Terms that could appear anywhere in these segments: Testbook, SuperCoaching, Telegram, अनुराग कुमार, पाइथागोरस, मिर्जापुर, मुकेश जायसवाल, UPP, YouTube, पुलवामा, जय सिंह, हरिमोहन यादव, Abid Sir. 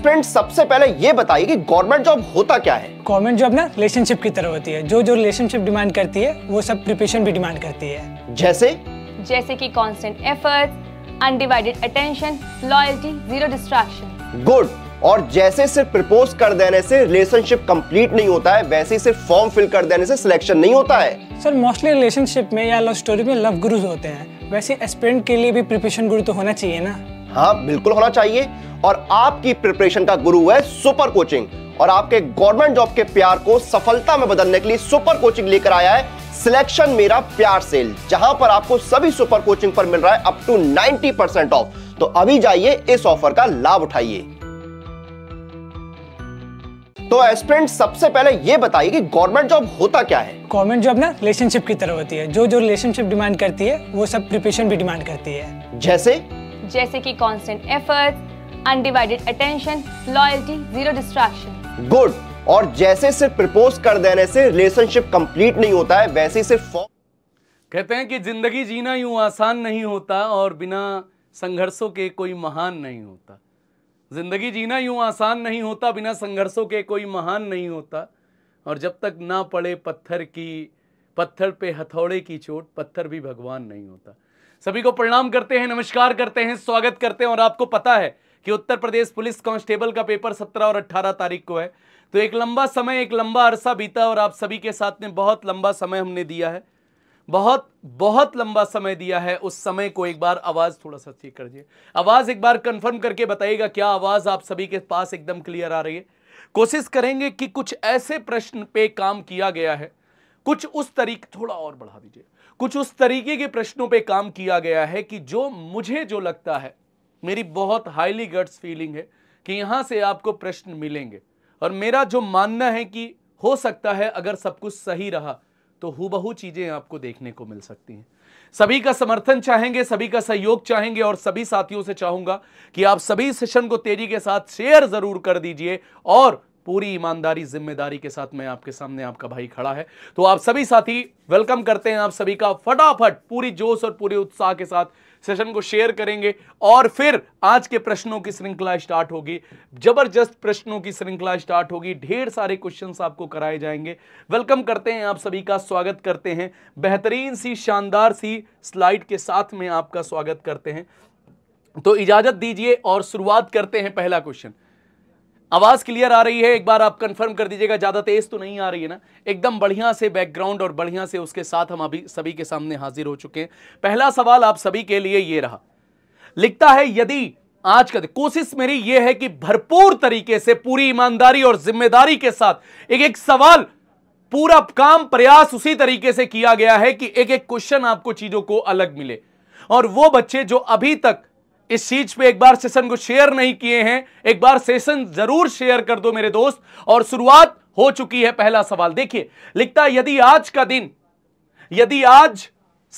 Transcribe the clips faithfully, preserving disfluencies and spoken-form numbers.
Friends, सबसे पहले ये बताइए कि गवर्नमेंट जॉब होता क्या है? गवर्नमेंट जॉब ना रिलेशनशिप की तरह होती है, जो जो रिलेशनशिप डिमांड करती है वो सब प्रिपरेशन भी डिमांड करती है। जैसे जैसे कि constant effort, undivided attention, loyalty, zero distraction. Good. और जैसे सिर्फ प्रपोज कर देने से रिलेशनशिप कंप्लीट नहीं होता है, वैसे ही सिर्फ फॉर्म फिल कर देने से सिलेक्शन नहीं होता है। सर, मोस्टली रिलेशनशिप में या लव स्टोरी में लव गुरुज होते हैं, वैसे एस्पिरेंट के लिए भी प्रिपरेशन गुरु तो होना चाहिए ना? हाँ, बिल्कुल होना चाहिए। और आपकी प्रिपरेशन का गुरु है सुपर कोचिंग, और आपके गवर्नमेंट जॉब के प्यार को सफलता में बदलने के लिए सुपर कोचिंग लेकर आया है सिलेक्शन मेरा प्यार सेल, जहां पर आपको सभी सुपर कोचिंग पर मिल रहा है अप टू नब्बे परसेंट ऑफ। तो अभी जाइए, इस ऑफर का लाभ उठाइए। तो एस्पिरेंट्स, सबसे पहले ये बताइए कि गवर्नमेंट जॉब होता क्या है? गवर्नमेंट जॉब ना रिलेशनशिप की तरह होती है, जो जो रिलेशनशिप डिमांड करती है वो सब प्रिपरेशन भी डिमांड करती है। जैसे जैसे कि constant effort, undivided attention, loyalty, zero distraction. Good. और जैसे सिर्फ प्रपोज कर देने से रिलेशनशिप कंप्लीट नहीं होता है, वैसे ही सिर्फ फॉर्म। कहते हैं कि जिंदगी जीना यूं आसान नहीं होता और बिना संघर्षों के कोई महान नहीं होता। जिंदगी जीना यूं आसान नहीं होता, बिना संघर्षों के कोई महान नहीं होता। और जब तक ना पड़े पत्थर की पत्थर पे हथौड़े की चोट, पत्थर भी भगवान नहीं होता। सभी को प्रणाम करते हैं, नमस्कार करते हैं, स्वागत करते हैं। और आपको पता है कि उत्तर प्रदेश पुलिस कांस्टेबल का पेपर सत्रह और अठारह तारीख को है, तो एक लंबा समय, एक लंबा अरसा बीता और आप सभी के साथ में बहुत लंबा समय हमने दिया है, बहुत बहुत लंबा समय दिया है। उस समय को एक बार आवाज़ थोड़ा सा चेक करिए, आवाज़ एक बार कंफर्म करके बताइएगा क्या आवाज़ आप सभी के पास एकदम क्लियर आ रही है। कोशिश करेंगे कि कुछ ऐसे प्रश्न पे काम किया गया है, कुछ उस तरीके, थोड़ा और बढ़ा दीजिए, कुछ उस तरीके के प्रश्नों पे काम किया गया है कि जो मुझे जो लगता है, मेरी बहुत हाईली गट्स फीलिंग है कि यहाँ से आपको प्रश्न मिलेंगे। और मेरा जो मानना है कि हो सकता है अगर सब कुछ सही रहा तो हूबहू चीज़ें आपको देखने को मिल सकती हैं। सभी का समर्थन चाहेंगे, सभी का सहयोग चाहेंगे, और सभी साथियों से चाहूँगा कि आप सभी सेशन को तेज़ी के साथ शेयर ज़रूर कर दीजिए। और पूरी ईमानदारी, जिम्मेदारी के साथ मैं आपके सामने आपका भाई खड़ा है। तो आप सभी साथी वेलकम करते हैं, आप सभी का फटाफट पूरी जोश और पूरे उत्साह के साथ सेशन को शेयर करेंगे और फिर आज के प्रश्नों की श्रृंखला स्टार्ट होगी। जबरदस्त प्रश्नों की श्रृंखला स्टार्ट होगी, ढेर सारे क्वेश्चंस आपको कराए जाएंगे। वेलकम करते हैं आप सभी का, स्वागत करते हैं, बेहतरीन सी शानदार सी स्लाइड के साथ में आपका स्वागत करते हैं। तो इजाजत दीजिए और शुरुआत करते हैं। पहला क्वेश्चन, आवाज़ क्लियर आ रही है, एक बार आप कंफर्म कर दीजिएगा, ज़्यादा तेज़ तो नहीं आ रही है ना? एकदम बढ़िया से बैकग्राउंड और बढ़िया से उसके साथ हम अभी सभी के सामने हाजिर हो चुके हैं। पहला सवाल आप सभी के लिए ये रहा, लिखता है यदि आज का, कोशिश मेरी ये है कि भरपूर तरीके से पूरी ईमानदारी और जिम्मेदारी के साथ एक एक सवाल, पूरा काम प्रयास उसी तरीके से किया गया है कि एक एक क्वेश्चन आपको चीज़ों को अलग मिले। और वो बच्चे जो अभी तक इस चीज पे एक बार सेशन को शेयर नहीं किए हैं, एक बार सेशन जरूर शेयर कर दो मेरे दोस्त। और शुरुआत हो चुकी है। पहला सवाल देखिए, लिखता है यदि आज का दिन, यदि आज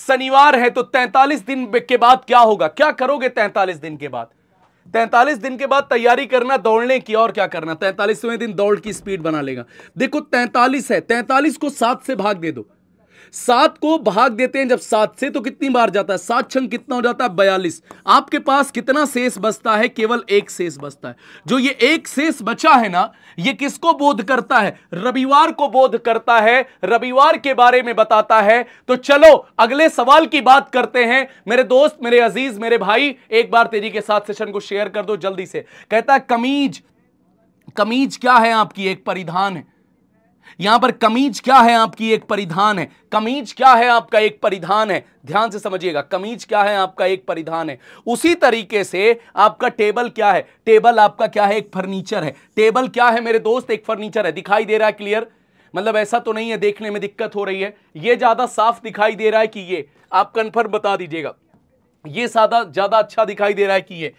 शनिवार है तो तैंतालीस दिन के बाद क्या होगा? क्या करोगे तैंतालीस दिन के बाद? तैंतालीस दिन के बाद तैयारी करना दौड़ने की, और क्या करना, तैंतालीसवें दिन दौड़ की स्पीड बना लेगा। देखो तैंतालीस है, तैंतालीस को सात से भाग दे दो। सात को भाग देते हैं जब सात से, तो कितनी बार जाता है? सात छंग कितना हो जाता है? बयालीस। आपके पास कितना शेष बचता है? केवल एक शेष बचता है। जो ये एक शेष बचा है ना, ये किसको बोध करता है? रविवार को बोध करता है, रविवार के बारे में बताता है। तो चलो अगले सवाल की बात करते हैं। मेरे दोस्त, मेरे अजीज, मेरे भाई, एक बार तेजी के साथ सेशन को शेयर कर दो जल्दी से। कहता है कमीज, कमीज क्या है? आपकी एक परिधान है। यहां पर कमीज क्या है? आपकी एक परिधान है। कमीज क्या है? आपका एक परिधान है। ध्यान से समझिएगा, कमीज क्या है? आपका एक परिधान है। उसी तरीके से आपका टेबल क्या है? टेबल आपका क्या है? एक फर्नीचर है। टेबल क्या है मेरे दोस्त? एक फर्नीचर है। दिखाई दे रहा है क्लियर? मतलब ऐसा तो नहीं है देखने में दिक्कत हो रही है, ये ज्यादा साफ दिखाई दे रहा है कि ये? आप कंफर्म बता दीजिएगा, ये ज्यादा ज्यादा अच्छा दिखाई दे रहा है कि ये?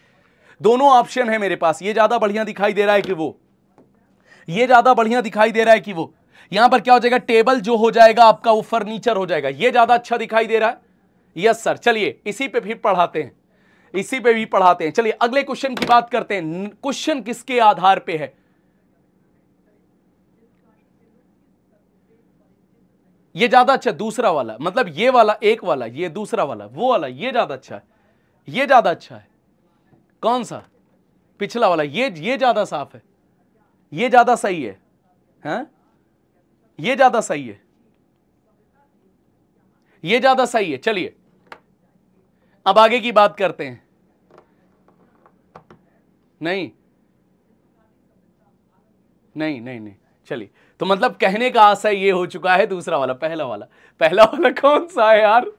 दोनों ऑप्शन है मेरे पास। ये ज्यादा बढ़िया दिखाई दे रहा है कि वो? ये ज्यादा बढ़िया दिखाई दे रहा है कि वो? यहां पर क्या हो जाएगा? टेबल जो हो जाएगा आपका वो फर्नीचर हो जाएगा। ये ज्यादा अच्छा दिखाई दे रहा है? Yes sir. चलिए इसी पे भी पढ़ाते हैं, इसी पे भी पढ़ाते हैं। चलिए अगले क्वेश्चन की बात करते हैं। क्वेश्चन किसके आधार पे है? ये ज्यादा अच्छा दूसरा वाला, मतलब ये वाला, एक वाला, ये दूसरा वाला, वो वाला, ये ज्यादा अच्छा है, ये ज्यादा अच्छा है। कौन सा? पिछला वाला, ये ये ज्यादा साफ है, ये ज्यादा सही है, हैं? ये ज्यादा सही है, ये ज्यादा सही है। चलिए अब आगे की बात करते हैं। नहीं नहीं नहीं नहीं चलिए, तो मतलब कहने का आशा ये हो चुका है दूसरा वाला, पहला वाला पहला वाला कौन सा है यार?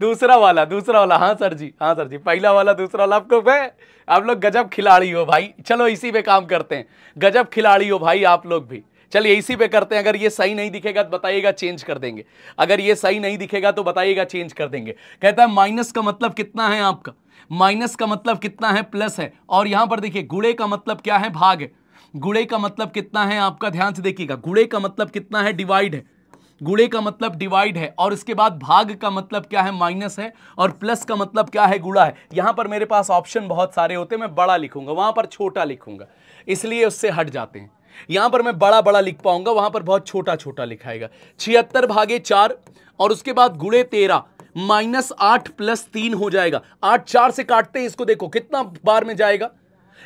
दूसरा वाला, दूसरा वाला। हाँ सर जी, हाँ सर जी, पहला वाला, दूसरा वाला। आपको भाई, आप लोग गजब खिलाड़ी हो भाई। चलो इसी पे काम करते हैं, गजब खिलाड़ी हो भाई आप लोग भी। चलिए इसी पे करते हैं। अगर ये सही नहीं दिखेगा तो बताइएगा, चेंज कर देंगे। अगर ये सही नहीं दिखेगा तो बताइएगा, चेंज कर देंगे। कहता है माइनस का मतलब कितना है आपका, माइनस का मतलब कितना है, प्लस है। और यहां पर देखिए गुणे का मतलब क्या है, भाग है। गुणे का मतलब कितना है आपका, ध्यान से देखिएगा, गुणे का मतलब कितना है, डिवाइड है। गुणे का मतलब डिवाइड है, और इसके बाद भाग का मतलब क्या है, माइनस है, और प्लस का मतलब क्या है, गुणा है। यहां पर मेरे पास ऑप्शन बहुत सारे होते हैं, मैं बड़ा लिखूंगा, वहां पर छोटा लिखूंगा, इसलिए उससे हट जाते हैं। यहां पर मैं बड़ा बड़ा लिख पाऊंगा, वहां पर बहुत छोटा छोटा लिखाएगा। छिहत्तर भागे चार, और उसके बाद गुणे तेरह, माइनस आठ, प्लस तीन हो जाएगा। आठ चार से काटते हैं इसको, देखो कितना बार में जाएगा।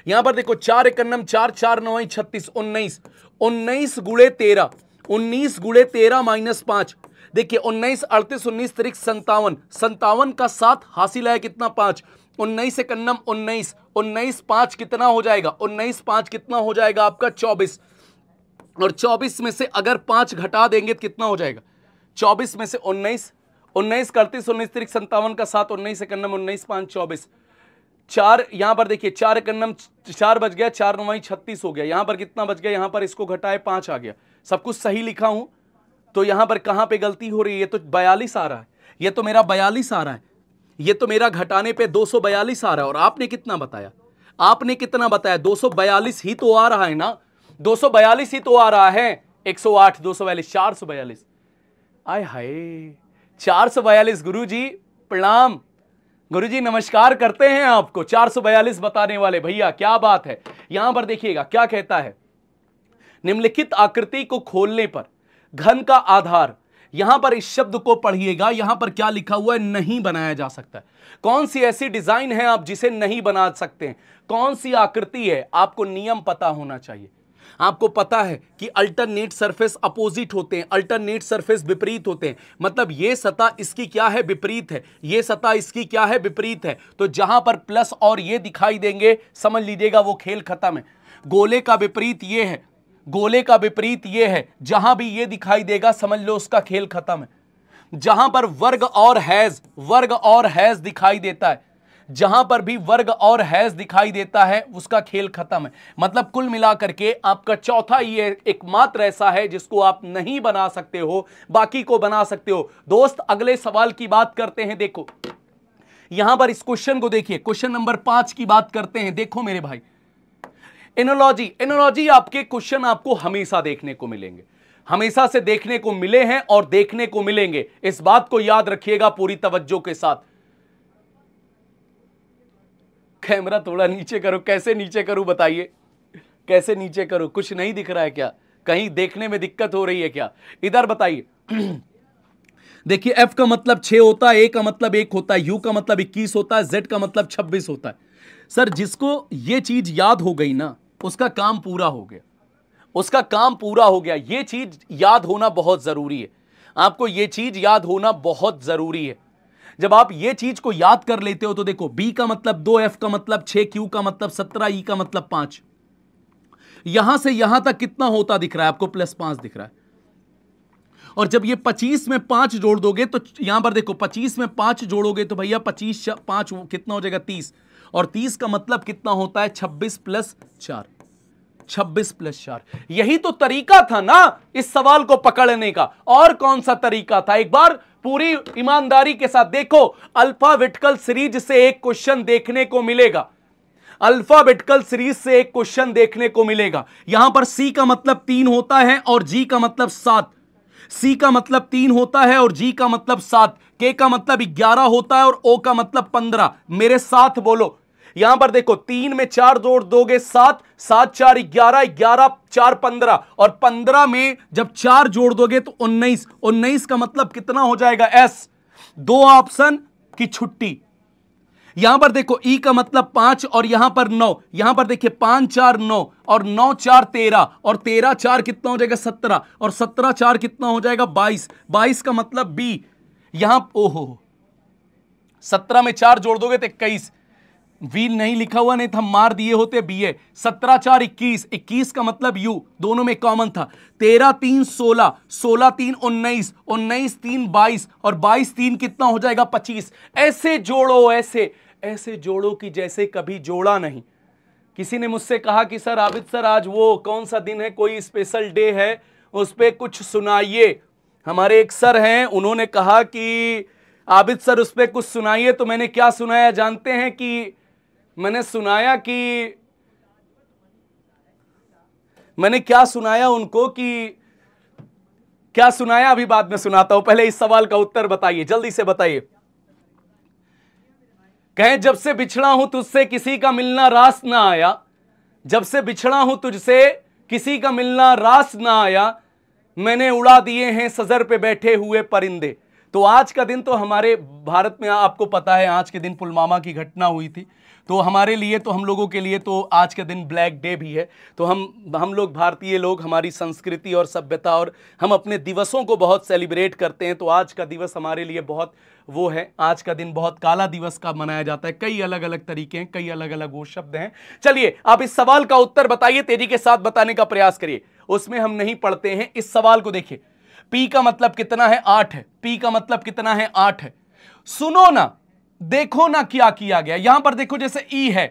यहां पर देखो चार इकन्नम चार, चार नौ छत्तीस, उन्नीस, उन्नीस गुणे तेरह, उन्नीस गुणे तेरह माइनस पांच, देखिए उन्नीस, अड़तीस, उन्नीस तरीक संतावन, संतावन का सात हासिल है कितना, पांच। उन्नीस इकन्नम उन्नीस, उन्नीस पांच कितना हो जाएगा, उन्नीस पांच कितना हो जाएगा आपका चौबीस। और चौबीस में से अगर पांच घटा देंगे तो कितना हो जाएगा, चौबीस में से उन्नीस, उन्नीस अड़तीस, उन्नीस तरीक संतावन का सात, उन्नीस इकन्नम उन्नीस, पांच चौबीस, चार। यहां पर देखिए चार इकन्नम चार बच गया, चार नवाई छत्तीस हो गया। यहां पर कितना बच गया, यहां पर इसको घटाए पांच आ गया। सब कुछ सही लिखा हूं तो यहां पर कहां पे गलती हो रही है, तो बयालीस आ रहा है, ये तो मेरा बयालीस आ रहा है, ये तो मेरा घटाने पे दो सौ बयालीस आ रहा है। और आपने कितना बताया, आपने कितना बताया, दो सौ बयालीस ही तो आ रहा है ना, दो सौ बयालीस ही तो आ रहा है। एक सौ आठ, दो सौ बयालीस, चार सौ बयालीस, आय हाय चार सौ बयालीस। गुरु जी प्रणाम, गुरुजी नमस्कार करते हैं आपको, चार सौ बयालीस बताने वाले भैया, क्या बात है। यहां पर देखिएगा क्या कहता है, निम्नलिखित आकृति को खोलने पर घन का आधार, यहां पर इस शब्द को पढ़िएगा, यहां पर क्या लिखा हुआ है, नहीं बनाया जा सकता है। कौन सी ऐसी डिजाइन है आप जिसे नहीं बना सकते हैं, कौन सी आकृति है, आपको नियम पता होना चाहिए। आपको पता है कि अल्टरनेट सरफेस अपोजिट होते हैं, अल्टरनेट सरफेस विपरीत होते हैं, मतलब ये सतह इसकी क्या है, विपरीत है, ये सतह इसकी क्या है, विपरीत है। तो जहां पर प्लस और ये दिखाई देंगे समझ लीजिएगा वो खेल खत्म है। गोले का विपरीत ये है, गोले का विपरीत ये है, जहां भी ये दिखाई देगा समझ लो उसका खेल खत्म है। जहां पर वर्ग और हैज, वर्ग और हैज दिखाई देता है, जहां पर भी वर्ग और हैज दिखाई देता है उसका खेल खत्म है। मतलब कुल मिलाकर के आपका चौथा ये एकमात्र ऐसा है जिसको आप नहीं बना सकते हो, बाकी को बना सकते हो। दोस्त अगले सवाल की बात करते हैं। देखो यहां पर इस क्वेश्चन को देखिए, क्वेश्चन नंबर पांच की बात करते हैं। देखो मेरे भाई, एनोलॉजी, एनोलॉजी आपके क्वेश्चन आपको हमेशा देखने को मिलेंगे, हमेशा से देखने को मिले हैं और देखने को मिलेंगे, इस बात को याद रखिएगा पूरी तवज्जो के साथ। कैमरा थोड़ा नीचे करो, कैसे नीचे करूं बताइए, कैसे नीचे करूं, कुछ नहीं दिख रहा है क्या, कहीं देखने में दिक्कत हो रही है क्या, इधर बताइए। देखिए एफ का मतलब छह होता है, ए का मतलब एक होता है, यू का मतलब इक्कीस होता है, जेड का मतलब छब्बीस होता है। सर जिसको ये चीज याद हो गई ना उसका काम पूरा हो गया, उसका काम पूरा हो गया। ये चीज याद होना बहुत जरूरी है, आपको ये चीज याद होना बहुत जरूरी है। जब आप ये चीज को याद कर लेते हो तो देखो बी का मतलब दो, एफ का मतलब छह, क्यू का मतलब सत्रह, ई का मतलब पांच। यहां से यहां तक कितना होता दिख रहा है आपको, प्लस पांच दिख रहा है। और जब ये पच्चीस में पांच जोड़ दोगे तो यहां पर देखो पच्चीस में पांच जोड़ोगे तो भैया पच्चीस पांच कितना हो जाएगा, तीस। और तीस का मतलब कितना होता है, छब्बीस प्लस चार, छब्बीस प्लस चार। यही तो तरीका था ना इस सवाल को पकड़ने का, और कौन सा तरीका था। एक बार पूरी ईमानदारी के साथ देखो, अल्फाबेटिकल सीरीज से एक क्वेश्चन देखने को मिलेगा, अल्फाबेटिकल सीरीज से एक क्वेश्चन देखने को मिलेगा। यहां पर सी का मतलब तीन होता है और जी का मतलब सात, सी का मतलब तीन होता है और जी का मतलब सात, के का मतलब ग्यारह होता है और ओ का मतलब पंद्रह। मेरे साथ बोलो, यहां पर देखो तीन में चार जोड़ दोगे सात, सात चार ग्यारह, ग्यारह चार पंद्रह, और पंद्रह में जब चार जोड़ दोगे तो उन्नीस, उन्नीस का मतलब कितना हो जाएगा, एस। दो ऑप्शन की छुट्टी, यहां पर देखो ई का मतलब पांच और यहां पर नौ, यहां पर देखिए पांच चार नौ और नौ चार तेरह और तेरह चार कितना हो जाएगा सत्रह और सत्रह चार कितना हो जाएगा बाईस। बाईस का मतलब बी। यहां ओहो सत्रह में चार जोड़ दोगे तो इक्कीस, वी नहीं लिखा हुआ नहीं था, मार दिए होते बी ए। सत्रह चार इक्कीस, इक्कीस का मतलब यू, दोनों में कॉमन था। तेरह तीन सोलह, सोलह तीन उन्नीस, उन्नीस तीन बाईस और बाईस तीन कितना हो जाएगा पच्चीस। ऐसे जोड़ो, ऐसे ऐसे जोड़ो कि जैसे कभी जोड़ा नहीं। किसी ने मुझसे कहा कि सर आबिद सर आज वो कौन सा दिन है, कोई स्पेशल डे है उस पर कुछ सुनाइए। हमारे एक सर हैं, उन्होंने कहा कि आबिद सर उस पर कुछ सुनाइए, तो मैंने क्या सुनाया जानते हैं कि मैंने सुनाया कि मैंने क्या सुनाया उनको कि क्या सुनाया अभी बाद में सुनाता हूं, पहले इस सवाल का उत्तर बताइए, जल्दी से बताइए। कहे जब से बिछड़ा हूं तुझसे किसी का मिलना रास ना आया, जब से बिछड़ा हूं तुझसे किसी का मिलना रास ना आया, मैंने उड़ा दिए हैं सजर पे बैठे हुए परिंदे। तो आज का दिन तो हमारे भारत में आपको पता है, आज के दिन पुलवामा की घटना हुई थी, तो हमारे लिए तो हम लोगों के लिए तो आज का दिन ब्लैक डे भी है। तो हम हम लोग भारतीय लोग हमारी संस्कृति और सभ्यता और हम अपने दिवसों को बहुत सेलिब्रेट करते हैं। तो आज का दिवस हमारे लिए बहुत वो है, आज का दिन बहुत काला दिवस का मनाया जाता है। कई अलग अलग तरीके हैं, कई अलग अलग वो शब्द हैं। चलिए आप इस सवाल का उत्तर बताइए, तेजी के साथ बताने का प्रयास करिए, उसमें हम नहीं पढ़ते हैं। इस सवाल को देखिए, पी का मतलब कितना है आठ है, पी का मतलब कितना है आठ है। सुनो ना, देखो ना क्या किया गया। यहां पर देखो जैसे ई है,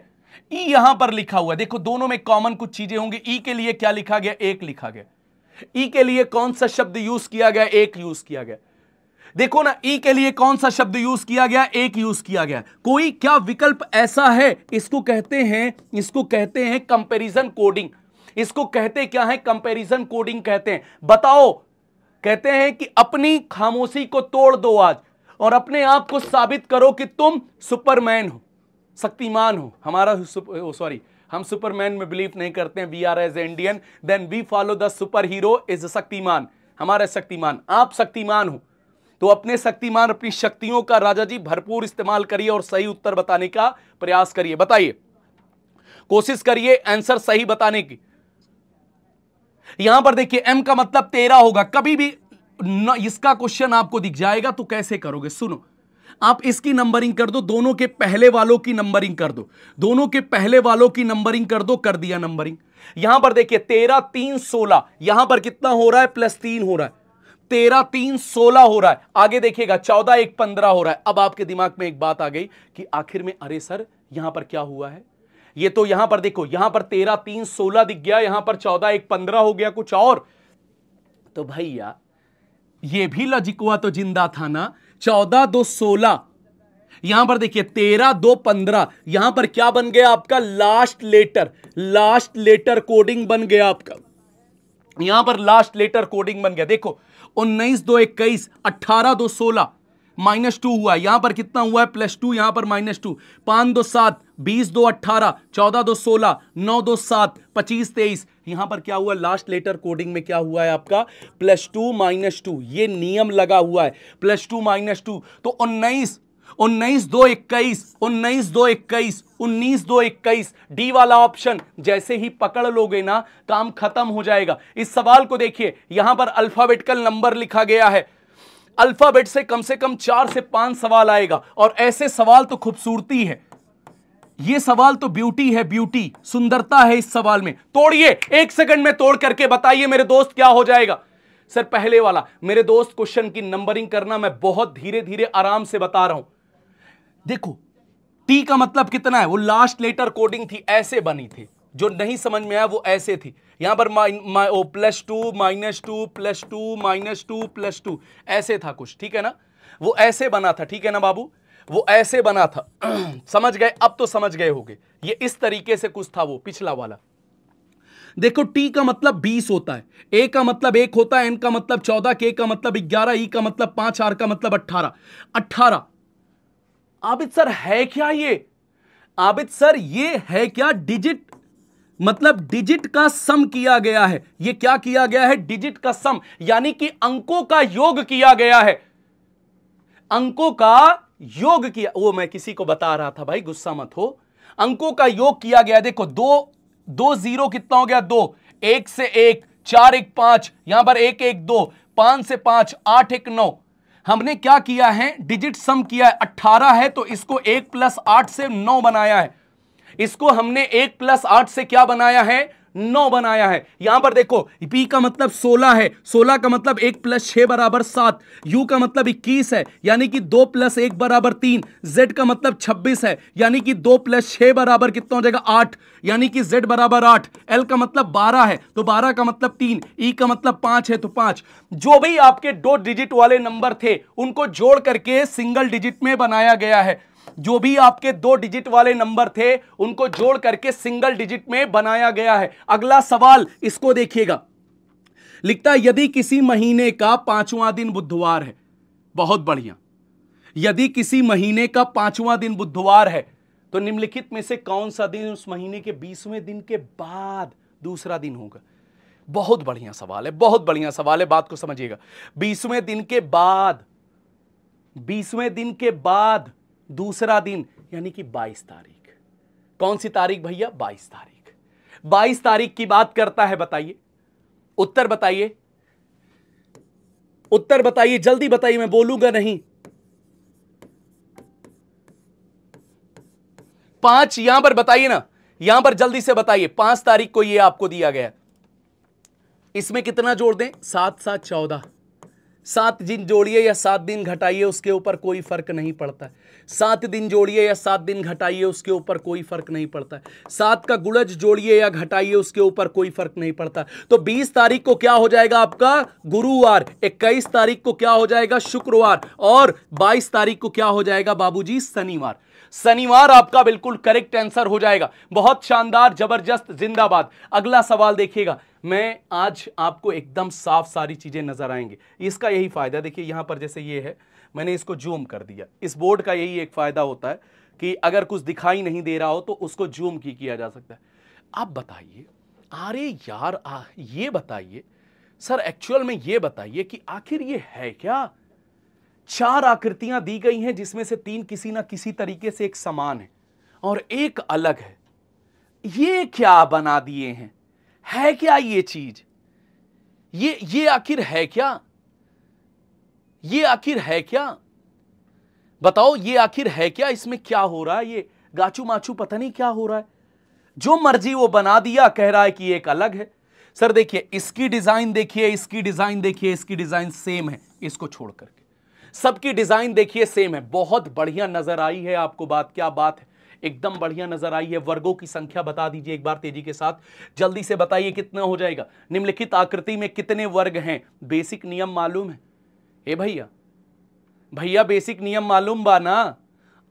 ई यहां पर लिखा हुआ है, देखो दोनों में कॉमन कुछ चीजें होंगी। ई के लिए क्या लिखा गया, एक लिखा गया। ई के लिए कौन सा शब्द यूज किया गया, एक यूज किया गया। देखो ना ई के लिए कौन सा शब्द यूज किया गया, एक यूज किया गया। कोई क्या विकल्प ऐसा है, इसको कहते हैं इसको कहते हैं कंपेरिजन कोडिंग। इसको कहते क्या है, कंपेरिजन कोडिंग कहते हैं। बताओ, कहते हैं कि अपनी खामोशी को तोड़ दो आज और अपने आप को साबित करो कि तुम सुपरमैन हो, शक्तिमान हो। हमारा सॉरी हम सुपरमैन में बिलीव नहीं करते हैं। We are as Indian then we follow the super hero is Shaktimaan. हमारा शक्तिमान, आप शक्तिमान हो, तो अपने शक्तिमान अपनी शक्तियों का राजा जी भरपूर इस्तेमाल करिए और सही उत्तर बताने का प्रयास करिए। बताइए, कोशिश करिए आंसर सही बताने की। यहां पर देखिए एम का मतलब तेरह होगा। कभी भी न, इसका क्वेश्चन आपको दिख जाएगा तो कैसे करोगे, सुनो आप इसकी नंबरिंग कर दो, दोनों के पहले वालों की नंबरिंग कर दो, दोनों के पहले वालों की नंबरिंग कर दो। कर दिया नंबरिंग। यहां पर देखिए तेरह तीन सोलह, यहां पर कितना हो रहा है, प्लस तीन हो रहा है। तेरह तीन सोलह हो रहा है, आगे देखिएगा चौदह एक पंद्रह हो रहा है। अब आपके दिमाग में एक बात आ गई कि आखिर में अरे सर यहां पर क्या हुआ है। ये तो यहां पर देखो, यहां पर तेरह तीन सोलह दिख गया, यहां पर चौदह एक पंद्रह हो गया कुछ और। तो भैया ये भी लॉजिक हुआ तो जिंदा था ना। चौदह दो सोलह, यहां पर देखिए तेरह दो पंद्रह, यहां पर क्या बन गया आपका, last letter, last letter coding बन गया आपका। यहां पर लास्ट लेटर कोडिंग बन गया। देखो उन्नीस दो इक्कीस, अट्ठारह दो सोलह, माइनस टू हुआ, यहां पर कितना हुआ है प्लस टू, यहां पर माइनस टू। पांच दो सात, बीस दो अट्ठारह, चौदह दो सोलह, नौ दो सात, पच्चीस तेईस। यहां पर क्या हुआ, लास्ट लेटर कोडिंग में क्या हुआ है आपका, प्लस टू माइनस टू। ये नियम लगा हुआ है, प्लस टू माइनस टू। तो उन्नीस उन्नीस दो इक्कीस, उन्नीस दो इक्कीस, उन्नीस दो इक्कीस, डी वाला ऑप्शन जैसे ही पकड़ लोगे ना काम खत्म हो जाएगा। इस सवाल को देखिए, यहां पर अल्फाबेटिकल नंबर लिखा गया है। अल्फाबेट से कम से कम चार से पांच सवाल आएगा और ऐसे सवाल तो खूबसूरती है, ये सवाल तो ब्यूटी है, ब्यूटी सुंदरता है इस सवाल में। तोड़िए, एक सेकंड में तोड़ करके बताइए मेरे दोस्त क्या हो जाएगा। सर पहले वाला मेरे दोस्त क्वेश्चन की नंबरिंग करना, मैं बहुत धीरे धीरे आराम से बता रहा हूं। देखो टी का मतलब कितना है, वो लास्ट लेटर कोडिंग थी, ऐसे बनी थी, जो नहीं समझ में आया वो ऐसे थी। यहां पर plus two minus two plus two minus two plus two ऐसे था कुछ, ठीक है ना, वो ऐसे बना था, ठीक है ना बाबू, वो ऐसे बना था। समझ गए, अब तो समझ गए होंगे। ये इस तरीके से कुछ था वो पिछला वाला। देखो टी का मतलब बीस होता है, ए का मतलब एक होता है, एन का मतलब चौदह, के का मतलब ग्यारह, ई का मतलब पांच, आर का मतलब अट्ठारह। अट्ठारह आबिद सर है क्या ये, आबिद सर ये है क्या, डिजिट मतलब डिजिट का सम किया गया है। ये क्या किया गया है, डिजिट का सम, यानी कि अंकों का योग किया गया है, अंकों का योग किया, वो मैं किसी को बता रहा था, भाई गुस्सा मत हो, अंकों का योग किया गया। देखो दो दो जीरो कितना हो गया, दो, एक से एक, चार एक पांच, यहां पर एक एक दो, पांच से पांच, आठ एक नौ। हमने क्या किया है, डिजिट सम किया है, अट्ठारह है तो इसको एक प्लस आठ से नौ बनाया है, इसको हमने एक प्लस आठ से क्या बनाया है, नौ बनाया है। यहां पर देखो पी का मतलब सोलह है, सोलह का मतलब एक प्लस छह बराबर सात, यू का मतलब इक्कीस है यानी कि दो प्लस एक बराबर तीन, जेड का मतलब छब्बीस है यानी कि दो प्लस छह बराबर कितना हो जाएगा, आठ यानी कि जेड बराबर आठ, एल का मतलब बारह है तो बारह का मतलब तीन, ई का मतलब पांच है तो पांच। जो भी आपके दो डिजिट वाले नंबर थे उनको जोड़ करके सिंगल डिजिट में बनाया गया है, जो भी आपके दो डिजिट वाले नंबर थे उनको जोड़ करके सिंगल डिजिट में बनाया गया है। अगला सवाल इसको देखिएगा, लिखता है यदि किसी महीने का पांचवां दिन बुधवार है, बहुत बढ़िया, यदि किसी महीने का पांचवां दिन बुधवार है तो निम्नलिखित में से कौन सा दिन उस महीने के बीसवें दिन के बाद दूसरा दिन होगा। बहुत बढ़िया सवाल है, बहुत बढ़िया सवाल है, बात को समझिएगा। बीसवें दिन के बाद, बीसवें दिन के बाद दूसरा दिन यानी कि बाईस तारीख, कौन सी तारीख भैया, बाईस तारीख, बाईस तारीख की बात करता है। बताइए उत्तर, बताइए उत्तर, बताइए जल्दी बताइए, मैं बोलूंगा नहीं। पांच, यहां पर बताइए ना, यहां पर जल्दी से बताइए, पांच तारीख को यह आपको दिया गया, इसमें कितना जोड़ दें, सात सात चौदह, सात दिन जोड़िए या सात दिन घटाइए उसके ऊपर कोई फर्क नहीं पड़ता है, सात दिन जोड़िए या सात दिन घटाइए उसके ऊपर कोई फर्क नहीं पड़ता है, सात का गुणज जोड़िए या घटाइए उसके ऊपर कोई फर्क नहीं पड़ता। तो बीस तारीख को क्या हो जाएगा आपका गुरुवार, इक्कीस तारीख को क्या हो जाएगा शुक्रवार, और बाईस तारीख को क्या हो जाएगा बाबूजी, शनिवार। शनिवार आपका बिल्कुल करेक्ट आंसर हो जाएगा। बहुत शानदार, जबरदस्त, जिंदाबाद। अगला सवाल देखिएगा, मैं आज आपको एकदम साफ सारी चीजें नजर आएंगे, इसका यही फायदा। देखिए यहां पर जैसे ये है, मैंने इसको जूम कर दिया, इस बोर्ड का यही एक फायदा होता है कि अगर कुछ दिखाई नहीं दे रहा हो तो उसको जूम की किया जा सकता है। आप बताइए, अरे यार आ, ये बताइए सर, एक्चुअल में ये बताइए कि आखिर ये है क्या। चार आकृतियां दी गई हैं जिसमें से तीन किसी ना किसी तरीके से एक समान है और एक अलग है, ये क्या बना दिए हैं, है क्या ये चीज, ये ये आखिर है क्या, ये आखिर है क्या, बताओ ये आखिर है क्या, इसमें क्या हो रहा है, ये गाचू माचू पता नहीं क्या हो रहा है, जो मर्जी वो बना दिया, कह रहा है कि एक अलग है। सर देखिए इसकी डिजाइन देखिए, इसकी डिजाइन देखिए, इसकी डिजाइन सेम है, इसको छोड़ करके सबकी डिजाइन देखिए सेम है। बहुत बढ़िया नजर आई है आपको बात, क्या बात है, एकदम बढ़िया नजर आई है। वर्गों की संख्या बता दीजिए एक बार तेजी के साथ, जल्दी से बताइए कितना हो जाएगा। निम्नलिखित आकृति में कितने वर्ग हैं, बेसिक नियम मालूम है, ए भैया भैया बेसिक नियम मालूम बा ना,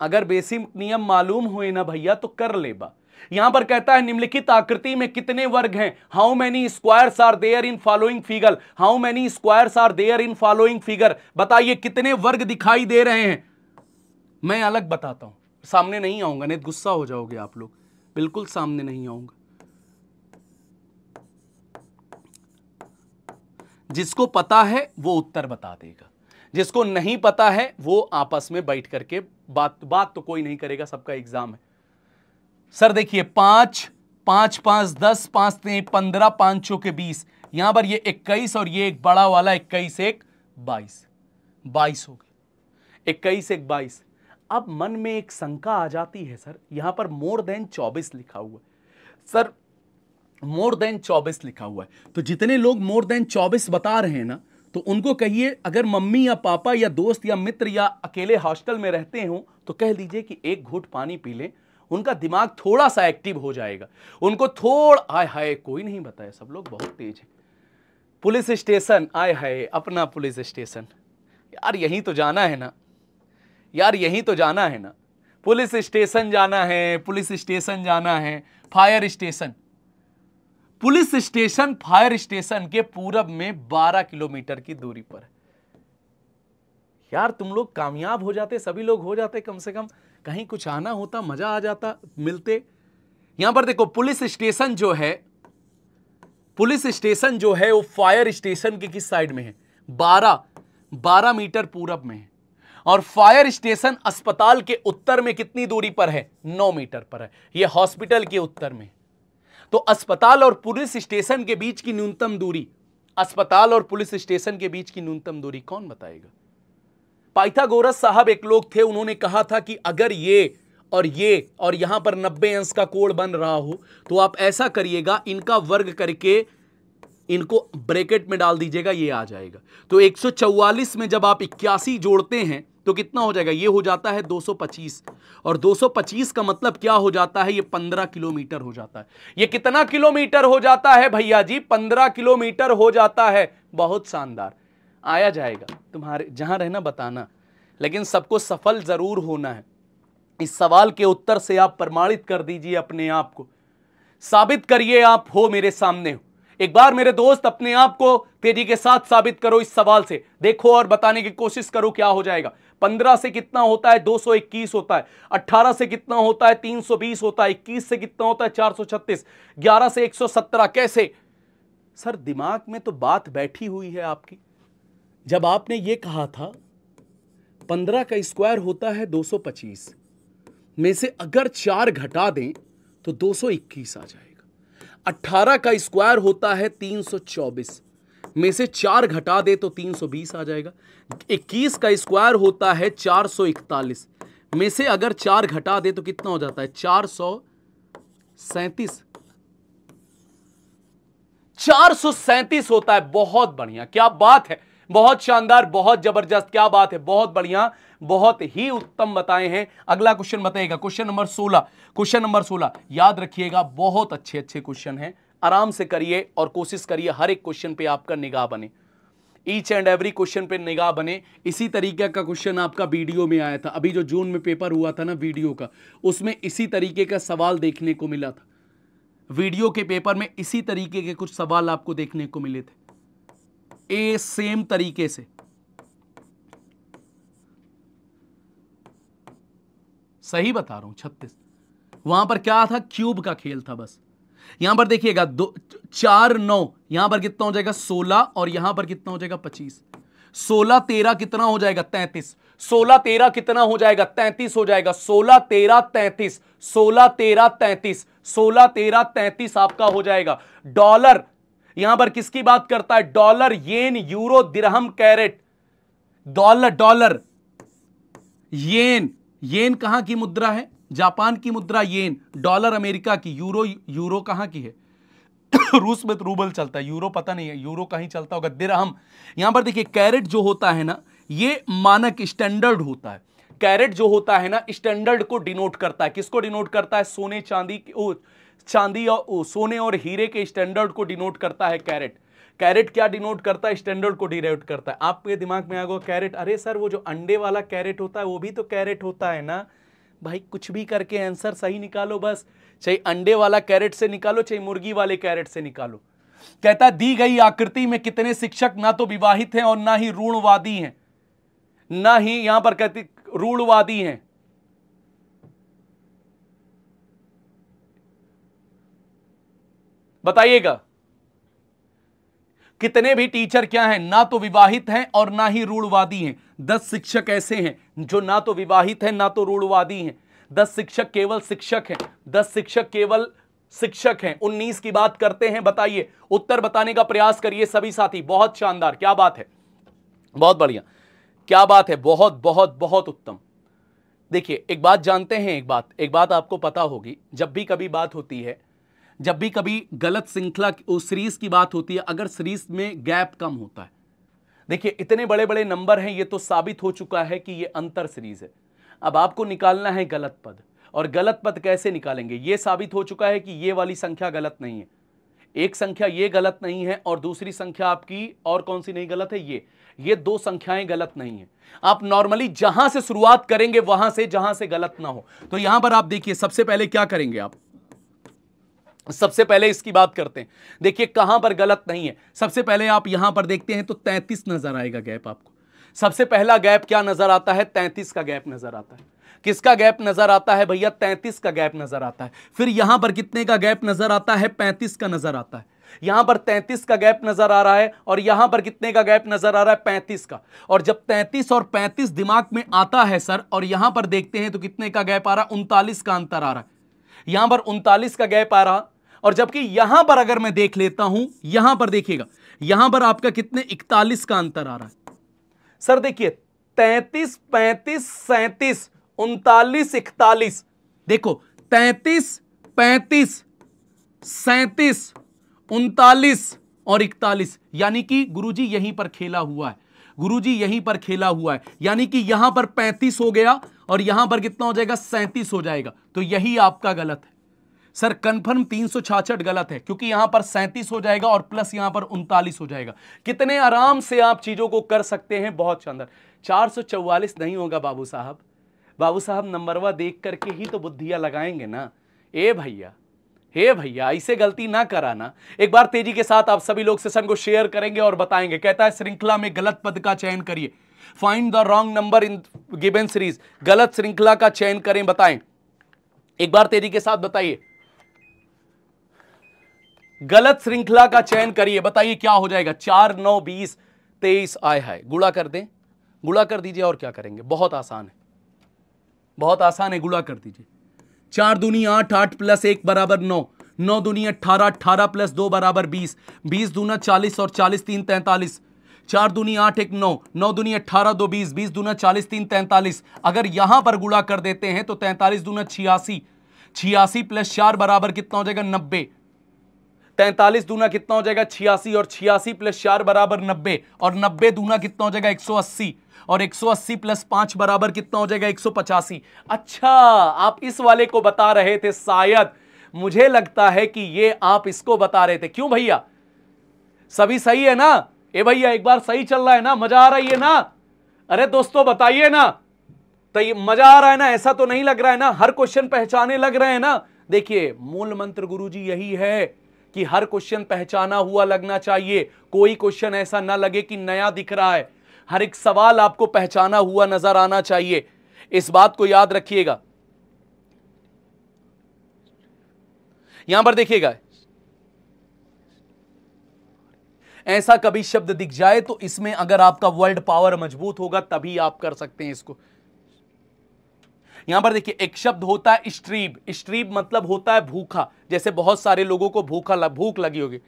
अगर बेसिक नियम मालूम हुए ना भैया तो कर ले बा। यहां पर कहता है निम्नलिखित आकृति में कितने वर्ग हैं, how many squares are there in following figure, how many squares are there in following figure, बताइए कितने वर्ग दिखाई दे रहे हैं। मैं अलग बताता हूं, सामने नहीं आऊंगा नहीं गुस्सा हो जाओगे आप लोग, बिल्कुल सामने नहीं आऊंगा। जिसको पता है वो उत्तर बता देगा, जिसको नहीं पता है वो आपस में बैठ करके बात बात तो कोई नहीं करेगा, सबका एग्जाम है। सर देखिए पांच पांच पांच दस, पांच ने पंद्रह, पांच चौके बीस, यहां पर ये इक्कीस और ये एक बड़ा वाला इक्कीस, एक बाईस, बाईस हो गए, इक्कीस एक बाईस। अब मन में एक शंका आ जाती है, सर यहां पर मोर देन चौबीस लिखा हुआ है, सर मोर देन चौबीस लिखा हुआ है, तो जितने लोग मोर देन चौबीस बता रहे हैं ना तो उनको कहिए, अगर मम्मी या पापा या दोस्त या मित्र या अकेले हॉस्टल में रहते हों तो कह दीजिए कि एक घूंट पानी पी लें, उनका दिमाग थोड़ा सा एक्टिव हो जाएगा, उनको थोड़ा। आय हाय कोई नहीं बताया, सब लोग बहुत तेज हैं। पुलिस स्टेशन, आय हाय अपना पुलिस स्टेशन, यार यहीं तो जाना है ना, यार यहीं तो जाना है ना, पुलिस स्टेशन जाना है, पुलिस स्टेशन जाना है, fire station, police station fire station के पूरब में बारह किलोमीटर की दूरी पर है। यार तुम लोग कामयाब हो जाते, सभी लोग हो जाते, कम से कम कहीं कुछ आना होता, मजा आ जाता, मिलते। यहां पर देखो पुलिस स्टेशन जो है, पुलिस स्टेशन जो है वो फायर स्टेशन के किस साइड में है, बारह बारह मीटर पूरब में है, और फायर स्टेशन अस्पताल के उत्तर में कितनी दूरी पर है? नौ मीटर पर है। यह हॉस्पिटल के उत्तर में। तो अस्पताल और पुलिस स्टेशन के बीच की न्यूनतम दूरी, अस्पताल और पुलिस स्टेशन के बीच की न्यूनतम दूरी कौन बताएगा? पाइथागोरस साहब एक लोग थे, उन्होंने कहा था कि अगर ये और ये और यहां पर नब्बे अंश का कोण बन रहा हो तो आप ऐसा करिएगा, इनका वर्ग करके इनको ब्रैकेट में डाल दीजिएगा, ये आ जाएगा। तो एक सौ चौवालीस में जब आप इक्यासी जोड़ते हैं तो कितना हो जाएगा? ये हो जाता है दो सौ पच्चीस, और दो सौ पच्चीस का मतलब क्या हो जाता है? ये पंद्रह किलोमीटर हो जाता है। ये कितना किलोमीटर हो जाता है भैया जी? पंद्रह किलोमीटर हो जाता है। बहुत शानदार, आया जाएगा। तुम्हारे जहां रहना बताना, लेकिन सबको सफल जरूर होना है। इस सवाल के उत्तर से आप प्रमाणित कर दीजिए अपने आप को, साबित करिए आप हो मेरे सामने हो। एक बार मेरे दोस्त अपने आप को तेजी के साथ साबित करो इस सवाल से, देखो और बताने की कोशिश करो क्या हो जाएगा। पंद्रह से कितना होता है? दो सौ इक्कीस होता है। अट्ठारह से कितना होता है? तीन सौ बीस होता है। इक्कीस से कितना होता है? चार सौ छत्तीस। ग्यारह से एक सौ सत्रह। कैसे सर? दिमाग में तो बात बैठी हुई है आपकी। जब आपने ये कहा था पंद्रह का स्क्वायर होता है दो सौ पच्चीस, में से अगर चार घटा दें तो दो सौ इक्कीस आ जाएगा। अठारह का स्क्वायर होता है तीन सौ चौबीस, में से चार घटा दें तो तीन सौ बीस आ जाएगा। इक्कीस का स्क्वायर होता है चार सौ इकतालीस, में से अगर चार घटा दें तो कितना हो जाता है? चार सौ सैंतीस। चार सौ सैंतीस होता है। बहुत बढ़िया, क्या बात है, बहुत शानदार, बहुत जबरदस्त, क्या बात है, बहुत बढ़िया, बहुत ही उत्तम बताए हैं। अगला क्वेश्चन बताइएगा, क्वेश्चन नंबर सोलह। क्वेश्चन नंबर सोलह याद रखिएगा, बहुत अच्छे अच्छे क्वेश्चन हैं, आराम से करिए और कोशिश करिए हर एक क्वेश्चन पे आपका निगाह बने, ईच एंड एवरी क्वेश्चन पे निगाह बने। इसी तरीके का क्वेश्चन आपका वीडियो में आया था, अभी जो जून में पेपर हुआ था ना वीडियो का, उसमें इसी तरीके का सवाल देखने को मिला था। वीडियो के पेपर में इसी तरीके के कुछ सवाल आपको देखने को मिले थे, ए सेम तरीके से। सही बता रहा हूं, छत्तीस। वहां पर क्या था? क्यूब का खेल था बस। यहां पर देखिएगा दो चार नौ, यहां पर कितना हो जाएगा? सोलह, और यहां पर कितना हो जाएगा? पच्चीस। सोलह तेरह कितना हो जाएगा? तैंतीस। सोलह तेरह कितना हो जाएगा? तैंतीस हो जाएगा। सोलह तेरह तैंतीस, सोलह तेरह तैंतीस, सोलह तेरह तैंतीस आपका हो जाएगा। डॉलर यहां पर किसकी बात करता है? Dollar, yen, euro, dirham, carat. Dollar, dollar, yen, yen कहां की मुद्रा है? जापान की मुद्रा येन। डॉलर अमेरिका की। यूरो, यूरो कहां की है? रूस में तो रूबल चलता है, यूरो पता नहीं है, यूरो कहीं चलता होगा। दिरहम, यहां पर देखिए कैरेट जो होता है ना, ये मानक स्टैंडर्ड होता है। कैरेट जो होता है ना, स्टैंडर्ड को डिनोट करता है। किसको डिनोट करता है? सोने चांदी की, चांदी और सोने और हीरे के स्टैंडर्ड को डिनोट करता है कैरेट। कैरेट क्या डिनोट करता है? स्टैंडर्ड को डिनोट करता है। आपके दिमाग में आ गया कैरेट, अरे सर वो जो अंडे वाला कैरेट होता है वो भी तो कैरेट होता है ना। भाई कुछ भी करके आंसर सही निकालो बस, चाहे अंडे वाला कैरेट से निकालो, चाहे मुर्गी वाले कैरेट से निकालो। कहता है दी गई आकृति में कितने शिक्षक ना तो विवाहित हैं और ना ही ऋणवादी हैं, ना ही यहां पर कहती ऋणवादी हैं। बताइएगा कितने भी टीचर क्या हैं? ना तो विवाहित हैं और ना ही ऋणवादी हैं। दस शिक्षक ऐसे हैं जो ना तो विवाहित हैं ना तो ऋणवादी हैं। दस शिक्षक केवल शिक्षक हैं, दस शिक्षक केवल शिक्षक हैं। उन्नीस की बात करते हैं, बताइए, उत्तर बताने का प्रयास करिए सभी साथी। बहुत शानदार, क्या बात है, बहुत बढ़िया, क्या बात है, बहुत बहुत बहुत उत्तम। देखिए एक बात जानते हैं, एक बात एक बात आपको पता होगी, जब भी कभी बात होती है, जब भी कभी गलत श्रृंखला उस सीरीज की बात होती है, अगर सीरीज में गैप कम होता है, देखिए इतने बड़े बड़े नंबर हैं, ये तो साबित हो चुका है कि ये अंतर सीरीज है। अब आपको निकालना है गलत पद, और गलत पद कैसे निकालेंगे? ये साबित हो चुका है कि ये वाली संख्या गलत नहीं है, एक संख्या ये गलत नहीं है और दूसरी संख्या आपकी और कौन सी नहीं गलत है? ये ये दो संख्याएं गलत नहीं है। आप नॉर्मली जहां से शुरुआत करेंगे वहां से, जहां से गलत ना हो। तो यहां पर आप देखिए सबसे पहले क्या करेंगे, आप सबसे पहले इसकी बात करते हैं, देखिए कहां पर गलत नहीं है। सबसे पहले आप यहां पर देखते हैं तो तैंतीस नजर आएगा गैप आपको। सबसे पहला गैप क्या नजर आता है? तैंतीस का गैप नजर आता है। किसका गैप नजर आता है भैया? तैंतीस का गैप नजर आता है। फिर यहां पर कितने का गैप नजर आता है? पैंतीस का नजर आता है। यहां पर तैंतीस का गैप नजर आ रहा है और यहां पर कितने का गैप नजर आ रहा है, पैंतीस का। और जब तैंतीस और पैंतीस दिमाग में आता है सर और यहां पर देखते हैं तो कितने का गैप आ रहा है, उनतालीस का अंतर आ रहा है, यहां पर उनतालीस का गैप आ रहा। और जबकि यहां पर अगर मैं देख लेता हूं, यहां पर देखिएगा, यहां पर आपका कितने इकतालीस का अंतर आ रहा है। सर देखिए तैंतीस, पैंतीस, सैंतीस, उनतालीस, इकतालीस, देखो तैंतीस, पैंतीस, सैंतीस, उनतालीस और इकतालीस, यानी कि गुरुजी यहीं पर खेला हुआ है, गुरुजी यहीं पर खेला हुआ है, यानी कि यहां पर पैंतीस हो गया और यहां पर कितना हो जाएगा, सैंतीस हो जाएगा। तो यही आपका गलत है सर, कंफर्म तीन सौ छियासठ गलत है, क्योंकि यहां पर सैंतीस हो जाएगा और प्लस यहां पर उनतालीस हो जाएगा। कितने आराम से आप चीजों को कर सकते हैं, बहुत शानदार। चार सौ चौवालीस नहीं होगा बाबू साहब, बाबू साहब नंबरवा देख करके ही तो बुद्धियां लगाएंगे ना। ए भैया, हे भैया, ऐसे गलती ना कराना। एक बार तेजी के साथ आप सभी लोग सेशन को शेयर करेंगे और बताएंगे। कहता है श्रृंखला में गलत पद का चयन करिए, find the wrong number in given series, गलत श्रृंखला का चयन करें, बताएं। एक बार तेजी के साथ बताइए, गलत श्रृंखला का चयन करिए, बताइए क्या हो जाएगा। चार नौ बीस तेईस, आय हाय, गुणा कर दें, गुणा कर दीजिए और क्या करेंगे, बहुत आसान है, बहुत आसान है, गुणा कर दीजिए। चार दूनी आठ, आठ प्लस एक बराबर नौ, नौ दूनी अट्ठारह, अट्ठारह प्लस दो बराबर बीस, बीस दूना चालीस और चालीस तीन तैंतालीस, चार दूनी आठ एक नौ, नौ दूनी अट्ठारह दो बीस, बीस दूना चालीस तीन तैंतालीस। अगर यहां पर गुणा कर देते हैं तो तैंतालीस दूना छियासी, छियासी प्लस चार बराबर कितना हो जाएगा, नब्बे। तैंतालीस दूना कितना हो जाएगा, छियासी, और छियासी प्लस चार बराबर नब्बे, और नब्बे दूना कितना हो जाएगा, एक सौ अस्सी, और एक सौ अस्सी प्लस पांच बराबर कितना हो जाएगा, एक सौ पचासी। अच्छा, आप इस वाले को बता रहे थे, शायद मुझे लगता है कि ये आप इसको बता रहे थे। क्यों भैया, सभी सही है ना? ए भैया, एक बार सही चल रहा है ना, मजा आ रही है ना? अरे दोस्तों बताइए ना, तो ये मजा आ रहा है ना, ऐसा तो नहीं लग रहा है ना, हर क्वेश्चन पहचाने लग रहे हैं ना? देखिए मूल मंत्र गुरुजी यही है कि हर क्वेश्चन पहचाना हुआ लगना चाहिए, कोई क्वेश्चन ऐसा ना लगे कि नया दिख रहा है, हर एक सवाल आपको पहचाना हुआ नजर आना चाहिए। इस बात को याद रखिएगा। यहां पर देखिएगा, ऐसा कभी शब्द दिख जाए तो इसमें अगर आपका वर्ड पावर मजबूत होगा तभी आप कर सकते हैं इसको। यहां पर देखिए, एक शब्द होता है स्ट्रीब, स्ट्रीब मतलब होता है भूखा, जैसे बहुत सारे लोगों को भूखा भूख लगी होगी,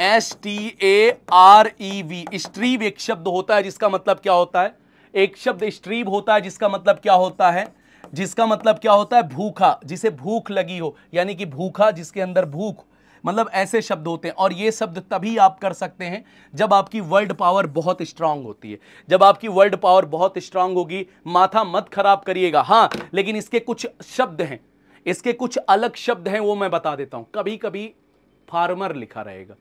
S T A R E V, स्ट्रीब एक शब्द होता है जिसका मतलब क्या होता है, एक शब्द स्ट्रीब होता है जिसका मतलब क्या होता है, जिसका मतलब क्या होता है, भूखा, जिसे भूख लगी हो, यानी कि भूखा, जिसके अंदर भूख, मतलब ऐसे शब्द होते हैं। और ये शब्द तभी आप कर सकते हैं जब आपकी वर्ड पावर बहुत स्ट्रांग होती है, जब आपकी वर्ड पावर बहुत स्ट्रांग होगी। माथा मत खराब करिएगा। हाँ, लेकिन इसके कुछ शब्द हैं, इसके कुछ अलग शब्द हैं, वो मैं बता देता हूँ। कभी कभी फार्मर लिखा रहेगा,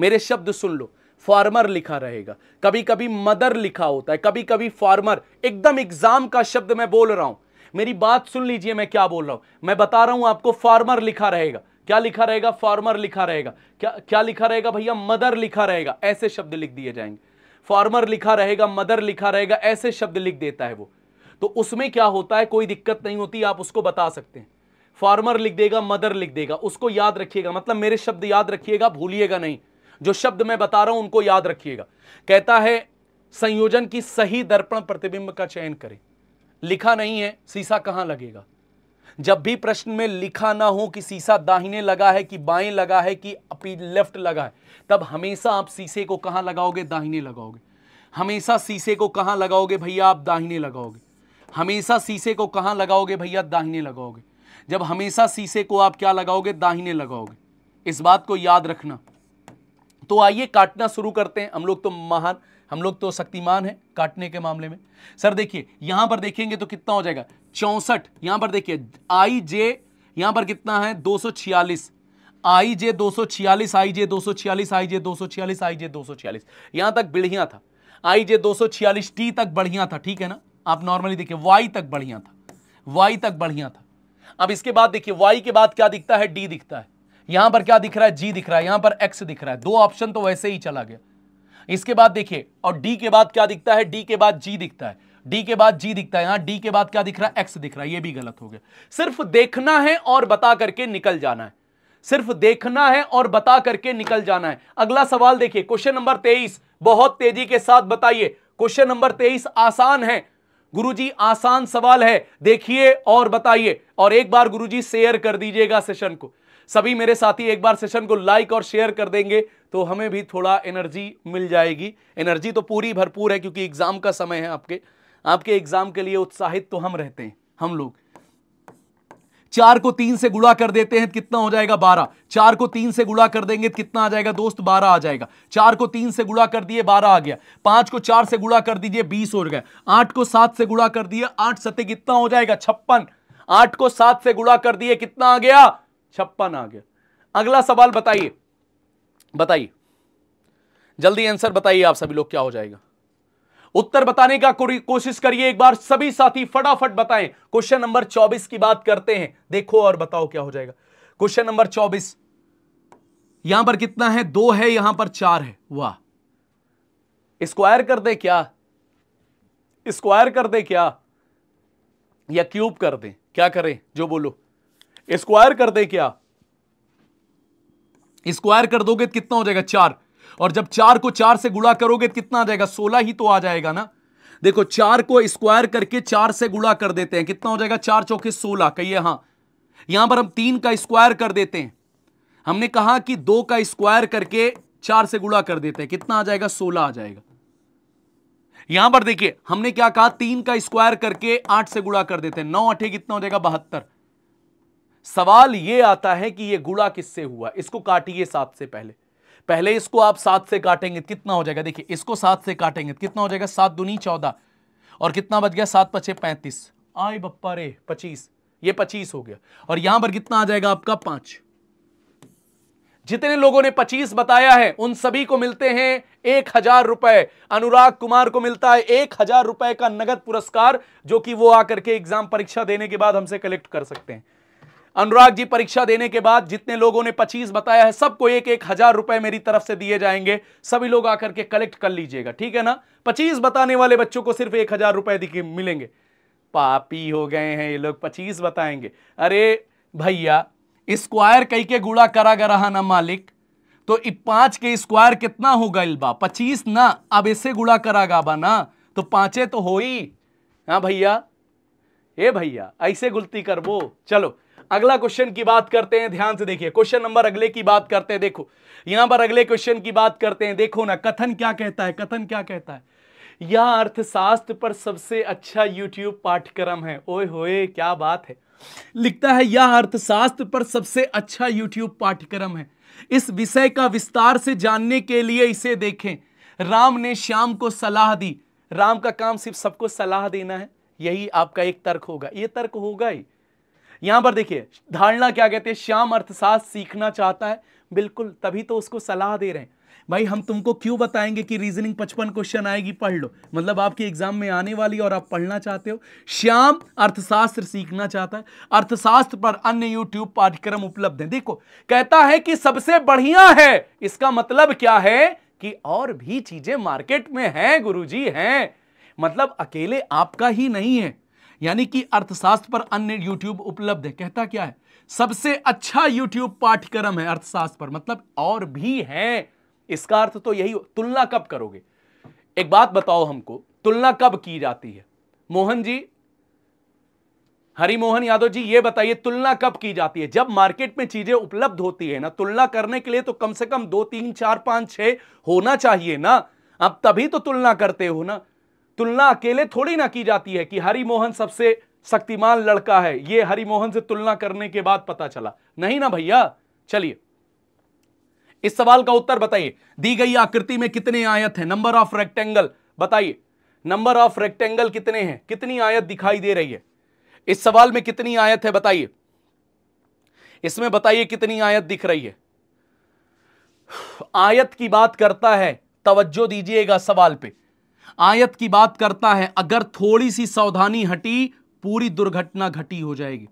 मेरे शब्द सुन लो, फार्मर लिखा रहेगा, कभी कभी मदर लिखा होता है, कभी कभी फार्मर, एकदम एग्जाम का शब्द मैं बोल रहा हूं, मेरी बात सुन लीजिए मैं क्या बोल रहा हूं। मैं बता रहा हूं आपको फार्मर लिखा रहेगा, क्या लिखा रहेगा, फार्मर लिखा रहेगा, क्या क्या लिखा रहेगा भैया, मदर लिखा रहेगा, ऐसे शब्द लिख दिए जाएंगे। फार्मर लिखा रहेगा, मदर लिखा रहेगा, ऐसे शब्द लिख देता है वो, तो उसमें क्या होता है, कोई दिक्कत नहीं होती, आप उसको बता सकते हैं। फार्मर लिख देगा, मदर लिख देगा, उसको याद रखिएगा, मतलब मेरे शब्द याद रखिएगा, भूलिएगा नहीं, जो शब्द मैं बता रहा हूं उनको याद रखिएगा। कहता है संयोजन की सही दर्पण प्रतिबिंब का चयन करें, लिखा नहीं है शीशा कहां लगेगा। जब भी प्रश्न में लिखा ना हो कि शीशा दाहिने लगा है कि बाएं लगा है कि लेफ्ट लगा है, तब हमेशा आप शीशे को कहां लगाओगे, दाहिने लगाओगे। हमेशा शीशे को कहां लगाओगे भैया, आप दाहिने लगाओगे। हमेशा शीशे को कहां लगाओगे भैया, दाहिने लगाओगे। जब हमेशा शीशे को आप क्या लगाओगे, दाहिने लगाओगे, इस बात को याद रखना। तो आइए काटना शुरू करते हैं। हम लोग तो महान, हम लोग तो शक्तिमान हैं काटने के मामले में। सर देखिए यहां पर देखेंगे तो कितना हो जाएगा, चौंसठ। यहां पर देखिए आई जे, यहां पर कितना है, दो सौ छियालीस, आई जे दो सौ छियालीस, आई जे दो सौ छियालीस, आई जे दो सौ छियालीस, आई जे दो सौ छियालीस, यहां तक बढ़िया था। आई जे दो सौ छियालीस, टी तक बढ़िया था, ठीक है ना, आप नॉर्मली देखिए। वाई तक बढ़िया था, वाई तक बढ़िया था। अब इसके बाद देखिए, वाई के बाद क्या दिखता है, डी दिखता है। यहां पर क्या दिख रहा है, जी दिख रहा है, यहां पर एक्स दिख रहा है, दो ऑप्शन तो वैसे ही चला गया। इसके बाद देखिए, और डी के बाद क्या दिखता है, डी के बाद जी दिखता है, डी के बाद जी दिखता है, यहां डी के बाद क्या दिख रहा है, एक्स दिख रहा है, ये भी गलत हो गया। सिर्फ देखना है और बता करके निकल जाना है, सिर्फ देखना है और बता करके निकल जाना है। अगला सवाल देखिए, क्वेश्चन नंबर तेईस, बहुत तेजी के साथ बताइए। क्वेश्चन नंबर तेईस आसान है गुरुजी, आसान सवाल है, देखिए और बताइए। और एक बार गुरुजी शेयर कर दीजिएगा सेशन को, सभी मेरे साथी एक बार सेशन को लाइक और शेयर कर देंगे तो हमें भी थोड़ा एनर्जी मिल जाएगी। एनर्जी तो पूरी भरपूर है क्योंकि एग्जाम का समय है, आपके आपके एग्जाम के लिए उत्साहित तो हम रहते हैं। हम लोग चार को तीन से गुणा कर देते हैं, कितना हो जाएगा बारह। चार को तीन से गुणा कर देंगे कितना आ जाएगा दोस्त, बारह आ जाएगा। चार को तीन से गुणा कर दिए बारह आ गया। पांच को चार से गुणा कर दीजिए बीस हो गया। आठ को सात से गुणा कर दिए आठ सत्ते कितना हो जाएगा छप्पन। आठ को सात से गुणा कर दिए कितना आ गया छप्पन आ गया। अगला सवाल बताइए, बताइए जल्दी आंसर बताइए आप सभी लोग क्या हो जाएगा। उत्तर बताने का कोशिश करिए एक बार, सभी साथी फटाफट बताएं। क्वेश्चन नंबर चौबीस की बात करते हैं, देखो और बताओ क्या हो जाएगा। क्वेश्चन नंबर चौबीस, यहां पर कितना है दो है, यहां पर चार है। वाह, स्क्वायर कर दे क्या, स्क्वायर कर दे क्या या क्यूब कर दे, क्या करें जो बोलो। स्क्वायर कर दे क्या, स्क्वायर कर दोगे तो कितना हो जाएगा चार, और जब चार को चार से गुणा करोगे तो कितना आ जाएगा सोलह ही तो आ जाएगा ना। देखो चार को स्क्वायर करके चार से गुणा कर देते हैं, कितना हो जाएगा चार चौके सोलह, कहिए। हाँ, यहां पर हम तीन का स्क्वायर कर देते हैं, हमने कहा कि दो का स्क्वायर करके चार से गुणा कर देते हैं, कितना आ जाएगा सोलह आ जाएगा। यहां पर देखिए हमने क्या कहा, तीन का स्क्वायर करके आठ से गुणा कर देते हैं, नौ आठे कितना हो जाएगा बहत्तर। सवाल ये आता है कि ये गुणा किससे हुआ, इसको काटिए सात से। पहले पहले इसको आप सात से काटेंगे कितना हो जाएगा, देखिए इसको सात से काटेंगे कितना हो जाएगा, सात दूनी चौदह और कितना बच गया सात पचे पैंतीस, आए बप्पा रे पच्चीस, ये पच्चीस हो गया। और यहां पर कितना आ जाएगा आपका पांच। जितने लोगों ने पच्चीस बताया है उन सभी को मिलते हैं एक हजार रुपए, अनुराग कुमार को मिलता है एक हजार रुपए का नगद पुरस्कार, जो कि वो आकर के एग्जाम परीक्षा देने के बाद हमसे कलेक्ट कर सकते हैं। अनुराग जी, परीक्षा देने के बाद जितने लोगों ने पच्चीस बताया है सबको एक एक हजार रुपए मेरी तरफ से दिए जाएंगे, सभी लोग आकर के कलेक्ट कर लीजिएगा, ठीक है ना। पच्चीस बताने वाले बच्चों को सिर्फ एक हजार रुपए मिलेंगे, पापी हो गए हैं ये लोग, पच्चीस बताएंगे। अरे भैया, स्क्वायर कई के गुणा करा गया ना मालिक, तो पांच के स्क्वायर कितना होगा इल्बा, पच्चीस ना। अब इससे गुणा करा गाबा ना तो पांचे तो हो ही। हाँ भैया, ए भैया ऐसे गलती कर वो। चलो अगला क्वेश्चन की बात करते हैं, ध्यान से देखिए। क्वेश्चन नंबर अगले की बात करते हैं, देखो यहां पर अगले क्वेश्चन की बात करते हैं। देखो ना कथन क्या कहता है, कथन क्या कहता है, यह अर्थशास्त्र पर सबसे अच्छा यूट्यूब पाठ्यक्रम है। ओए होए क्या बात है, लिखता है यह अर्थशास्त्र पर सबसे अच्छा यूट्यूब पाठ्यक्रम है, इस विषय का विस्तार से जानने के लिए इसे देखें। राम ने श्याम को सलाह दी, राम का काम सिर्फ सबको सलाह देना है, यही आपका एक तर्क होगा, यह तर्क होगा ही। यहां पर देखिए धारणा क्या कहते हैं, श्याम अर्थशास्त्र सीखना चाहता है, बिल्कुल तभी तो उसको सलाह दे रहे हैं। भाई हम तुमको क्यों बताएंगे कि रीजनिंग पचपन क्वेश्चन आएगी पढ़ लो, मतलब आपके एग्जाम में आने वाली और आप पढ़ना चाहते हो। श्याम अर्थशास्त्र सीखना चाहता है, अर्थशास्त्र पर अन्य यूट्यूब पाठ्यक्रम उपलब्ध है। देखो कहता है कि सबसे बढ़िया है, इसका मतलब क्या है कि और भी चीजें मार्केट में हैं गुरुजी हैं, मतलब अकेले आपका ही नहीं है, यानी कि अर्थशास्त्र पर अन्य यूट्यूब उपलब्ध है। कहता क्या है, सबसे अच्छा यूट्यूब पाठ्यक्रम है अर्थशास्त्र पर, मतलब और भी है, इसका अर्थ तो यही। तुलना कब करोगे, एक बात बताओ हमको, तुलना कब की जाती है मोहन जी, हरिमोहन यादव जी ये बताइए, तुलना कब की जाती है? जब मार्केट में चीजें उपलब्ध होती है ना, तुलना करने के लिए तो कम से कम दो तीन चार पांच छह होना चाहिए ना, आप तभी तो तुलना करते हो ना। तुलना अकेले थोड़ी ना की जाती है कि हरिमोहन सबसे शक्तिमान लड़का है, ये हरिमोहन से तुलना करने के बाद पता चला, नहीं ना भैया। चलिए इस सवाल का उत्तर बताइए, दी गई आकृति में कितने आयत है, नंबर ऑफ रेक्टेंगल बताइए, नंबर ऑफ रेक्टेंगल कितने हैं, कितनी आयत दिखाई दे रही है इस सवाल में, कितनी आयत है बताइए, इसमें बताइए कितनी आयत दिख रही है। आयत की बात करता है, तवज्जो दीजिएगा सवाल पे, आयत की बात करता है, अगर थोड़ी सी सावधानी हटी पूरी दुर्घटना घटी हो जाएगी।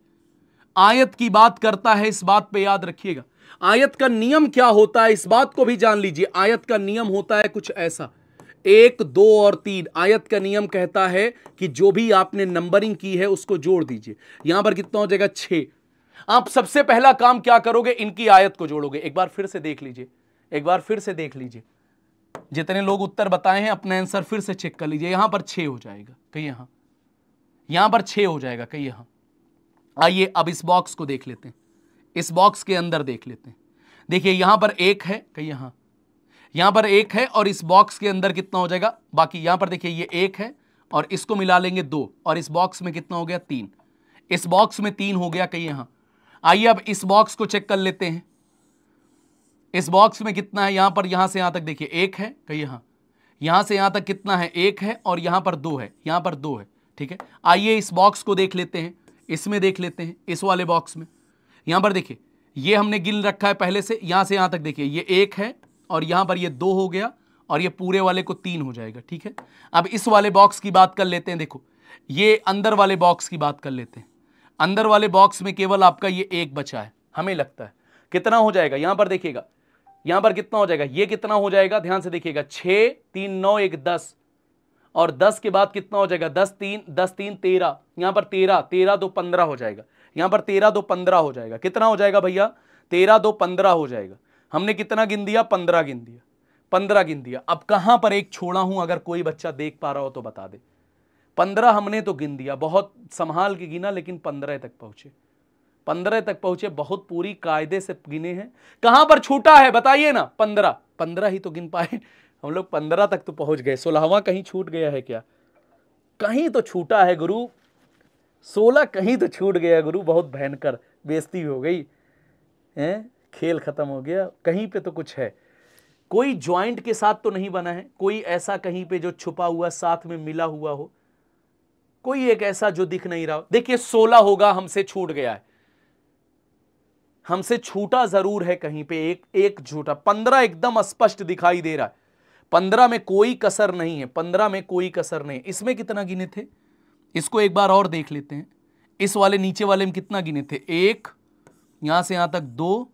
आयत की बात करता है, इस बात पे याद रखिएगा। आयत का नियम क्या होता है इस बात को भी जान लीजिए। आयत का नियम होता है कुछ ऐसा, एक दो और तीन। आयत का नियम कहता है कि जो भी आपने नंबरिंग की है उसको जोड़ दीजिए। यहां पर कितना हो जाएगा छः। आप सबसे पहला काम क्या करोगे, इनकी आयत को जोड़ोगे। एक बार फिर से देख लीजिए, एक बार फिर से देख लीजिए, जितने लोग उत्तर बताए हैं अपना आंसर फिर से चेक कर लीजिए। यहां पर छह हो जाएगा कहीं, यहां यहां पर छह हो जाएगा कहीं यहां। आइए अब इस बॉक्स को देख लेते हैं, इस बॉक्स के अंदर देख लेते हैं। देखिए यहां पर एक है कहीं, यहां यहां पर एक है और इस बॉक्स के अंदर कितना हो जाएगा बाकी। यहां पर देखिए ये एक है और इसको मिला लेंगे दो, और इस बॉक्स में कितना हो गया तीन, इस बॉक्स में तीन हो गया कहीं यहां। आइए अब इस बॉक्स को चेक कर लेते हैं, इस बॉक्स में कितना है। यहां पर यहां से यहां तक देखिए एक है कहीं, यहां यहां से यहां तक कितना है, एक है और यहां पर दो है, यहां पर दो है ठीक है। आइए इस बॉक्स को देख लेते हैं, इसमें देख लेते हैं, इस वाले बॉक्स में। यहां पर देखिए ये हमने गिन रखा है पहले से, यहां से यहां तक देखिए ये एक है और यहां पर ये दो हो गया और ये पूरे वाले को तीन हो जाएगा ठीक है। अब इस वाले बॉक्स की बात कर लेते हैं, देखो ये अंदर वाले बॉक्स की बात कर लेते हैं। अंदर वाले बॉक्स में केवल आपका ये एक बचा है, हमें लगता है कितना हो जाएगा। यहां पर देखिएगा, यहां पर कितना हो जाएगा, ये कितना हो जाएगा ध्यान से देखिएगा, छः तीन नौ एक दस, और दस के बाद कितना हो जाएगा, दस तीन दस तीन तेरह, यहां पर तेरह तेरह दो पंद्रह हो जाएगा, यहां पर तेरह दो पंद्रह हो जाएगा। कितना हो जाएगा भैया, तेरह दो पंद्रह हो जाएगा। हमने कितना गिन दिया, पंद्रह गिन दिया, पंद्रह गिन दिया। अब कहां पर एक छोड़ा हूं, अगर कोई बच्चा देख पा रहा हो तो बता दे। पंद्रह हमने तो गिन दिया, बहुत संभाल के गिना, लेकिन पंद्रह तक पहुंचे, पंद्रह तक पहुंचे, बहुत पूरी कायदे से गिने हैं। कहां पर छूटा है बताइए ना, पंद्रह पंद्रह ही तो गिन पाए हम लोग, पंद्रह तक तो पहुंच गए। सोलहवां कहीं छूट गया है क्या, कहीं तो छूटा है गुरु, सोलह कहीं तो छूट गया गुरु, बहुत भयंकर बेइज्जती हो गई है, खेल खत्म हो गया। कहीं पे तो कुछ है, कोई ज्वाइंट के साथ तो नहीं बना है, कोई ऐसा कहीं पे जो छुपा हुआ साथ में मिला हुआ हो, कोई एक ऐसा जो दिख नहीं रहा हो। देखिए सोलह होगा, हमसे छूट गया है, हमसे छूटा जरूर है कहीं पे, एक एक छूटा। पंद्रह एकदम स्पष्ट दिखाई दे रहा है, पंद्रह में कोई कसर नहीं है, पंद्रह में कोई कसर नहीं। इसमें कितना गिने थे, इसको एक बार और देख लेते हैं। इस वाले नीचे वाले में कितना गिने थे, एक, यहां से यहां तक दो,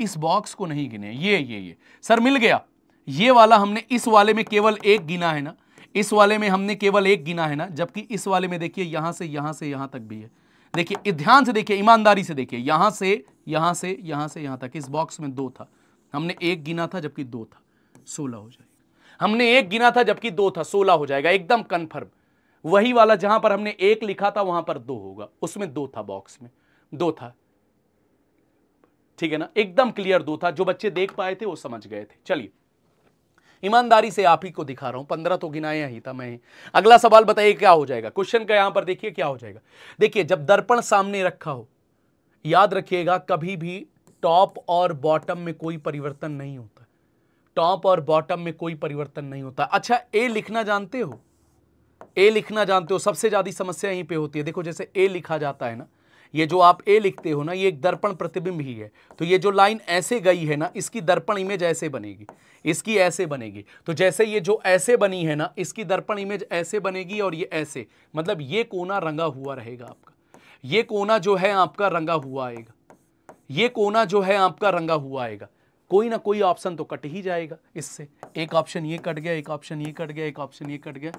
इस बॉक्स को नहीं गिने। ये ये ये सर मिल गया, ये वाला हमने इस वाले में केवल एक गिना है ना, इस वाले में हमने केवल एक गिना है ना, जबकि इस वाले में देखिए यहां से यहां से यहां तक भी है। देखिए ध्यान से देखिए, ईमानदारी से देखिए, यहां से यहां से यहां से यहां तक। इस बॉक्स में दो था, हमने एक गिना था जबकि दो था, सोलह हो जाएगा। हमने एक गिना था जबकि दो था, सोलह हो जाएगा एकदम कंफर्म। वही वाला जहां पर हमने एक लिखा था वहां पर दो होगा, उसमें दो था, बॉक्स में दो था ठीक है ना, एकदम क्लियर दो था। जो बच्चे देख पाए थे वो समझ गए थे। चलिए ईमानदारी से आप ही को दिखा रहा हूं, पंद्रह तो गिनाया ही था मैं। अगला सवाल बताइए क्या हो जाएगा, क्वेश्चन का यहां पर देखिए क्या हो जाएगा। देखिए जब दर्पण सामने रखा हो, याद रखिएगा कभी भी टॉप और बॉटम में कोई परिवर्तन नहीं होता, टॉप और बॉटम में कोई परिवर्तन नहीं होता। अच्छा ए लिखना जानते हो, ए लिखना जानते हो, सबसे ज्यादा समस्या यहीं पे होती है। देखो जैसे ए लिखा जाता है ना, ये जो आप ए लिखते हो ना, ये एक दर्पण प्रतिबिंब ही है। तो ये जो लाइन ऐसे गई है ना, इसकी दर्पण इमेज ऐसे बनेगी, इसकी ऐसे बनेगी। तो जैसे ये जो ऐसे बनी है ना, इसकी दर्पण इमेज ऐसे बनेगी और ये ऐसे, मतलब ये कोना रंगा हुआ रहेगा आपका, ये कोना जो है आपका रंगा हुआ आएगा, ये कोना जो है आपका रंगा हुआ आएगा। कोई ना कोई ऑप्शन तो कट ही जाएगा इससे, एक ऑप्शन ये कट गया, एक ऑप्शन ये कट गया, एक ऑप्शन ये कट गया,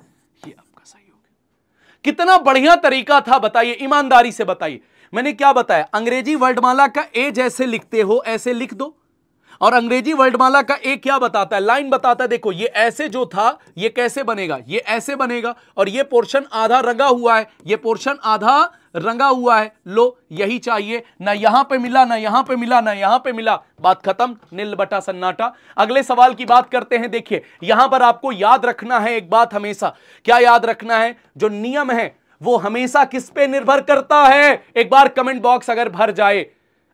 ये आपका सही हो गया। कितना बढ़िया तरीका था बताइए, ईमानदारी से बताइए। मैंने क्या बताया, अंग्रेजी वर्डमाला का ए जैसे लिखते हो ऐसे लिख दो, और अंग्रेजी वर्डमाला का ए क्या बताता है, लाइन बताता है। देखो ये ऐसे जो था ये कैसे बनेगा, ये ऐसे बनेगा और ये पोर्शन आधा रंगा हुआ है, ये पोर्शन आधा रंगा हुआ है। लो यही चाहिए, ना यहां पे मिला, ना यहां पे मिला, ना यहां पे मिला, बात खत्म, नील बटा सन्नाटा। अगले सवाल की बात करते हैं। देखिए यहां पर आपको याद रखना है एक बात, हमेशा क्या याद रखना है, जो नियम है वो हमेशा किस पे निर्भर करता है। एक बार कमेंट बॉक्स अगर भर जाए,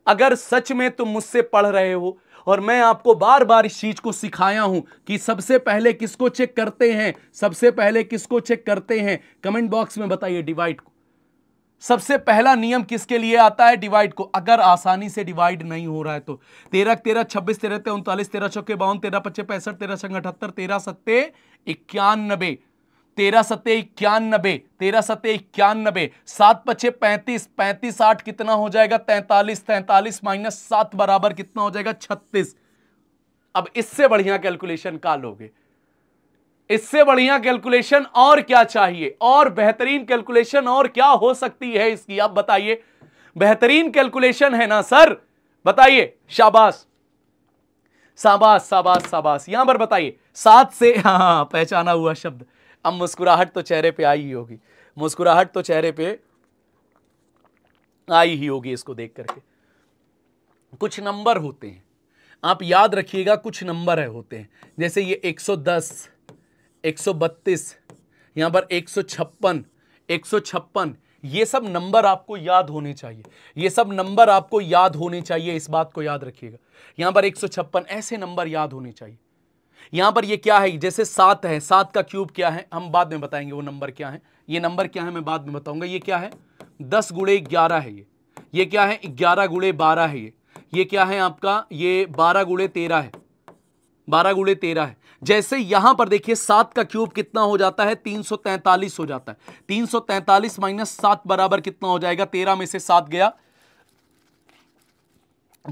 अगर सच में तुम मुझसे पढ़ रहे हो और मैं आपको बार बार इस चीज को सिखाया हूं कि सबसे पहले किसको चेक करते हैं, सबसे पहले किसको चेक करते हैं, कमेंट बॉक्स में बताइए डिवाइड को। सबसे पहला नियम किसके लिए आता है, डिवाइड को। अगर आसानी से डिवाइड नहीं हो रहा है तो तेरह तेरह छब्बीस तेरह तेरह उनतालीस तेरह चौके बावन तेरह पच्चे पैंसठ तेरह संग अठहत्तर तेरह सत्ते इक्यानबे तेरह सत्ते इक्यानबे तेरह सत्ते इक्यानबे सात पचे पैंतीस पैंतीस आठ कितना हो जाएगा तैंतालीस तैंतालीस माइनस सात बराबर कितना हो जाएगा छत्तीस। अब इससे बढ़िया कैलकुलेशन का लोगे, इससे बढ़िया कैलकुलेशन और क्या चाहिए, और बेहतरीन कैलकुलेशन और क्या हो सकती है इसकी, आप बताइए। बेहतरीन कैलकुलेशन है ना सर, बताइए। शाबाश शाबाश शाबाश शाबाश। यहां पर बताइए सात से, हाँ हाँ पहचाना हुआ शब्द। अब मुस्कुराहट तो चेहरे पे आई ही होगी, मुस्कुराहट तो चेहरे पे आई ही होगी इसको देख करके। कुछ नंबर होते हैं, आप याद रखिएगा, कुछ नंबर है होते हैं, जैसे ये एक सौ दस, एक सौ बत्तीस, यहाँ पर एक सौ छप्पन, एक सौ छप्पन, ये सब नंबर आपको याद होने चाहिए, ये सब नंबर आपको याद होने चाहिए, इस बात को याद रखिएगा। यहाँ पर एक सौ छप्पन, ऐसे नंबर याद होने चाहिए। यहाँ पर ये क्या है, जैसे सात है, सात का क्यूब क्या है हम बाद में बताएंगे, वो नंबर क्या है, ये नंबर क्या है मैं बाद में बताऊंगा। ये क्या है, दस गुणे ग्यारह है ये, ये क्या है, ग्यारह गुणे बारह है ये, ये क्या है आपका, ये बारह गुणे तेरह है, बारह गुणे तेरह है। जैसे यहां पर देखिए सात का क्यूब कितना हो जाता है, तीन सौ तैंतालीस हो जाता है, तीन सौ तैंतालीस माइनस सात बराबर कितना हो जाएगा, तेरह में से सात गया,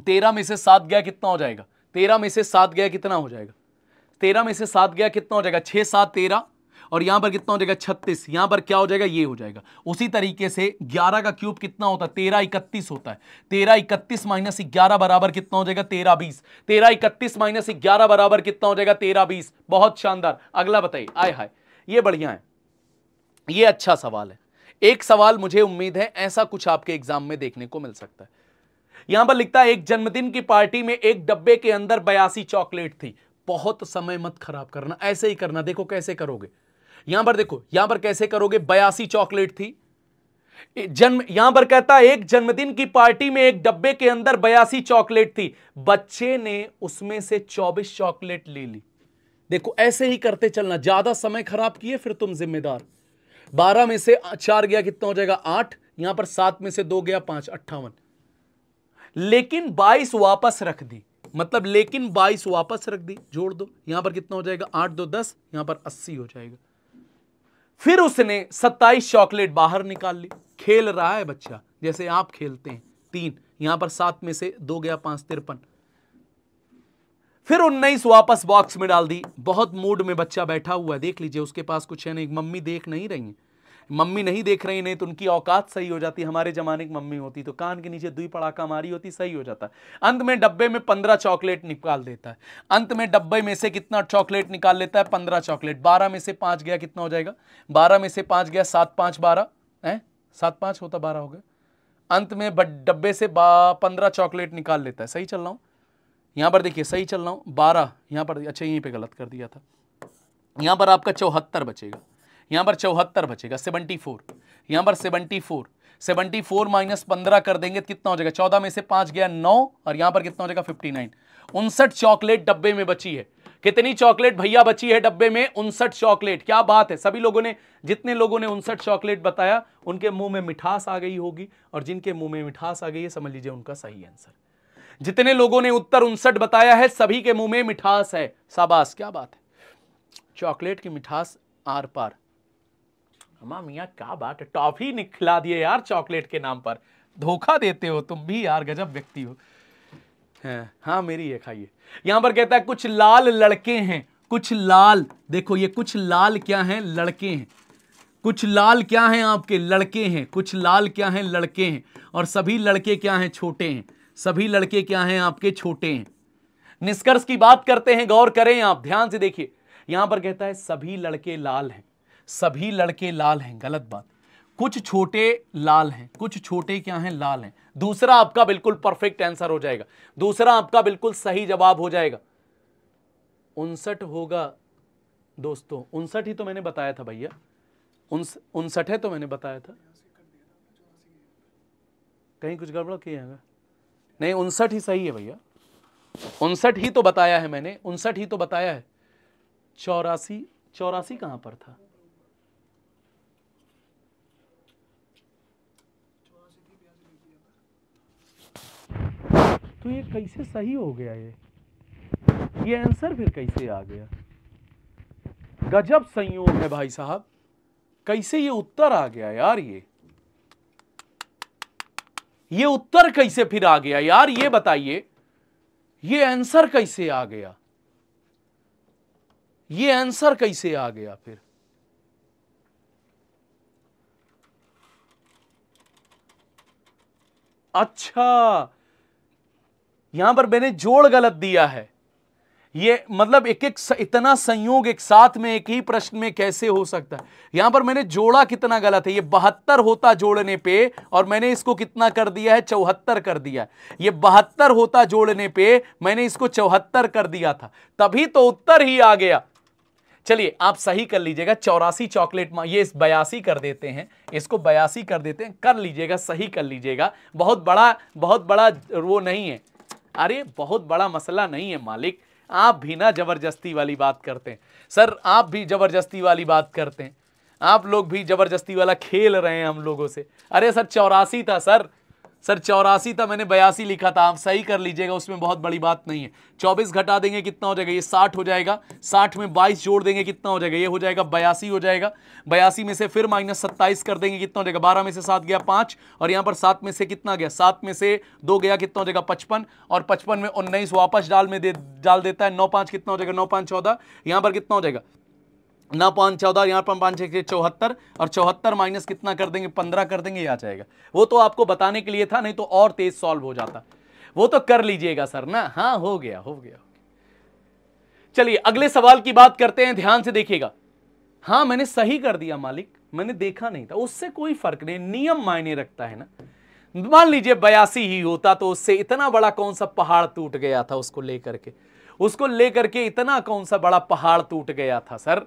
तेरह में से सात गया कितना हो जाएगा, तेरह में से सात गया कितना हो जाएगा, तेरह में से सात गया कितना हो जाएगा, छह सात तेरह, और यहां पर कितना हो जाएगा छत्तीस, यहां पर क्या हो जाएगा, ये हो जाएगा। उसी तरीके से ग्यारह का क्यूब कितना होता है, तेरह इकतीस होता है, तेरह इकतीस माइनस ग्यारह बराबर कितना हो जाएगा, तेरह बीस, तेरह इकतीस माइनस ग्यारह बराबर कितना हो जाएगा, तेरह बीस। बहुत शानदार, अगला बताइए। आय हाय, ये बढ़िया है, ये अच्छा सवाल है। एक सवाल मुझे उम्मीद है ऐसा कुछ आपके एग्जाम में देखने को मिल सकता है। यहां पर लिखता है एक जन्मदिन की पार्टी में एक डब्बे के अंदर बयासी चॉकलेट थी। बहुत समय मत खराब करना, ऐसे ही करना, देखो कैसे करोगे। यहां पर देखो, यहां पर कैसे करोगे, बयासी चॉकलेट थी जन्म, यहां पर कहता है एक जन्मदिन की पार्टी में एक डब्बे के अंदर बयासी चॉकलेट थी, बच्चे ने उसमें से चौबीस चॉकलेट ले ली। देखो ऐसे ही करते चलना, ज्यादा समय खराब किए फिर तुम जिम्मेदार। बारह में से चार गया कितना हो जाएगा, आठ, यहां पर सात में से दो गया पांच, अट्ठावन। लेकिन बाईस वापस रख दी, मतलब लेकिन बाईस वापस रख दी, जोड़ दो, यहां पर कितना हो जाएगा, आठ दो दस, यहां पर अस्सी हो जाएगा। फिर उसने सत्ताईस चॉकलेट बाहर निकाल ली। खेल रहा है बच्चा, जैसे आप खेलते हैं, तीन, यहां पर सात में से दो गया पांच, तिरपन। फिर उन्नीस वापस बॉक्स में डाल दी। बहुत मूड में बच्चा बैठा हुआ है, देख लीजिए उसके पास कुछ है नहीं। मम्मी देख नहीं रही है, मम्मी नहीं देख रही, नहीं तो उनकी औकात सही हो जाती। हमारे जमाने की मम्मी होती तो कान के नीचे दुई पड़ाका मारी होती, सही हो जाता। अंत में डब्बे में पंद्रह चॉकलेट निकाल देता है, अंत में डब्बे में से कितना चॉकलेट निकाल लेता है, पंद्रह चॉकलेट। बारह में से पांच गया कितना हो जाएगा, बारह में से पांच गया सात, पांच बारह है, सात पांच होता बारह हो गया। अंत में डब्बे से पंद्रह चॉकलेट निकाल लेता है, सही चल रहा हूँ। यहाँ पर देखिए सही चल रहा हूँ, बारह यहाँ पर, अच्छा यहीं पर गलत कर दिया था। यहाँ पर आपका चौहत्तर बचेगा, यहाँ पर चौहत्तर बचेगा, चौहत्तर, यहाँ पर चौहत्तर, चौहत्तर माइनस पंद्रह कर देंगे कितना हो जाएगा, चौदह में से पांच गया नौ, और यहाँ पर कितना हो जाएगा उनसठ। उनसठ चॉकलेट डब्बे में बची है। कितनी चॉकलेट भैया बची है डब्बे में, उनसठ चॉकलेट। क्या बात है, सभी लोगों ने, जितने लोगों ने उनसठ चॉकलेट बताया उनके मुंह में मिठास आ गई होगी, और जिनके मुंह में मिठास आ गई है समझ लीजिए उनका सही आंसर। जितने लोगों ने उत्तर उनसठ बताया है सभी के मुंह में मिठास है। शाबाश, क्या बात है, चॉकलेट की मिठास आर पार। अम्मा मियाँ क्या बात है, टॉफी निखिला दिए यार चॉकलेट के नाम पर, धोखा देते हो तुम भी यार, गजब व्यक्ति हो। हाँ मेरी ये खाइए। यहाँ पर कहता है कुछ लाल लड़के हैं, कुछ लाल, देखो ये कुछ लाल क्या हैं, लड़के हैं, कुछ लाल क्या हैं आपके, लड़के हैं, कुछ लाल क्या हैं, लड़के हैं, और सभी लड़के क्या हैं, छोटे हैं, सभी लड़के क्या हैं आपके, छोटे हैं। निष्कर्ष की बात करते हैं, गौर करें आप, ध्यान से देखिए। यहाँ पर कहता है सभी लड़के लाल हैं, सभी लड़के लाल हैं, गलत बात। कुछ छोटे लाल हैं, कुछ छोटे क्या हैं, लाल हैं। दूसरा आपका बिल्कुल परफेक्ट आंसर हो जाएगा, दूसरा आपका बिल्कुल सही जवाब हो जाएगा। उनसठ होगा दोस्तों, उनसठ ही तो मैंने बताया था भैया, उनसठ है तो मैंने बताया था, कहीं कुछ गड़बड़ किया है नहीं, उनसठ ही सही है भैया, उनसठ ही तो बताया है मैंने, उनसठ ही तो बताया है। चौरासी, चौरासी कहां पर था, तो ये कैसे सही हो गया, ये ये आंसर फिर कैसे आ गया, गजब संयोग है भाई साहब, कैसे ये उत्तर आ गया यार, ये ये उत्तर कैसे फिर आ गया यार, ये बताइए, ये आंसर कैसे आ गया, ये आंसर कैसे आ गया फिर? अच्छा, यहां पर मैंने जोड़ गलत दिया है। ये मतलब एक एक इतना संयोग एक साथ में एक ही प्रश्न में कैसे हो सकता है? यहां पर मैंने जोड़ा कितना गलत है, ये बहत्तर होता जोड़ने पे और मैंने इसको कितना कर दिया है, चौहत्तर कर दिया है। ये बहत्तर होता जोड़ने पे मैंने इसको चौहत्तर कर दिया था, तभी तो उत्तर ही आ गया। चलिए आप सही कर लीजिएगा, चौरासी चॉकलेट, ये बयासी कर देते हैं, इसको बयासी कर देते हैं, कर लीजिएगा, सही कर लीजिएगा। बहुत बड़ा बहुत बड़ा वो नहीं है, अरे बहुत बड़ा मसला नहीं है मालिक। आप भी ना जबरदस्ती वाली बात करते हैं सर, आप भी जबरदस्ती वाली बात करते हैं, आप लोग भी जबरदस्ती वाला खेल रहे हैं हम लोगों से। अरे सर चौरासी था सर, सर चौरासी था, मैंने बयासी लिखा था, आप सही कर लीजिएगा, उसमें बहुत बड़ी बात नहीं है। चौबीस घटा देंगे कितना हो जाएगा, ये साठ हो जाएगा, साठ में बाईस जोड़ देंगे कितना हो जाएगा, ये हो जाएगा बयासी हो जाएगा। बयासी में से फिर माइनस सत्ताईस कर देंगे कितना हो जाएगा, बारह में से सात गया पाँच, और यहाँ पर सात में से कितना गया, सात में से दो गया कितना हो जाएगा पचपन, और पचपन में उन्नीस वापस डाल में दे डाल देता है, नौ पाँच कितना हो जाएगा, नौ पाँच चौदह, यहाँ पर कितना हो जाएगा ना पाँच चौदह, यहाँ पर पाँच छः चौहत्तर, और चौहत्तर माइनस कितना कर देंगे, पंद्रह कर देंगे, ये आ जाएगा। वो तो आपको बताने के लिए था, नहीं तो और तेज सॉल्व हो जाता। वो तो कर लीजिएगा सर ना, हाँ हो गया हो गया। चलिए अगले सवाल की बात करते हैं, ध्यान से देखिएगा। हाँ मैंने सही कर दिया मालिक, मैंने देखा नहीं था, उससे कोई फर्क नहीं, नियम मायने रखता है ना। मान लीजिए बयासी ही होता तो उससे इतना बड़ा कौन सा पहाड़ टूट गया था, उसको लेकर के उसको लेकर के इतना कौन सा बड़ा पहाड़ टूट गया था सर।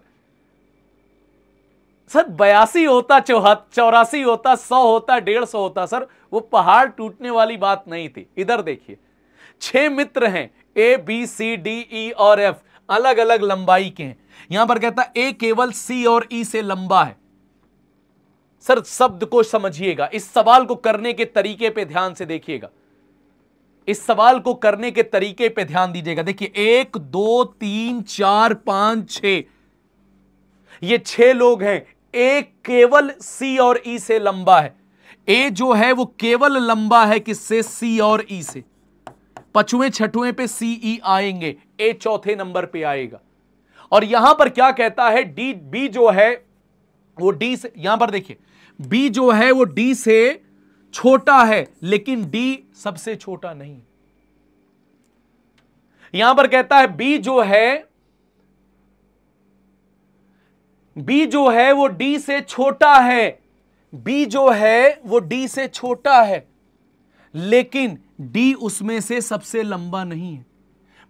सर बयासी होता, चौहत्तर चौरासी होता, सौ होता, डेढ़ सौ होता, सर वो पहाड़ टूटने वाली बात नहीं थी। इधर देखिए, छह मित्र हैं A B C D E और एफ, अलग अलग लंबाई के हैं। यहां पर कहता है ए केवल सी और ई से लंबा है। सर शब्द को समझिएगा, इस सवाल को करने के तरीके पे ध्यान से देखिएगा, इस सवाल को करने के तरीके पे ध्यान दीजिएगा। देखिए एक दो तीन चार पांच छह, ये छह लोग हैं, ए केवल सी और ई से लंबा है। ए जो है वो केवल लंबा है किससे, सी और ई से। पांचवें छठवें पे सी ई आएंगे, ए चौथे नंबर पे आएगा। और यहां पर क्या कहता है, डी बी जो है वो डी से, यहां पर देखिए बी जो है वो डी से छोटा है, लेकिन डी सबसे छोटा नहीं। यहां पर कहता है बी जो है बी जो है वो डी से छोटा है, बी जो है वो डी से छोटा है, लेकिन डी उसमें से सबसे लंबा नहीं है।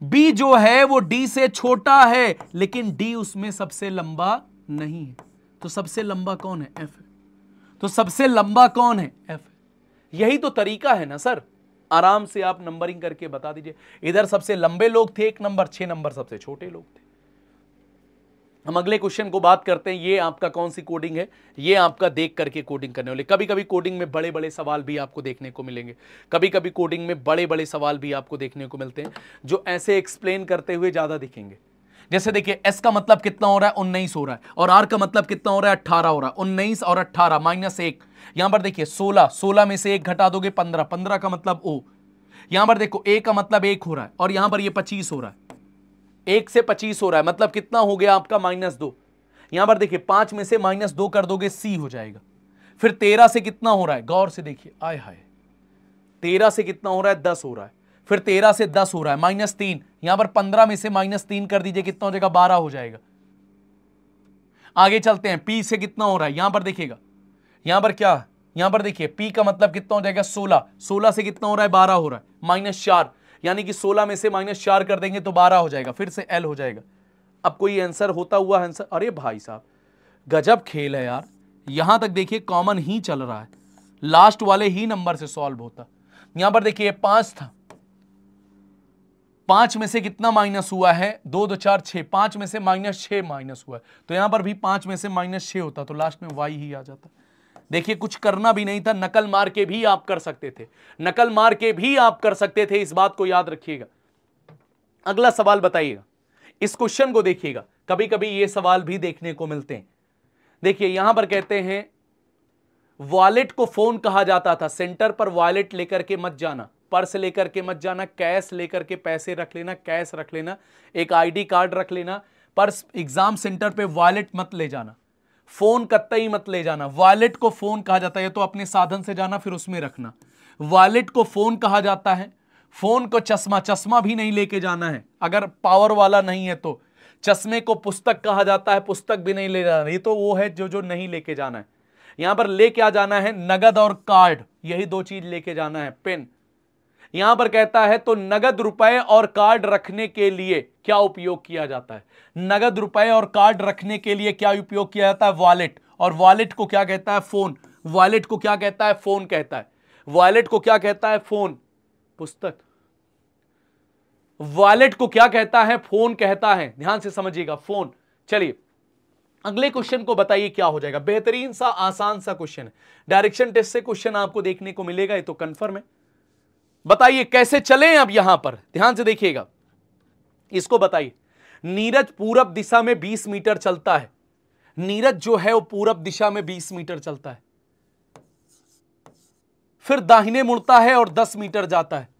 बी जो है वो डी से छोटा है, लेकिन डी उसमें सबसे लंबा नहीं है। तो सबसे लंबा कौन है, एफ। तो सबसे लंबा कौन है, एफ। यही तो तरीका है ना सर, आराम से आप नंबरिंग करके बता दीजिए। इधर सबसे लंबे लोग थे एक नंबर, छह नंबर सबसे छोटे लोग थे। हम अगले क्वेश्चन को बात करते हैं, ये आपका कौन सी कोडिंग है, ये आपका देख करके कोडिंग करने वाले। कभी कभी कोडिंग में बड़े बड़े सवाल भी आपको देखने को मिलेंगे, कभी कभी कोडिंग में बड़े बड़े सवाल भी आपको देखने को मिलते हैं जो ऐसे एक्सप्लेन करते हुए ज़्यादा दिखेंगे। जैसे देखिए एस का मतलब कितना हो रहा है, उन्नीस हो रहा है, और आर का मतलब कितना हो रहा है, अट्ठारह हो रहा है। उन्नीस और अट्ठारह माइनस एक, यहाँ पर देखिए सोलह, सोलह में से एक घटा दोगे पंद्रह, पंद्रह का मतलब ओ। यहाँ पर देखो ए का मतलब एक हो रहा है, और यहाँ पर ये पच्चीस हो रहा है, एक से पच्चीस हो रहा है, मतलब कितना हो गया आपका माइनस दो। यहां पर देखिए पांच में से माइनस दो कर दोगे सी हो जाएगा। फिर तेरह से कितना हो रहा है, गौर से देखिए, आय हाय, तेरह से कितना हो रहा है, दस हो रहा है। फिर तेरह से दस हो रहा है माइनस तीन, यहां पर पंद्रह में से माइनस तीन कर दीजिए कितना हो जाएगा, बारह हो जाएगा। आगे चलते हैं, पी से कितना हो रहा है, यहां पर देखिएगा, यहां पर क्या, यहां पर देखिए पी का मतलब कितना हो जाएगा सोलह, सोलह से कितना हो रहा है, बारह हो रहा है, माइनस चार, यानी कि सोलह में से माइनस चार कर देंगे तो बारह हो जाएगा। फिर से एल हो जाएगा। अब कोई आंसर होता हुआ आंसर, अरे भाई साहब गजब खेल है यार। यहां तक देखिए कॉमन ही चल रहा है, लास्ट वाले ही नंबर से सॉल्व होता। यहां पर देखिए पांच था, पांच में से कितना माइनस हुआ है, दो दो चार छः, पांच में से माइनस छः माइनस हुआ है, तो यहां पर भी पांच में से माइनस छः होता, तो लास्ट में वाई ही आ जाता। देखिए कुछ करना भी नहीं था, नकल मार के भी आप कर सकते थे, नकल मार के भी आप कर सकते थे, इस बात को याद रखिएगा। अगला सवाल बताइएगा, इस क्वेश्चन को देखिएगा, कभी कभी ये सवाल भी देखने को मिलते हैं। देखिए यहां पर कहते हैं वॉलेट को फोन कहा जाता था, सेंटर पर वॉलेट लेकर के मत जाना, पर्स लेकर के मत जाना, कैश लेकर के पैसे रख लेना, कैश रख लेना, एक आईडी कार्ड रख लेना, पर एग्जाम सेंटर पे वॉलेट मत ले जाना, फोन कतई मत ले जाना। वॉलेट को फोन कहा जाता है, तो अपने साधन से जाना फिर उसमें रखना। वॉलेट को फोन कहा जाता है। फोन को चश्मा, चश्मा भी नहीं लेके जाना है अगर पावर वाला नहीं है तो। चश्मे को पुस्तक कहा जाता है, पुस्तक भी नहीं ले जाना। ये तो वो है जो जो नहीं लेके जाना है। यहां पर लेके आ जाना है नगद और कार्ड, यही दो चीज लेके जाना है। पेन यहां पर कहता है तो नगद रुपए और कार्ड रखने के लिए क्या उपयोग किया जाता है? नगद रुपए और कार्ड रखने के लिए क्या उपयोग किया जाता है? वॉलेट। और वॉलेट को क्या कहता है? फोन। वॉलेट को क्या कहता है? फोन कहता है। वॉलेट को क्या कहता है? फोन। पुस्तक वॉलेट को क्या कहता है? फोन कहता है। ध्यान से समझिएगा, फोन। चलिए अगले क्वेश्चन को बताइए क्या हो जाएगा। बेहतरीन सा आसान सा क्वेश्चन है, डायरेक्शन टेस्ट से क्वेश्चन आपको देखने को मिलेगा, ये तो कंफर्म है। बताइए कैसे चलें अब यहां पर, ध्यान से देखिएगा इसको। बताइए नीरज पूरब दिशा में बीस मीटर चलता है। नीरज जो है वो पूरब दिशा में बीस मीटर चलता है, फिर दाहिने मुड़ता है और दस मीटर जाता है,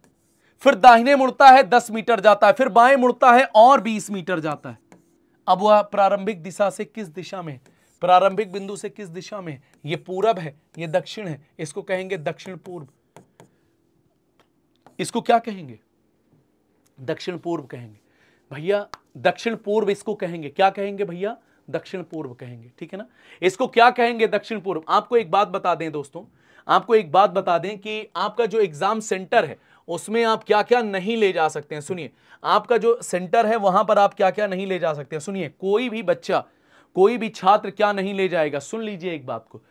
फिर दाहिने मुड़ता है दस मीटर जाता है, फिर बाएं मुड़ता है और बीस मीटर जाता है। अब वह प्रारंभिक दिशा से किस दिशा में है? प्रारंभिक बिंदु से किस दिशा में है? यह पूरब है, यह दक्षिण है, इसको कहेंगे दक्षिण पूर्व। इसको क्या कहेंगे? दक्षिण पूर्व कहेंगे भैया, दक्षिण पूर्व इसको कहेंगे। क्या कहेंगे भैया? दक्षिण पूर्व कहेंगे, ठीक है ना। इसको क्या कहेंगे? दक्षिण पूर्व। आपको एक बात बता दें दोस्तों, आपको एक बात बता दें कि आपका जो एग्जाम सेंटर है उसमें आप क्या क्या नहीं ले जा सकते हैं। सुनिए, आपका जो सेंटर है वहां पर आप क्या क्या नहीं ले जा सकते हैं। सुनिए, कोई भी बच्चा, कोई भी छात्र क्या नहीं ले जाएगा। सुन लीजिए एक बात को,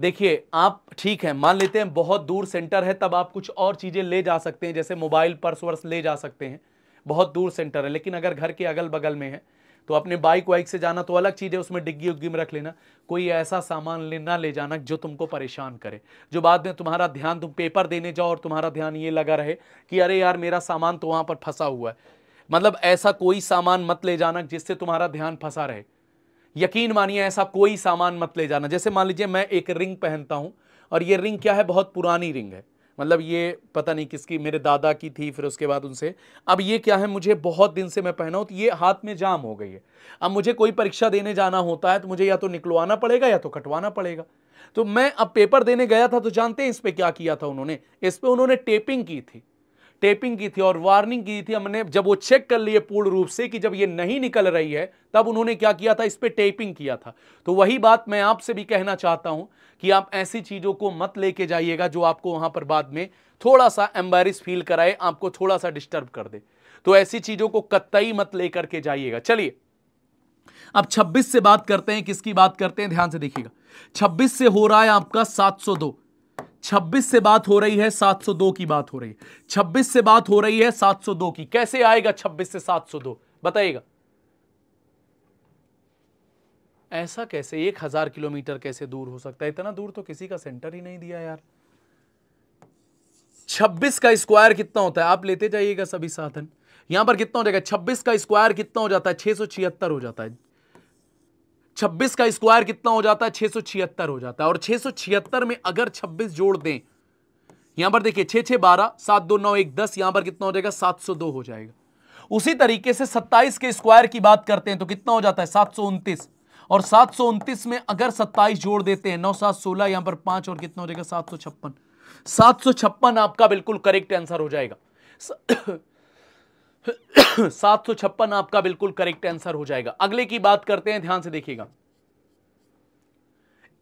देखिए आप ठीक है, मान लेते हैं बहुत दूर सेंटर है, तब आप कुछ और चीज़ें ले जा सकते हैं, जैसे मोबाइल, पर्स वर्स ले जा सकते हैं, बहुत दूर सेंटर है। लेकिन अगर घर के अगल बगल में है तो अपने बाइक वाइक से जाना तो अलग चीज़ है, उसमें डिग्गी उग्गी में रख लेना। कोई ऐसा सामान लेना ले जाना जो तुमको परेशान करे, जो बाद में तुम्हारा ध्यान, तुम पेपर देने जाओ और तुम्हारा ध्यान ये लगा रहे कि अरे यार मेरा सामान तो वहाँ पर फंसा हुआ है। मतलब ऐसा कोई सामान मत ले जाना जिससे तुम्हारा ध्यान फंसा रहे। यकीन मानिए ऐसा कोई सामान मत ले जाना। जैसे मान लीजिए मैं एक रिंग पहनता हूँ और ये रिंग क्या है, बहुत पुरानी रिंग है, मतलब ये पता नहीं किसकी, मेरे दादा की थी, फिर उसके बाद उनसे। अब ये क्या है, मुझे बहुत दिन से मैं पहना हूँ तो ये हाथ में जाम हो गई है। अब मुझे कोई परीक्षा देने जाना होता है तो मुझे या तो निकलवाना पड़ेगा या तो कटवाना पड़ेगा। तो मैं अब पेपर देने गया था तो जानते हैं इस पर क्या किया था उन्होंने? इस पर उन्होंने टेपिंग की थी, टेपिंग की थी और वार्निंग की थी हमने। जब वो चेक कर लिए पूर्ण रूप से कि जब ये नहीं निकल रही है, तब उन्होंने क्या किया था, इस पे टेपिंग किया था। तो वही बात मैं आपसे भी कहना चाहता हूं कि आप ऐसी चीज़ों को मत लेके जाइएगा जो आपको वहां पर बाद में थोड़ा सा एम्बैरेस फील कराए, आपको थोड़ा सा डिस्टर्ब कर दे। तो ऐसी चीज़ों को कतई मत लेकर के जाइएगा। चलिए अब छब्बीस से बात करते हैं। किसकी बात करते हैं? ध्यान से देखिएगा। छब्बीस से हो रहा है आपका सात सौ दो, छब्बीस से बात हो रही है सात सौ दो की बात हो रही है, छब्बीस से बात हो रही है सात सौ दो की। कैसे आएगा छब्बीस से सात सौ दो? बताइएगा ऐसा कैसे? एक हजार किलोमीटर कैसे दूर हो सकता है? इतना दूर तो किसी का सेंटर ही नहीं दिया यार। छब्बीस का स्क्वायर कितना होता है? आप लेते जाइएगा सभी साधन। यहां पर कितना हो जाएगा? छब्बीस का स्क्वायर कितना हो जाता है? छह सौ छिहत्तर हो जाता है। छब्बीस का स्क्वायर कितना हो जाता है? छह सौ छिहत्तर हो जाता है। और छह सौ छिहत्तर में अगर छब्बीस जोड़ दें, यहां पर देखिए छह छह बारह, सात दो नौ एक दस, यहां पर कितना हो जाएगा? सात सौ दो हो जाएगा। उसी तरीके से सत्ताईस के स्क्वायर की बात करते हैं तो कितना हो जाता है? सात सौ उनतीस। और सात सौ उनतीस में अगर सत्ताईस जोड़ देते हैं, नौ सात सोलह, यहां पर पांच, और कितना हो जाएगा? सात सौ छप्पन। सात सौ छप्पन आपका बिल्कुल करेक्ट आंसर हो जाएगा। सात सौ छप्पन आपका बिल्कुल करेक्ट आंसर हो जाएगा। अगले की बात करते हैं, ध्यान से देखिएगा।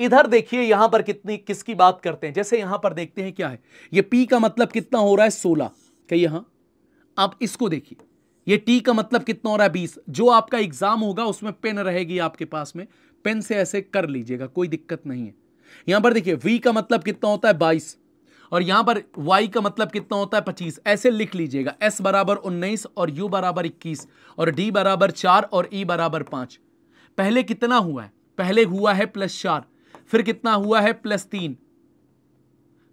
इधर देखिए यहां पर कितनी, किसकी बात करते हैं? जैसे यहां पर देखते हैं क्या है, ये P का मतलब कितना हो रहा है? सोलह। कहीं यहां आप इसको देखिए, ये T का मतलब कितना हो रहा है? बीस। जो आपका एग्जाम होगा उसमें पेन रहेगी आपके पास में, पेन से ऐसे कर लीजिएगा, कोई दिक्कत नहीं है। यहां पर देखिए V का मतलब कितना होता है? बाईस। और यहां पर y का मतलब कितना होता है? पच्चीस। ऐसे लिख लीजिएगा, s बराबर उन्नीस और u बराबर इक्कीस और d बराबर चार और e बराबर पाँच। पहले कितना हुआ है? पहले हुआ है प्लस चार, फिर कितना हुआ है? प्लस तीन,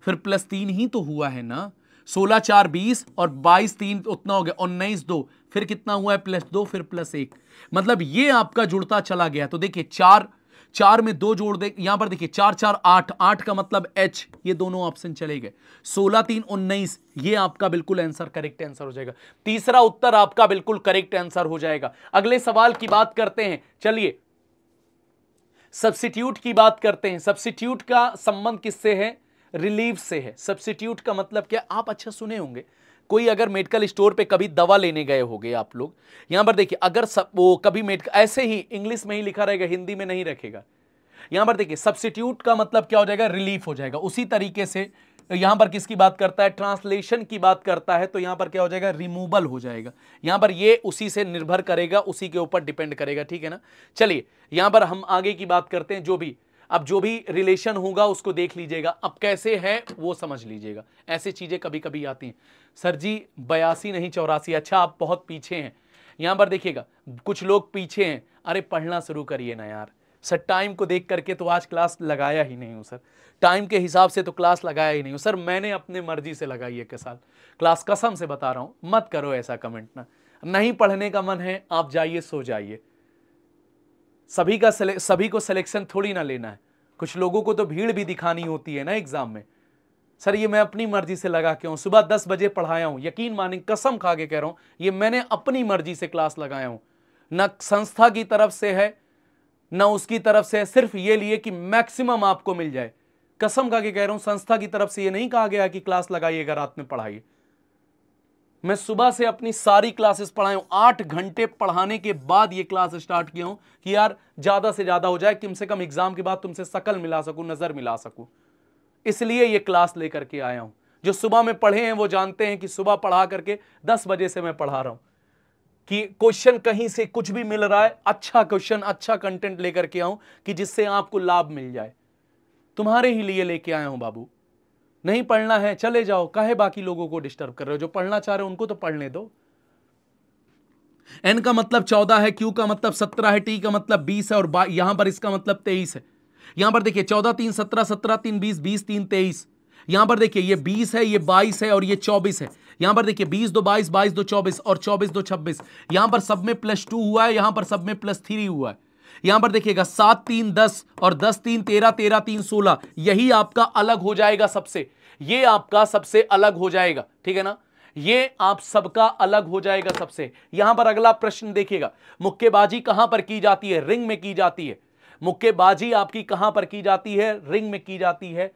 फिर प्लस तीन ही तो हुआ है ना। सोलह चार बीस और बाईस तीन उतना हो गया, उन्नीस दो, फिर कितना हुआ है? प्लस दो, फिर प्लस एक, मतलब ये आपका जुड़ता चला गया। तो देखिए चार चार में दो जोड़ दे, यहां पर देखिए चार चार आठ, आठ का मतलब एच, ये दोनों ऑप्शन चले गए। सोलह तीन उन्नीस, ये आपका बिल्कुल आंसर करेक्ट आंसर हो जाएगा। तीसरा उत्तर आपका बिल्कुल करेक्ट आंसर हो जाएगा। अगले सवाल की बात करते हैं, चलिए सब्स्टिट्यूट की बात करते हैं। सब्स्टिट्यूट का संबंध किससे है? रिलीफ से है। सब्स्टिट्यूट का मतलब क्या? आप अच्छा सुने होंगे, कोई अगर मेडिकल स्टोर पे कभी दवा लेने गए होंगे आप लोग, यहाँ पर देखिए अगर सब वो कभी मेडिकल, ऐसे ही इंग्लिश में ही लिखा रहेगा, हिंदी में नहीं रखेगा। यहाँ पर देखिए सब्स्टिट्यूट का मतलब क्या हो जाएगा? रिलीफ हो जाएगा। उसी तरीके से यहाँ पर किसकी बात करता है? ट्रांसलेशन की बात करता है, तो यहाँ पर क्या हो जाएगा? रिमूवल हो जाएगा। यहाँ पर ये उसी से निर्भर करेगा, उसी के ऊपर डिपेंड करेगा, ठीक है ना। चलिए यहाँ पर हम आगे की बात करते हैं। जो भी अब जो भी रिलेशन होगा उसको देख लीजिएगा, अब कैसे है वो समझ लीजिएगा। ऐसे चीज़ें कभी कभी आती हैं। सर जी बयासी नहीं चौरासी, अच्छा आप बहुत पीछे हैं। यहाँ पर देखिएगा कुछ लोग पीछे हैं, अरे पढ़ना शुरू करिए ना यार। सर टाइम को देख करके तो आज क्लास लगाया ही नहीं हूँ, सर टाइम के हिसाब से तो क्लास लगाया ही नहीं हूँ, सर मैंने अपने मर्जी से लगाई है के साथ क्लास, कसम से बता रहा हूँ। मत करो ऐसा कमेंट ना, नहीं पढ़ने का मन है आप जाइए सो जाइए। सभी का सेले, सभी को सिलेक्शन थोड़ी ना लेना है, कुछ लोगों को तो भीड़ भी दिखानी होती है ना एग्जाम में। सर ये मैं अपनी मर्जी से लगा के हूँ, सुबह दस बजे पढ़ाया हूँ, यकीन माने कसम खा के कह रहा हूँ, ये मैंने अपनी मर्जी से क्लास लगाया हूँ, ना संस्था की तरफ से है ना उसकी तरफ से है, सिर्फ ये लिए कि मैक्सिमम आपको मिल जाए। कसम खा के कह रहा हूँ, संस्था की तरफ से ये नहीं कहा गया कि क्लास लगाइएगा रात में पढ़ाइए। मैं सुबह से अपनी सारी क्लासेस पढ़ाया हूं, आठ घंटे पढ़ाने के बाद ये क्लास स्टार्ट किया हूं कि यार ज्यादा से ज्यादा हो जाए, कम से कम एग्जाम के बाद तुमसे शकल मिला सकूं, नजर मिला सकूं, इसलिए ये क्लास लेकर के आया हूं। जो सुबह में पढ़े हैं वो जानते हैं कि सुबह पढ़ा करके दस बजे से मैं पढ़ा रहा हूं कि क्वेश्चन कहीं से कुछ भी मिल रहा है, अच्छा क्वेश्चन अच्छा कंटेंट लेकर के आऊं कि जिससे आपको लाभ मिल जाए। तुम्हारे ही लिए लेके आया हूं बाबू, नहीं पढ़ना है चले जाओ, काहे बाकी लोगों को डिस्टर्ब कर रहे हो, जो पढ़ना चाह रहे हो उनको तो पढ़ने दो। एन का मतलब चौदह है, क्यू का मतलब सत्रह है, टी का मतलब बीस है, और यहां पर इसका मतलब तेईस है। यहां पर देखिए चौदह तीन सत्रह, सत्रह तीन बीस, बीस तीन तेईस। यहां पर देखिए ये बीस है, ये बाईस है और ये चौबीस है। यहां पर देखिए बीस दो बाईस, बाईस दो चौबीस और चौबीस दो छब्बीस। यहां पर सब में प्लस टू हुआ है, यहां पर सब में प्लस थ्री हुआ है। यहां पर देखिएगा सात तीन दस और दस तीन तेरह, तेरह तीन सोलह। यही आपका अलग हो जाएगा सबसे, ये आपका सबसे अलग हो जाएगा, ठीक है ना, ये आप सबका अलग हो जाएगा सबसे। यहां पर अगला प्रश्न देखिएगा, मुक्केबाजी कहां पर की जाती है? रिंग में की जाती है। मुक्केबाजी आपकी कहां पर की जाती है? रिंग में की जाती है।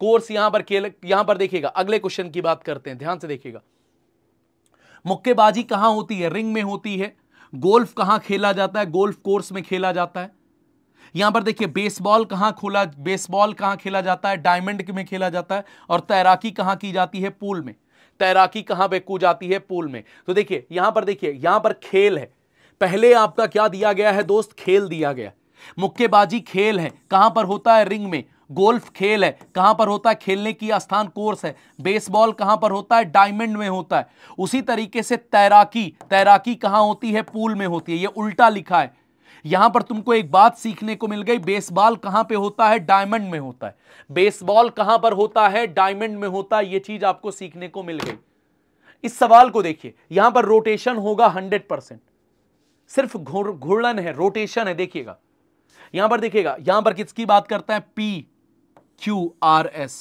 कोर्स यहां पर खेल, यहां पर देखिएगा अगले क्वेश्चन की बात करते हैं, ध्यान से देखिएगा। मुक्केबाजी कहां होती है? रिंग में होती है। गोल्फ कहां खेला जाता है? गोल्फ कोर्स में खेला जाता है। यहां पर देखिए बेसबॉल कहां खोला, बेसबॉल कहां खेला जाता है? डायमंड में खेला जाता है। और तैराकी कहां की जाती है? पूल में। तैराकी कहां पे की जाती है? पूल में। तो देखिए यहां पर देखिए यहां पर खेल है, पहले आपका क्या दिया गया है दोस्त? खेल दिया गया। मुक्केबाजी खेल है, कहां पर होता है? रिंग में। गोल्फ खेल है, कहां पर होता है? खेलने की स्थान कोर्स है। बेसबॉल कहां पर होता है? डायमंड में होता है। उसी तरीके से तैराकी, तैराकी कहां होती है? पूल में होती है। ये उल्टा लिखा है। यहां पर तुमको एक बात सीखने को मिल गई, बेसबॉल कहां पे होता है? डायमंड में होता है। बेसबॉल कहां पर होता है? डायमंड में होता है। ये चीज आपको सीखने को मिल गई। इस सवाल को देखिए, यहां पर रोटेशन होगा हंड्रेड परसेंट, सिर्फ घूर्णन है, रोटेशन है। देखिएगा यहां पर, देखिएगा यहां पर किसकी बात करता है? P Q R S,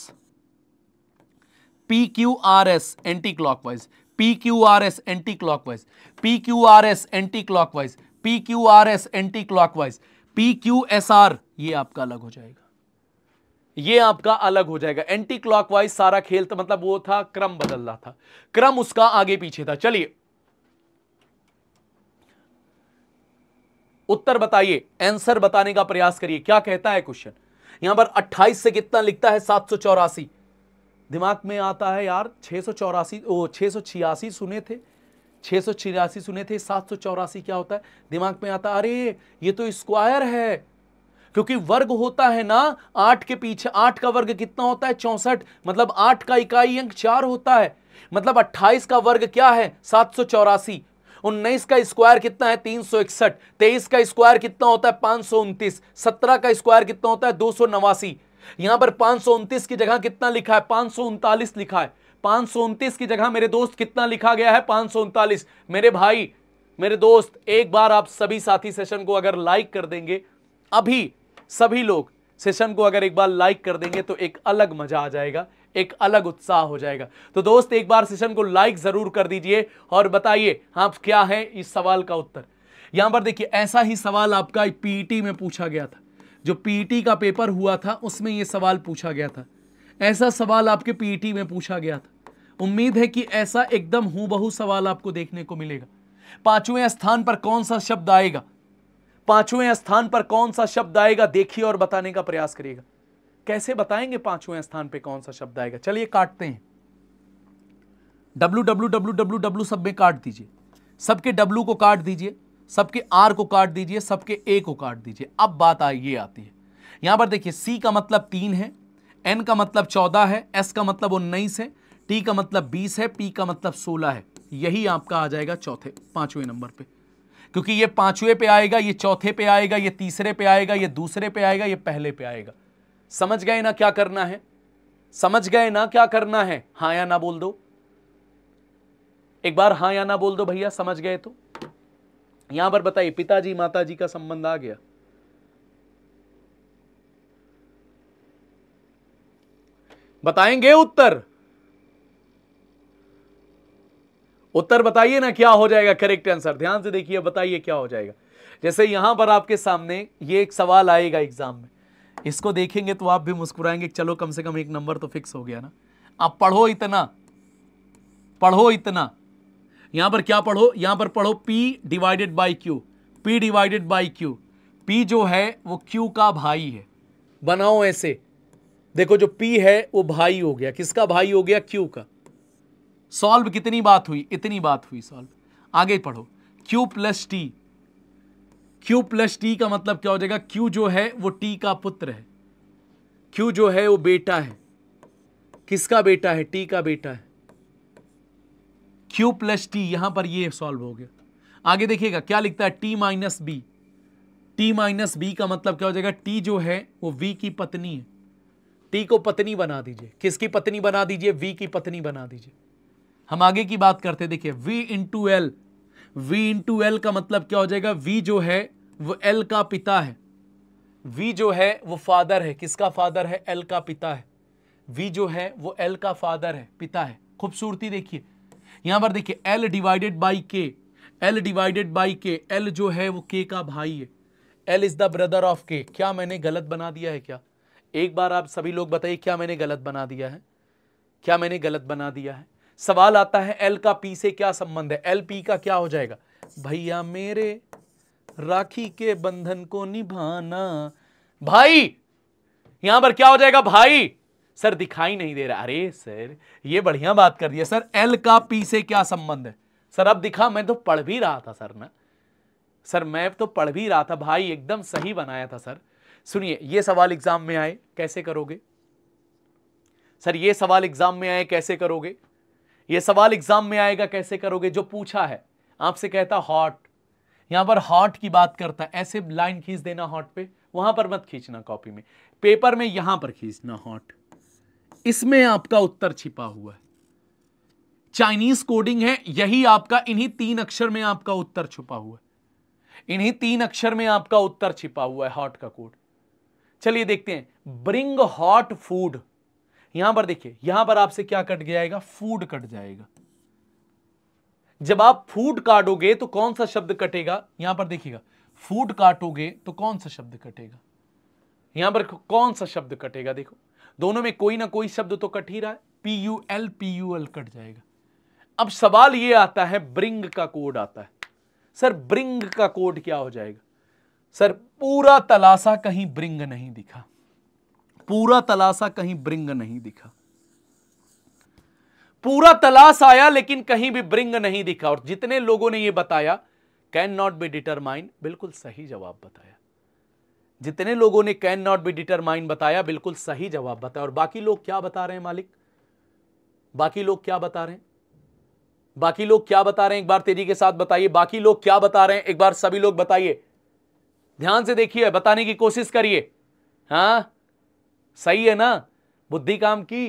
P Q R S anti clockwise, P Q R S anti clockwise, P Q R S anti clockwise, P Q R S anti clockwise, P Q S R, ये आपका अलग हो जाएगा, ये आपका अलग हो जाएगा। एंटी क्लॉकवाइज सारा खेल तो मतलब वो था, क्रम बदल रहा था, क्रम उसका आगे पीछे था। चलिए उत्तर बताइए, आंसर बताने का प्रयास करिए। क्या कहता है क्वेश्चन? यहां पर अट्ठाईस से कितना लिखता है? सात सौ चौरासी। दिमाग में आता है यार छह सौ चौरासी, ओ छह सौ छियासी सुने थे, छह सौ छियासी सुने थे, सात सौ चौरासी क्या होता है? दिमाग में आता अरे ये तो स्क्वायर है, क्योंकि वर्ग होता है ना, आठ के पीछे, आठ का वर्ग कितना होता है? चौसठ, मतलब आठ का इकाई अंक चार होता है, मतलब अट्ठाईस का वर्ग क्या है? सात सौ चौरासी। उन्नीस का स्क्वायर कितना है? तीन सौ इकसठ। तेईस का स्क्वायर कितना होता है? पांच सौ उनतीस। सत्रह का स्क्वायर कितना होता है? दो सौ नवासी। यहां पर पांच सौ उनतीस की जगह कितना लिखा है? पांच सौ उनतालीस लिखा है। पांच सौ उनतीस की जगह मेरे दोस्त कितना लिखा गया है? पांच सौ उनतालीस। मेरे भाई मेरे दोस्त, एक बार आप सभी साथी सेशन को अगर लाइक कर देंगे, अभी सभी लोग सेशन को अगर एक बार लाइक कर देंगे तो एक अलग मजा आ जाएगा, एक अलग उत्साह हो जाएगा। तो दोस्त एक बार सेशन को लाइक जरूर कर दीजिए और बताइए हाँ क्या है इस सवाल का उत्तर। यहां पर देखिए ऐसा ही सवाल आपका पीईटी में पूछा गया था, जो पीईटी का पेपर हुआ था उसमें यह सवाल पूछा गया था, ऐसा सवाल आपके पीईटी में पूछा गया था। उम्मीद है कि ऐसा एकदम हूबहू सवाल आपको देखने को मिलेगा। पांचवें स्थान पर कौन सा शब्द आएगा, पांचवें स्थान पर कौन सा शब्द आएगा देखिए और बताने का प्रयास करिएगा। कैसे बताएंगे पांचवें स्थान पे कौन सा शब्द आएगा, चलिए काटते हैं। W W W W W सब में काट दीजिए, सबके डब्ल्यू को काट दीजिए, सबके आर को काट दीजिए, सबके ए को काट दीजिए। अब बात आ ये आती है, यहां पर देखिए सी का मतलब तीन है, एन का मतलब चौदह है, एस का मतलब उन्नीस है, टी का मतलब बीस है, पी का मतलब सोलह है। यही आपका आ जाएगा चौथे पांचवें नंबर पे, क्योंकि ये पांचवें पे आएगा, ये चौथे पे आएगा, ये तीसरे पे आएगा, ये दूसरे पे आएगा, ये पहले पे आएगा। समझ गए ना क्या करना है, समझ गए ना क्या करना है? हाँ या ना बोल दो, एक बार हाँ या ना बोल दो भैया समझ गए तो। यहां पर बताइए पिताजी माताजी का संबंध आ गया, बताएंगे उत्तर, उत्तर बताइए ना क्या हो जाएगा करेक्ट आंसर। ध्यान से देखिए बताइए क्या हो जाएगा। जैसे यहां पर आपके सामने ये एक सवाल आएगा एग्जाम में, इसको देखेंगे तो आप भी मुस्कुराएंगे, चलो कम से कम एक नंबर तो फिक्स हो गया ना। आप पढ़ो इतना, पढ़ो इतना, यहां पर क्या पढ़ो, यहां पर पढ़ो P divided by Q, P divided by Q, P जो है वो क्यू का भाई है। बनाओ ऐसे, देखो जो पी है वो भाई हो गया, किसका भाई हो गया? क्यू का। सॉल्व कितनी बात हुई, इतनी बात हुई सॉल्व। आगे पढ़ो Q plus T, Q plus T का मतलब क्या हो जाएगा? Q जो है वो T का पुत्र है, Q जो है वो बेटा है, किसका बेटा है? T का बेटा है। Q प्लस टी, यहां पर ये सॉल्व हो गया। आगे देखिएगा क्या लिखता है, T minus B, T minus B का मतलब क्या हो जाएगा? T जो है वो V की पत्नी है, T को पत्नी बना दीजिए, किसकी पत्नी बना दीजिए? V की पत्नी बना दीजिए। हम आगे की बात करते हैं, देखिए v into L, v into L का मतलब क्या हो जाएगा? v जो है वो l का पिता है, v जो है वो फादर है, किसका फादर है? l का पिता है, v जो है वो l का फादर है, पिता है। खूबसूरती देखिए यहां पर, देखिए l divided by k, l divided by k, l जो है वो k का भाई है, l is the brother of k। क्या मैंने गलत बना दिया है क्या? एक बार आप सभी लोग बताइए क्या मैंने गलत बना दिया है, क्या मैंने गलत बना दिया है? सवाल आता है एल का पी से क्या संबंध है, एल पी का क्या हो जाएगा? भैया मेरे राखी के बंधन को निभाना, भाई। यहां पर क्या हो जाएगा? भाई। सर दिखाई नहीं दे रहा, अरे सर ये बढ़िया बात कर दिया सर, एल का पी से क्या संबंध है सर? अब दिखा, मैं तो पढ़ भी रहा था सर ना, सर मैं तो पढ़ भी रहा था भाई, एकदम सही बनाया था सर। सुनिए ये सवाल एग्जाम में आए कैसे करोगे सर, ये सवाल एग्जाम में आए कैसे करोगे, ये सवाल एग्जाम में आएगा कैसे करोगे? जो पूछा है आपसे कहता हॉट, यहां पर हॉट की बात करता है, ऐसे लाइन खींच देना हॉट पे, वहां पर मत खींचना कॉपी में, पेपर में यहां पर खींचना हॉट। इसमें आपका उत्तर छिपा हुआ है, चाइनीज कोडिंग है, यही आपका इन्हीं तीन अक्षर में आपका उत्तर छुपा हुआ है, इन्हीं तीन अक्षर में आपका उत्तर छिपा हुआ है, हॉट का कोड। चलिए देखते हैं, ब्रिंग हॉट फूड, यहां पर देखिए यहां पर आपसे क्या कट जाएगा? फूड कट जाएगा। जब आप फूड काटोगे तो कौन सा शब्द कटेगा? यहां पर देखिएगा, फूड काटोगे तो कौन सा शब्द कटेगा? यहां पर कौन सा शब्द कटेगा? देखो दोनों में कोई ना कोई शब्द तो कट ही रहा है, P U L, P U L cut जाएगा। अब सवाल ये आता है, ब्रिंग का कोड आता है, सर ब्रिंग का कोड क्या हो जाएगा? सर पूरा तलाशा, कहीं ब्रिंग नहीं दिखा, पूरा तलाशा कहीं ब्रिंग नहीं दिखा, पूरा तलाश आया लेकिन कहीं भी ब्रिंग नहीं दिखा। और जितने लोगों ने यह बताया कैन नॉट बी डिटरमाइन, बिल्कुल सही जवाब बताया, जितने लोगों ने कैन नॉट बी डिटरमाइन बताया बिल्कुल सही जवाब बताया। और बाकी लोग क्या बता रहे हैं मालिक, बाकी लोग क्या बता रहे हैं, बाकी लोग क्या बता रहे हैं? एक बार तेजी के साथ बताइए बाकी लोग क्या बता रहे हैं, एक बार सभी लोग बताइए, ध्यान से देखिए, बताने की कोशिश करिए। हाँ सही है ना, बुद्धि काम की।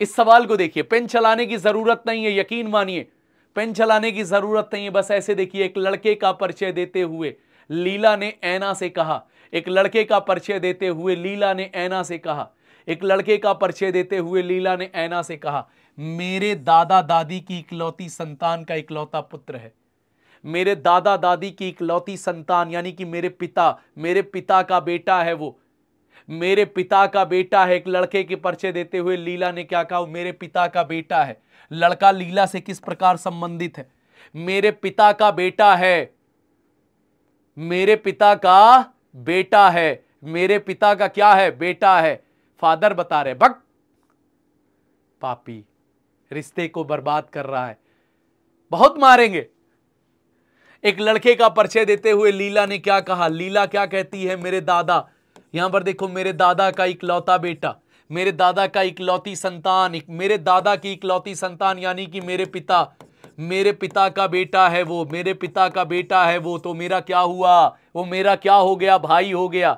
इस सवाल को देखिए, पेन चलाने की जरूरत नहीं है, यकीन मानिए पेन चलाने की जरूरत नहीं है, बस ऐसे देखिए, एक लड़के का परिचय देते हुए लीला ने ऐना से कहा, एक लड़के का परिचय देते हुए लीला ने ऐना से कहा, एक लड़के का परिचय देते हुए लीला ने ऐना से कहा, मेरे दादा दादी की इकलौती संतान का इकलौता पुत्र है। मेरे दादा दादी की इकलौती संतान यानी कि मेरे पिता, मेरे पिता का बेटा है वो, मेरे पिता का बेटा है। एक लड़के के परिचय देते हुए लीला ने क्या कहा, मेरे पिता का बेटा है। लड़का लीला से किस प्रकार संबंधित है? मेरे पिता का बेटा है, मेरे पिता का बेटा है, मेरे पिता का क्या है? बेटा है। फादर बता रहे भक्त पापी रिश्ते को बर्बाद कर रहा है, बहुत मारेंगे। एक लड़के का परिचय देते हुए लीला ने क्या कहा? लीला क्या कहती है? मेरे दादा, यहां पर देखो, मेरे दादा का इकलौता बेटा, मेरे दादा का इकलौती संतान, मेरे दादा की इकलौती संतान यानी कि मेरे पिता, मेरे पिता का बेटा है वो, मेरे पिता का बेटा है वो। तो मेरा क्या हुआ? वो मेरा क्या हो गया? भाई हो गया।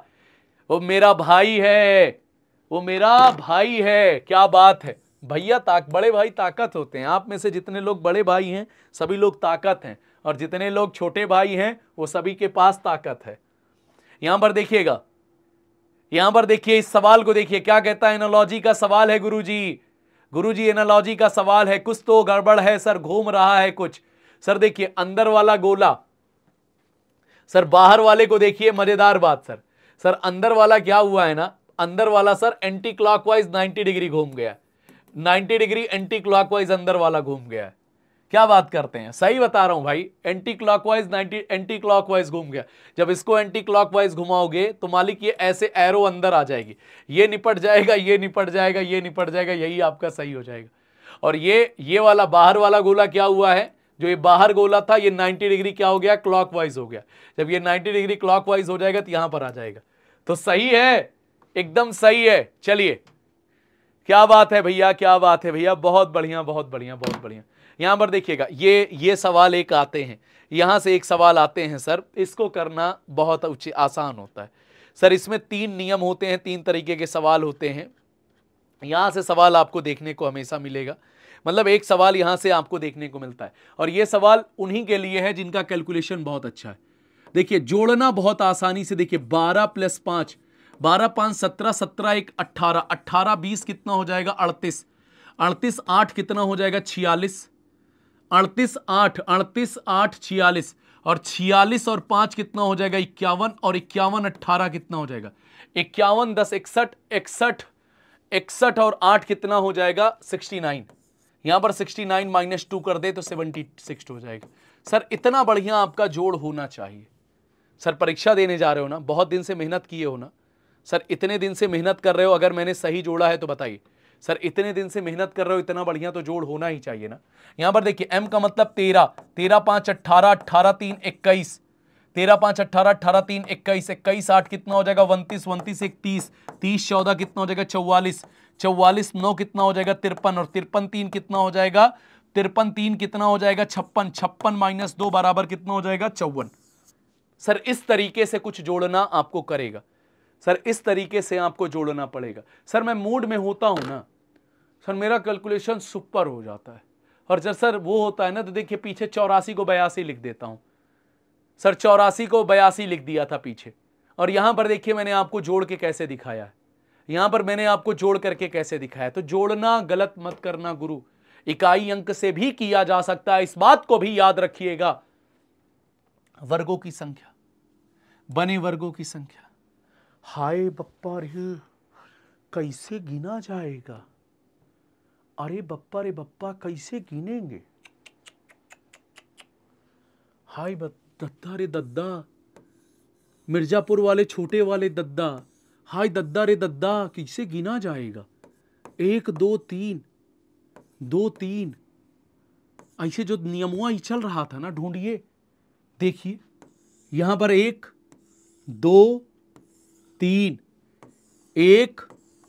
वो मेरा भाई है, वो मेरा भाई है। क्या बात है भैया, ताक बड़े भाई ताकत होते हैं। आप में से जितने लोग बड़े भाई हैं सभी लोग ताकत हैं, और जितने लोग छोटे भाई हैं वो सभी के पास ताकत है। यहां पर देखिएगा, यहां पर देखिए इस सवाल को देखिए, क्या कहता है? एनालॉजी का सवाल है गुरुजी, गुरुजी एनालॉजी का सवाल है। कुछ तो गड़बड़ है सर, घूम रहा है कुछ। सर देखिए अंदर वाला गोला, सर बाहर वाले को देखिए। मजेदार बात सर, सर अंदर वाला क्या हुआ है ना, अंदर वाला sir anti clockwise ninety degree घूम गया, नाइन्टी डिग्री एंटी क्लॉकवाइज अंदर वाला घूम गया है। क्या बात करते हैं, सही बता रहा हूं भाई, anti clockwise ninety anti clockwise घूम गया। जब इसको एंटी क्लॉकवाइज घुमाओगे तो मालिक ये ऐसे एरो अंदर आ जाएगी, ये निपट जाएगा, ये निपट जाएगा, ये निपट जाएगा, यही आपका सही हो जाएगा। और ये ये वाला बाहर वाला गोला क्या हुआ है, जो ये बाहर गोला था ये नाइन्टी डिग्री क्या हो गया? क्लॉकवाइज हो गया। जब ये नाइन्टी डिग्री क्लॉकवाइज हो जाएगा तो यहां पर आ जाएगा। तो सही है, एकदम सही है। चलिए क्या बात है भैया, क्या बात है भैया, बहुत बढ़िया, बहुत बढ़िया, बहुत बढ़िया। यहां पर देखिएगा ये ये सवाल एक आते हैं, यहां से एक सवाल आते हैं सर, इसको करना बहुत उचित आसान होता है। सर इसमें तीन नियम होते हैं, तीन तरीके के सवाल होते हैं। यहां से सवाल आपको देखने को हमेशा मिलेगा, मतलब एक सवाल यहां से आपको देखने को मिलता है। और ये सवाल उन्हीं के लिए है जिनका कैलकुलेशन बहुत अच्छा है। देखिए जोड़ना बहुत आसानी से, देखिए बारह प्लस पांच, बारह पांच सत्रह, सत्रह एक अट्ठारह, अट्ठारह बीस कितना हो जाएगा? अड़तीस, अड़तीस आठ कितना हो जाएगा? छियालीस, अड़तीस आठ, अड़तीस आठ छियालीस, और छियालीस और पांच कितना हो जाएगा? इक्यावन, और इक्यावन अट्ठारह कितना हो जाएगा? इक्यावन दस इकसठ, इकसठ इकसठ और आठ कितना हो जाएगा? Sixty nine. यहां पर सिक्सटी नाइन माइनस टू कर दे तो सेवेंटी सिक्स हो जाएगा। सर इतना बढ़िया आपका जोड़ होना चाहिए। सर परीक्षा देने जा रहे हो ना, बहुत दिन से मेहनत किए हो ना, सर इतने दिन से मेहनत कर रहे हो, अगर मैंने सही जोड़ा है तो बताइए। सर इतने दिन से मेहनत कर रहे हो, इतना बढ़िया तो जोड़ होना ही चाहिए ना। यहां पर देखिए m का मतलब तेरह, तेरह पांच अट्ठारह, अट्ठारह तीन इक्कीस, तेरह पांच अट्ठारह, अट्ठारह तीन इक्कीस, इक्कीस आठ कितना हो जाएगा? उनतीस, उनतीस एक तीस, तीस चौदह कितना हो जाएगा? चौवालीस, चौवालीस नौ कितना हो जाएगा? तिरपन, और तिरपन तीन कितना हो जाएगा? तिरपन तीन कितना हो जाएगा? छप्पन, छप्पन माइनस दो बराबर कितना हो जाएगा? चौवन। सर इस तरीके से कुछ जोड़ना आपको करेगा, सर इस तरीके से आपको जोड़ना पड़ेगा। सर मैं मूड में होता हूं ना सर, मेरा कैलकुलेशन सुपर हो जाता है, और जब सर वो होता है ना तो देखिए पीछे चौरासी को बयासी लिख देता हूं। सर चौरासी को बयासी लिख दिया था पीछे, और यहां पर देखिए मैंने आपको जोड़ के कैसे दिखाया है, यहां पर मैंने आपको जोड़ करके कैसे दिखाया। तो जोड़ना गलत मत करना गुरु, इकाई अंक से भी किया जा सकता है, इस बात को भी याद रखिएगा। वर्गों की संख्या, बने वर्गों की संख्या, हाय बप्पा रे कैसे गिना जाएगा? अरे बप्पा रे बप्पा कैसे गिनेंगे? हाय दद्दा रे दद्दा, मिर्जापुर वाले छोटे वाले दद्दा, हाय दद्दा रे दद्दा कैसे गिना जाएगा? एक दो तीन, दो तीन, ऐसे जो नियमुआ ही चल रहा था ना, ढूंढिए। देखिए यहां पर एक दो तीन, एक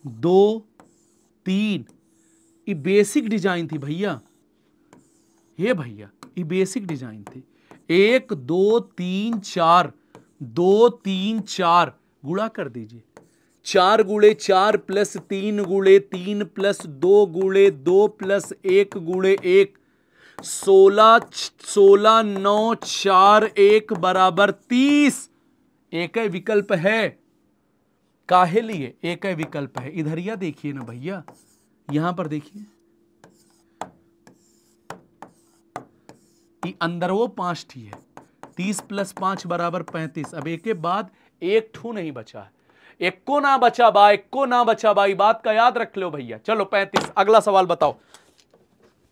दो तीन, ये बेसिक डिजाइन थी भैया, ये भैया ये बेसिक डिजाइन थी। एक दो तीन चार, दो तीन चार गुणा कर दीजिए, चार गुणे चार प्लस तीन गुणे तीन प्लस दो गुणे दो प्लस एक गुणे एक, सोलह, सोलह नौ चार एक बराबर तीस। एक ही विकल्प है, काहे लिए एक ही विकल्प है। इधरिया देखिए ना भैया, यहां पर देखिए अंदर वो पांच थी है, तीस प्लस पांच बराबर पैंतीस। अब एक के बाद एक ठू नहीं बचा है, एक को ना बचा बा, एक को ना बचा बा, बात का याद रख लो भैया। चलो पैंतीस, अगला सवाल बताओ,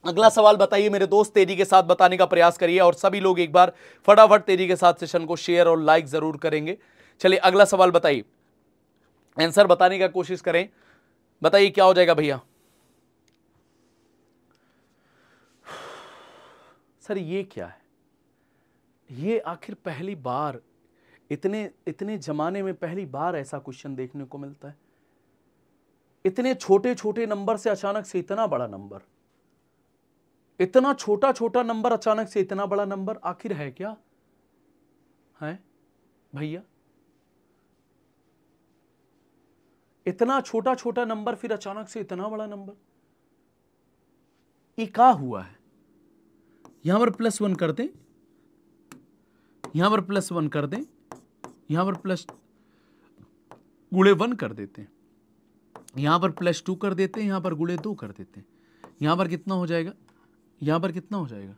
अगला सवाल बताइए मेरे दोस्त। तेजी के साथ बताने का प्रयास करिए और सभी लोग एक बार फटाफट तेजी के साथ सेशन को शेयर और लाइक जरूर करेंगे। चलिए अगला सवाल बताइए, आंसर बताने का कोशिश करें, बताइए क्या हो जाएगा भैया। सर ये क्या है, ये आखिर पहली बार इतने इतने जमाने में पहली बार ऐसा क्वेश्चन देखने को मिलता है। इतने छोटे छोटे नंबर से अचानक से इतना बड़ा नंबर, इतना छोटा छोटा नंबर अचानक से इतना बड़ा नंबर, आखिर है क्या है भैया। इतना छोटा छोटा नंबर फिर अचानक से इतना बड़ा नंबर, ये क्या हुआ है। यहां पर प्लस वन कर दें, यहां पर प्लस वन कर दें, यहां पर प्लस गुणे वन कर देते हैं, यहां पर प्लस टू कर देते हैं, यहां पर गुणे दो कर देते हैं, यहां पर कितना हो जाएगा, यहां पर कितना हो जाएगा,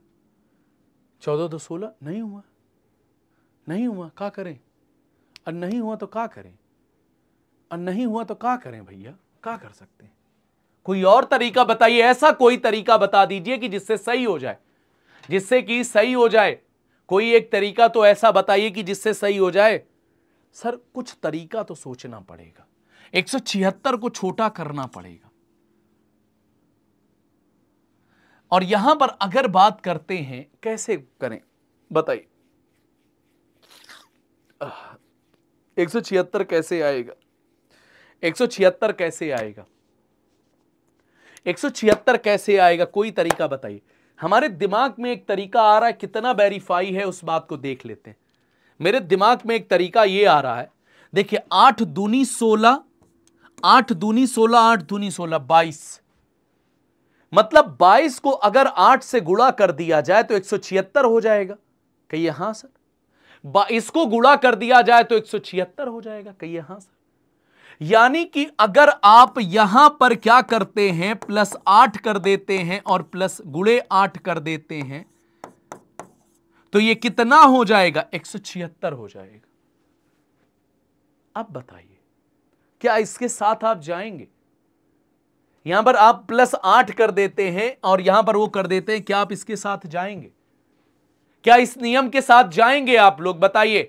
चौदह दो सोलह। नहीं हुआ, नहीं हुआ, क्या करें। और नहीं हुआ तो क्या करें, और नहीं हुआ तो क्या करें भैया, क्या कर सकते हैं। कोई और तरीका बताइए, ऐसा कोई तरीका बता दीजिए कि जिससे सही हो जाए, जिससे कि सही हो जाए। कोई एक तरीका तो ऐसा बताइए कि जिससे सही हो जाए। सर कुछ तरीका तो सोचना पड़ेगा, एक सौ छिहत्तर को छोटा करना पड़ेगा। और यहां पर अगर बात करते हैं कैसे करें बताइए, एक सौ छिहत्तर कैसे आएगा, एक सौ छिहत्तर कैसे आएगा, एक सौ छिहत्तर कैसे आएगा, कोई तरीका बताइए। हमारे दिमाग में एक तरीका आ रहा है, कितना वेरीफाई है उस बात को देख लेते हैं। मेरे दिमाग में एक तरीका ये आ रहा है, देखिए आठ दूनी सोलह, आठ दूनी सोलह, आठ दूनी सोलह बाईस, मतलब बाईस को अगर आठ से गुणा कर दिया जाए तो एक सौ छिहत्तर हो जाएगा। कहिए हाँ सर। इसको गुणा कर दिया जाए तो एक सौ छिहत्तर हो जाएगा। कहिए हाँ सर। यानी कि अगर आप यहां पर क्या करते हैं, प्लस आठ कर देते हैं और प्लस गुणे आठ कर देते हैं, तो ये कितना हो जाएगा, एक सौ छिहत्तर हो जाएगा। अब बताइए क्या इसके साथ आप जाएंगे। यहां पर आप प्लस आठ कर देते हैं और यहां पर वो कर देते हैं, क्या आप इसके साथ जाएंगे, क्या इस नियम के साथ जाएंगे आप लोग बताइए।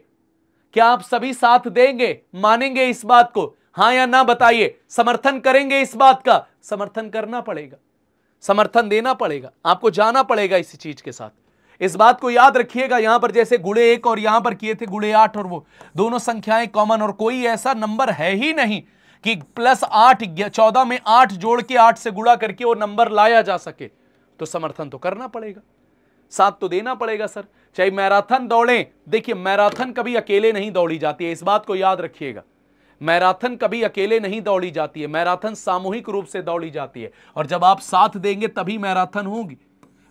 क्या आप सभी साथ देंगे, मानेंगे इस बात को, हाँ या ना बताइए, समर्थन करेंगे इस बात का। समर्थन करना पड़ेगा, समर्थन देना पड़ेगा, आपको जाना पड़ेगा इसी चीज के साथ। इस बात को याद रखिएगा, यहां पर जैसे गुणे एक और यहां पर किए थे गुणे आठ, और वो दोनों संख्याएं कॉमन, और कोई ऐसा नंबर है ही नहीं कि प्लस आठ चौदह में आठ जोड़ के आठ से गुणा करके वो नंबर लाया जा सके। तो समर्थन तो करना पड़ेगा, साथ तो देना पड़ेगा सर। चाहे मैराथन दौड़ें, देखिए मैराथन कभी अकेले नहीं दौड़ी जाती है, इस बात को याद रखिएगा। मैराथन कभी अकेले नहीं दौड़ी जाती है, मैराथन सामूहिक रूप से दौड़ी जाती है। और जब आप साथ देंगे तभी मैराथन होगी।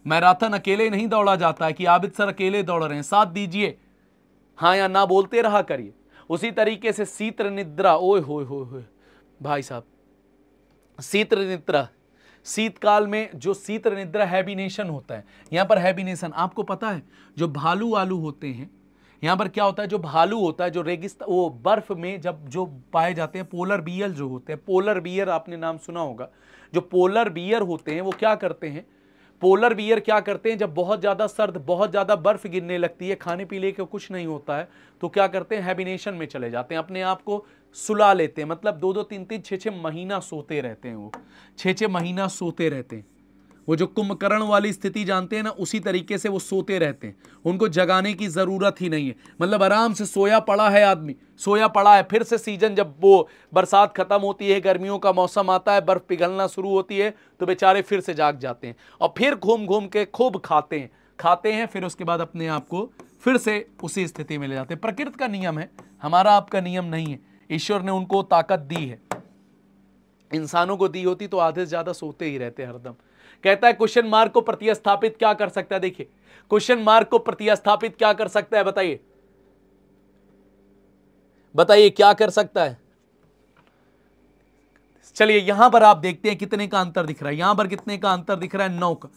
मैराथन अकेले नहीं दौड़ा जाता है कि आबिद सर अकेले दौड़ रहे हैं, साथ दीजिए, हाँ या ना बोलते रहा करिए। उसी तरीके से शीतल निद्रा, ओए होए होए होए भाई साहब, शीतल निद्रा, शीतकाल में जो शीतल निद्रा हैबिनेशन होता है, यहाँ पर हैबिनेशन आपको पता है, जो भालू आलू होते हैं, यहाँ पर क्या होता है, जो भालू होता है, जो रेगिस्तान वो बर्फ़ में जब जो पाए जाते हैं, पोलर बियर जो होते हैं, पोलर बियर आपने नाम सुना होगा। जो पोलर बियर होते हैं वो क्या करते हैं, पोलर बियर क्या करते हैं, जब बहुत ज़्यादा सर्द, बहुत ज़्यादा बर्फ़ गिरने लगती है, खाने पीने का कुछ नहीं होता है, तो क्या करते हैं, हैबिनेशन में चले जाते हैं, अपने आप को सुला लेते हैं। मतलब दो दो तीन तीन छः छः महीना सोते रहते हैं, वो छः छः महीना सोते रहते हैं। वो जो कुंभकर्ण वाली स्थिति जानते हैं ना, उसी तरीके से वो सोते रहते हैं, उनको जगाने की ज़रूरत ही नहीं है। मतलब आराम से सोया पड़ा है आदमी, सोया पड़ा है। फिर से सीजन जब वो बरसात ख़त्म होती है, गर्मियों का मौसम आता है, बर्फ़ पिघलना शुरू होती है, तो बेचारे फिर से जाग जाते हैं और फिर घूम घूम के खूब खाते हैं, खाते हैं, फिर उसके बाद अपने आप को फिर से उसी स्थिति में ले जाते हैं। प्रकृति का नियम है, हमारा आपका नियम नहीं है। ईश्वर ने उनको ताकत दी है, इंसानों को दी होती तो आधे से ज़्यादा सोते ही रहते हरदम। कहता है क्वेश्चन मार्क को प्रतिस्थापित क्या कर सकता है, देखिए क्वेश्चन मार्क को प्रतिस्थापित क्या कर सकता है बताइए। बताइए क्या कर सकता है। चलिए यहां पर आप देखते हैं कितने का अंतर दिख रहा है, यहां पर कितने का अंतर दिख रहा है, नौ का।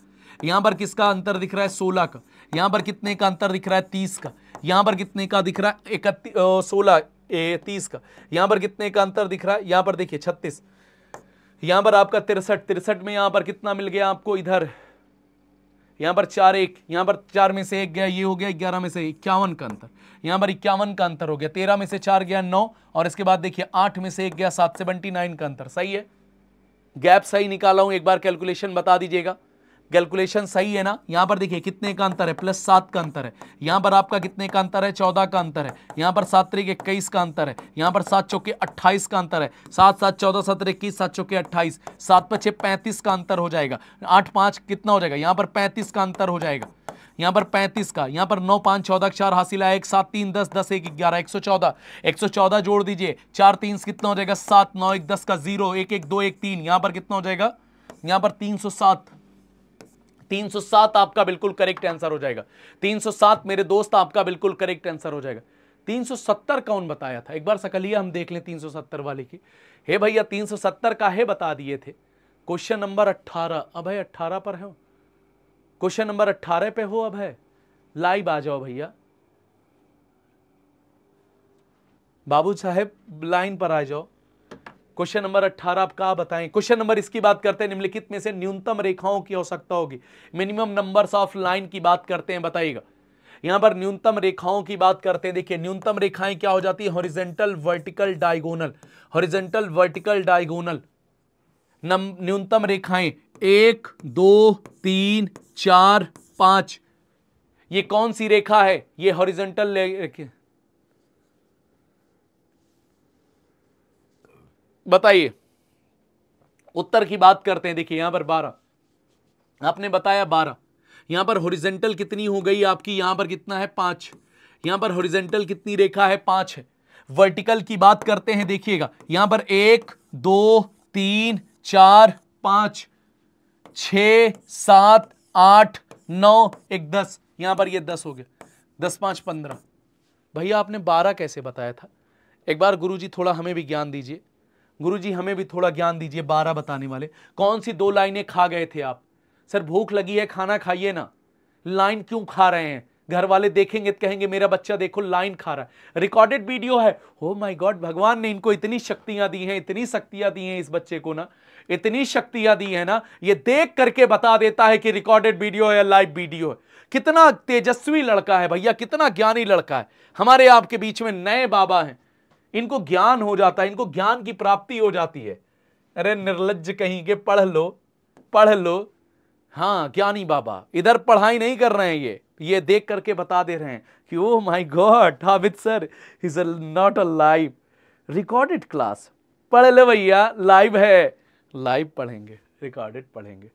यहां पर किसका अंतर दिख रहा है, सोलह का। यहां पर कितने का अंतर दिख रहा है, तीस का। यहां पर कितने का दिख रहा है, इकतीस सोलह तीस का। यहां पर कितने का अंतर दिख रहा है, यहां पर देखिए छत्तीस, यहां पर आपका तिरसठ। तिरसठ में यहां पर कितना मिल गया आपको, इधर यहां पर चार, एक यहां पर चार में से एक गया, ये हो गया ग्यारह में से इक्यावन का अंतर, यहां पर इक्यावन का अंतर हो गया। तेरह में से चार गया नौ, और इसके बाद देखिए आठ में से एक गया सात, सेवेंटी नाइन का अंतर। सही है, गैप सही निकाला हूं, एक बार कैलकुलेशन बता दीजिएगा, कैलकुलेशन सही है ना। यहां पर देखिए कितने का अंतर है, प्लस सात का अंतर है। यहां पर आपका कितने का अंतर है, चौदह का अंतर है। यहां पर सात तरीके इक्कीस का अंतर है। यहां पर सात चौके अट्ठाईस का अंतर है। सात सात चौदह, सत्रह इक्कीस, सात चौके अट्ठाईस, सात पचे पैंतीस का अंतर हो जाएगा। आठ पांच कितना हो जाएगा, यहां पर पैंतीस का अंतर हो जाएगा, यहां पर पैंतीस का। यहां पर नौ पांच चौदह, चार हासिल आया एक, सात तीन दस, दस एक ग्यारह, एक सौ चौदह, एक सौ चौदह जोड़ दीजिए, चार तीन कितना हो जाएगा सात, नौ एक दस का जीरो, एक एक दो एक तीन, यहां पर कितना हो जाएगा, यहां पर तीन सौ सात। तीन सौ सात आपका बिल्कुल करेक्ट आंसर हो जाएगा। तीन सौ सात मेरे दोस्त आपका बिल्कुल करेक्ट आंसर हो जाएगा। तीन सौ सत्तर कौन बताया था, एक बार सकलिया हम देख लें तीन सौ सत्तर वाले की। हे भैया तीन सौ सत्तर का है बता दिए थे, क्वेश्चन नंबर अठारह। अब है अठारह पर है, क्वेश्चन नंबर अठारह पे हो। अब है लाइव आ जाओ भैया, बाबू साहेब लाइन पर आ जाओ। क्वेश्चन नंबर अठारह आप कहा बताएं। क्वेश्चन नंबर इसकी बात करते हैं, निम्नलिखित में से न्यूनतम रेखाओं की आवश्यकता होगी। मिनिमम नंबर्स ऑफ लाइन की बात करते हैं, बताइएगा। यहां पर न्यूनतम रेखाओं की बात करते हैं। देखिए न्यूनतम रेखाएं क्या हो जाती है, horizontal vertical diagonal, horizontal vertical diagonal न्यूनतम रेखाएं। एक दो तीन चार पांच, ये कौन सी रेखा है, ये हॉरिजेंटल। बताइए उत्तर की बात करते हैं। देखिए यहां पर बारह आपने बताया, बारह यहां पर हॉरिजॉन्टल कितनी हो गई आपकी, यहां पर कितना है पांच, यहां पर हॉरिजॉन्टल कितनी रेखा है, पांच है। वर्टिकल की बात करते हैं, देखिएगा यहां पर एक दो तीन चार पांच छ सात आठ नौ एक दस, यहां पर ये दस हो गया, दस पांच पंद्रह। भैया आपने बारह कैसे बताया था, एक बार गुरु जी थोड़ा हमें भी ज्ञान दीजिए, गुरुजी हमें भी थोड़ा ज्ञान दीजिए। बारह बताने वाले कौन सी दो लाइनें खा गए थे आप। सर भूख लगी है, खाना खाइए ना, लाइन क्यों खा रहे हैं, घर वाले देखेंगे तो कहेंगे मेरा बच्चा देखो लाइन खा रहा है। रिकॉर्डेड वीडियो है। ओ माय गॉड, भगवान ने इनको इतनी शक्तियां दी हैं, इतनी शक्तियां दी हैं इस बच्चे को ना, इतनी शक्तियां दी हैं ना, ये देख करके बता देता है कि रिकॉर्डेड वीडियो है या लाइव वीडियो है। कितना तेजस्वी लड़का है भैया, कितना ज्ञानी लड़का है। हमारे आपके बीच में नए बाबा हैं, इनको ज्ञान हो जाता है, इनको ज्ञान की प्राप्ति हो जाती है। अरे निर्लज्ज कहीं के, पढ़ लो पढ़ लो। हाँ ज्ञानी बाबा, इधर पढ़ाई नहीं कर रहे हैं, ये ये देख करके बता दे रहे हैं कि oh my god Abid sir is not a live recorded class. पढ़ लो भैया, लाइव है, लाइव पढ़ेंगे, रिकॉर्डेड पढ़ेंगे।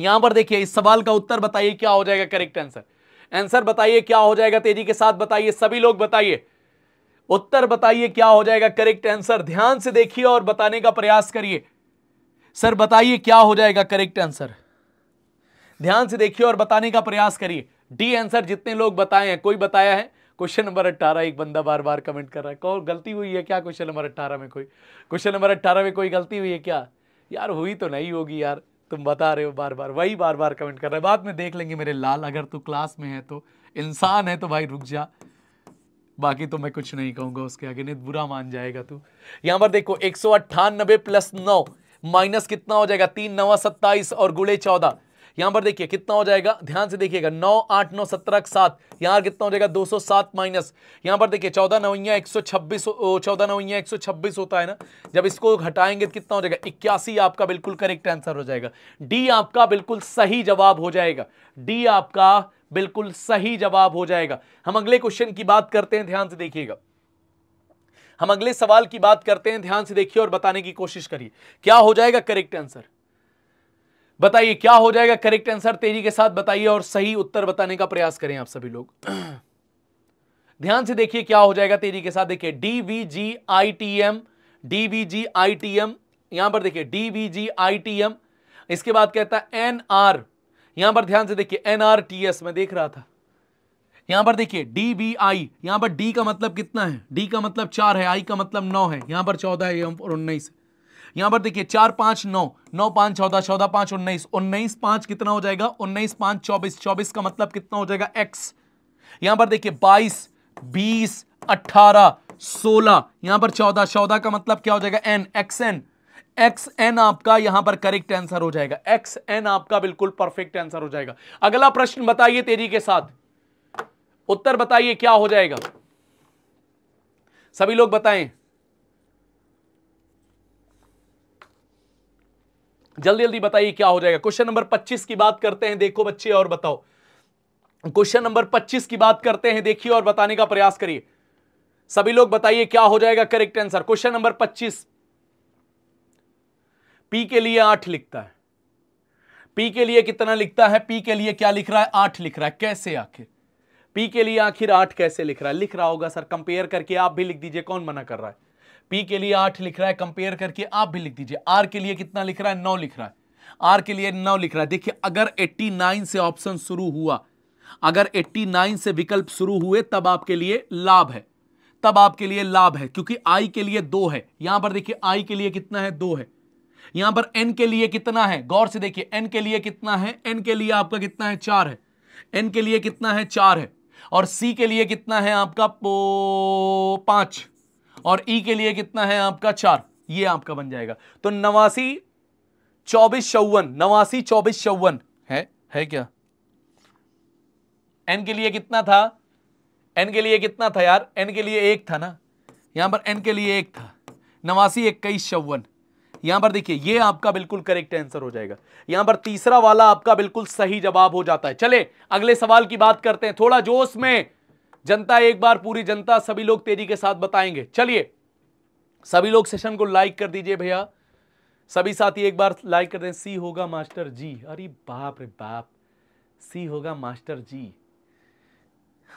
यहां पर देखिए इस सवाल का उत्तर बताइए क्या हो जाएगा, करेक्ट आंसर आंसर बताइए क्या हो जाएगा, तेजी के साथ बताइए, सभी लोग बताइए उत्तर, बताइए क्या हो जाएगा करेक्ट आंसर। ध्यान से देखिए और बताने का प्रयास करिए। सर बताइए क्या हो जाएगा करेक्ट आंसर, ध्यान से देखिए और बताने का प्रयास करिए। डी आंसर जितने लोग बताए हैं, कोई बताया है क्वेश्चन नंबर अट्ठारह। एक बंदा बार बार कमेंट कर रहा है, कौन गलती हुई है क्या क्वेश्चन नंबर अट्ठारह में, कोई क्वेश्चन नंबर अट्ठारह में कोई गलती हुई है क्या। यार हुई तो नहीं होगी यार, तुम बता रहे हो बार बार, वही बार बार कमेंट कर रहा है। बाद में देख लेंगे मेरे लाल, अगर तू क्लास में है तो, इंसान है तो भाई रुक जा, बाकी तो मैं कुछ नहीं कहूंगा उसके आगे, नहीं बुरा मान जाएगा तू। यहां पर देखो एक सौ अट्ठानबे प्लस नौ माइनस कितना हो जाएगा, तीन नवा सत्ताईस और गुणे चौदह। यहां पर देखिए कितना हो जाएगा, ध्यान से देखिएगा, नौ आठ नौ सत्रह सात, यहां कितना हो जाएगा दो सौ सात माइनस, यहां पर देखिए चौदह नवैया एक सौ छब्बीस, चौदह नवैया एक सौ छब्बीस होता है ना, जब इसको घटाएंगे तो कितना हो जाएगा इक्यासी। आपका बिल्कुल करेक्ट आंसर हो जाएगा। डी आपका बिल्कुल सही जवाब हो जाएगा, डी आपका बिल्कुल सही जवाब हो जाएगा। हम अगले क्वेश्चन की बात करते हैं, ध्यान से देखिएगा, हम अगले सवाल की बात करते हैं, ध्यान से देखिए और बताने की कोशिश करिए क्या हो जाएगा करेक्ट आंसर। बताइए क्या हो जाएगा करेक्ट आंसर, तेजी के साथ बताइए और सही उत्तर बताने का प्रयास करें आप सभी लोग। ध्यान से देखिए क्या हो जाएगा तेजी के साथ। देखिए D V G I T M, D V G I T M, यहां पर देखिए D V G I T M, इसके बाद कहता है एन आर, यहां पर ध्यान से देखिए एनआरटीएस, मैं देख रहा था यहां पर देखिए डी बी आई, यहां पर डी का मतलब कितना है, डी का मतलब चार है, आई का मतलब नौ है, यहां पर चौदह है और उन्नीस। यहां पर देखिए चार पांच नौ, नौ पांच चौदह, चौदह पांच उन्नीस, उन्नीस पांच कितना हो जाएगा, उन्नीस पांच चौबीस, चौबीस का मतलब कितना हो जाएगा एक्स। यहां पर देखिए बाईस, बीस, अट्ठारह, सोलह, यहां पर चौदह, चौदह का मतलब क्या हो जाएगा N, X N, X N आपका यहां पर करेक्ट आंसर हो जाएगा, एक्स एन आपका बिल्कुल परफेक्ट आंसर हो जाएगा। अगला प्रश्न बताइए तेजी के साथ, उत्तर बताइए क्या हो जाएगा, सभी लोग बताएं जल्दी जल्दी बताइए क्या हो जाएगा। क्वेश्चन नंबर पच्चीस की बात करते हैं, देखो बच्चे और बताओ, क्वेश्चन नंबर पच्चीस की बात करते हैं, देखिए और बताने का प्रयास करिए, सभी लोग बताइए क्या हो जाएगा करेक्ट आंसर। क्वेश्चन नंबर पच्चीस, पी के लिए आठ लिखता है, पी के लिए कितना लिखता है, पी के लिए क्या लिख रहा है, आठ लिख रहा है, कैसे आखिर, पी के लिए आखिर आठ कैसे लिख रहा है, लिख रहा होगा सर कंपेयर करके, आप भी लिख दीजिए, कौन मना कर रहा है, पी के लिए आठ लिख रहा है, कंपेयर करके आप भी लिख दीजिए। आर के लिए कितना लिख रहा है, नौ लिख रहा है, आर के लिए नौ लिख रहा है। देखिए अगर नवासी से ऑप्शन शुरू हुआ, अगर नवासी से विकल्प शुरू हुए तब आपके लिए लाभ है, तब आपके लिए लाभ है, क्योंकि आई के लिए दो है, यहां पर देखिए आई के लिए कितना है, दो है। यहां पर एन के लिए कितना है, गौर से देखिए एन के लिए कितना है, एन के लिए आपका कितना है, चार है, एन के लिए कितना है, चार है। और सी के लिए कितना है आपका, पांच, और ई के लिए कितना है आपका, चार। ये आपका बन जाएगा। तो नवासी चौबीस चौवन, नवासी चौबीस चौवन है, है क्या, एन के लिए कितना था, एन के लिए कितना था यार, एन के लिए एक था ना, यहां पर एन के लिए एक था, नवासी इक्कीस चौवन। यहां पर देखिए ये आपका बिल्कुल करेक्ट आंसर हो जाएगा, यहां पर तीसरा वाला आपका बिल्कुल सही जवाब हो जाता है। चले अगले सवाल की बात करते हैं, थोड़ा जोश में जनता, एक बार पूरी जनता सभी लोग तेजी के साथ बताएंगे। चलिए सभी लोग सेशन को लाइक कर दीजिए भैया, सभी साथी एक बार लाइक कर दें। सी होगा मास्टर जी, अरे बाप रे बाप, सी होगा मास्टर जी,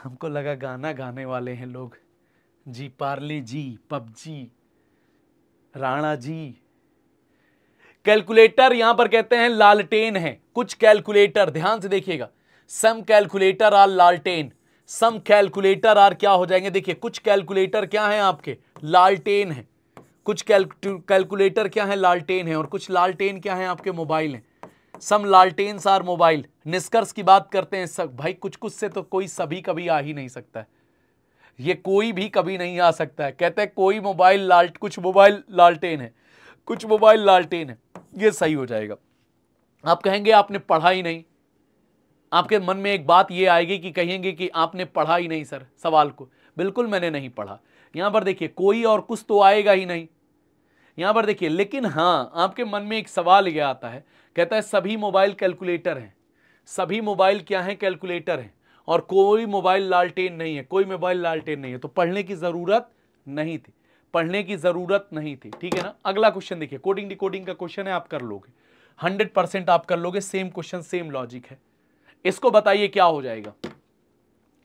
हमको लगा गाना गाने वाले हैं लोग जी, Parle G, PUBG, Rana ji. Calculator यहां पर कहते हैं लालटेन है, कुछ कैलकुलेटर ध्यान से देखिएगा, सम कैलकुलेटर आर लालटेन, सम कैलकुलेटर आर क्या हो जाएंगे, देखिए कुछ कैलकुलेटर क्या है आपके, लालटेन है, कुछ कैलकुलेटर क्या है, लालटेन है, और कुछ लालटेन क्या है आपके, मोबाइल हैं। सम लालटेन आर मोबाइल। निष्कर्ष की बात करते हैं सब भाई, कुछ कुछ से तो कोई सभी कभी आ ही नहीं सकता है, ये कोई भी कभी नहीं आ सकता है। कहते हैं कोई मोबाइल लाल, कुछ मोबाइल लालटेन है, कुछ मोबाइल लालटेन है, ये सही हो जाएगा। आप कहेंगे आपने पढ़ा ही नहीं, आपके मन में एक बात ये आएगी कि कहेंगे कि आपने पढ़ा ही नहीं सर सवाल को, बिल्कुल मैंने नहीं पढ़ा। यहाँ पर देखिए कोई और कुछ तो आएगा ही नहीं, यहाँ पर देखिए लेकिन हाँ आपके मन में एक सवाल ये आता है, कहता है सभी मोबाइल कैलकुलेटर हैं, सभी मोबाइल क्या हैं, कैलकुलेटर हैं, और कोई मोबाइल लालटेन नहीं है, कोई मोबाइल लालटेन नहीं है, तो पढ़ने की ज़रूरत नहीं थी, पढ़ने की ज़रूरत नहीं थी, ठीक है ना। अगला क्वेश्चन देखिए, कोडिंग डिकोडिंग का क्वेश्चन है, आप कर लोगे हंड्रेड परसेंट आप कर लोगे, सेम क्वेश्चन सेम लॉजिक है। इसको बताइए क्या हो जाएगा,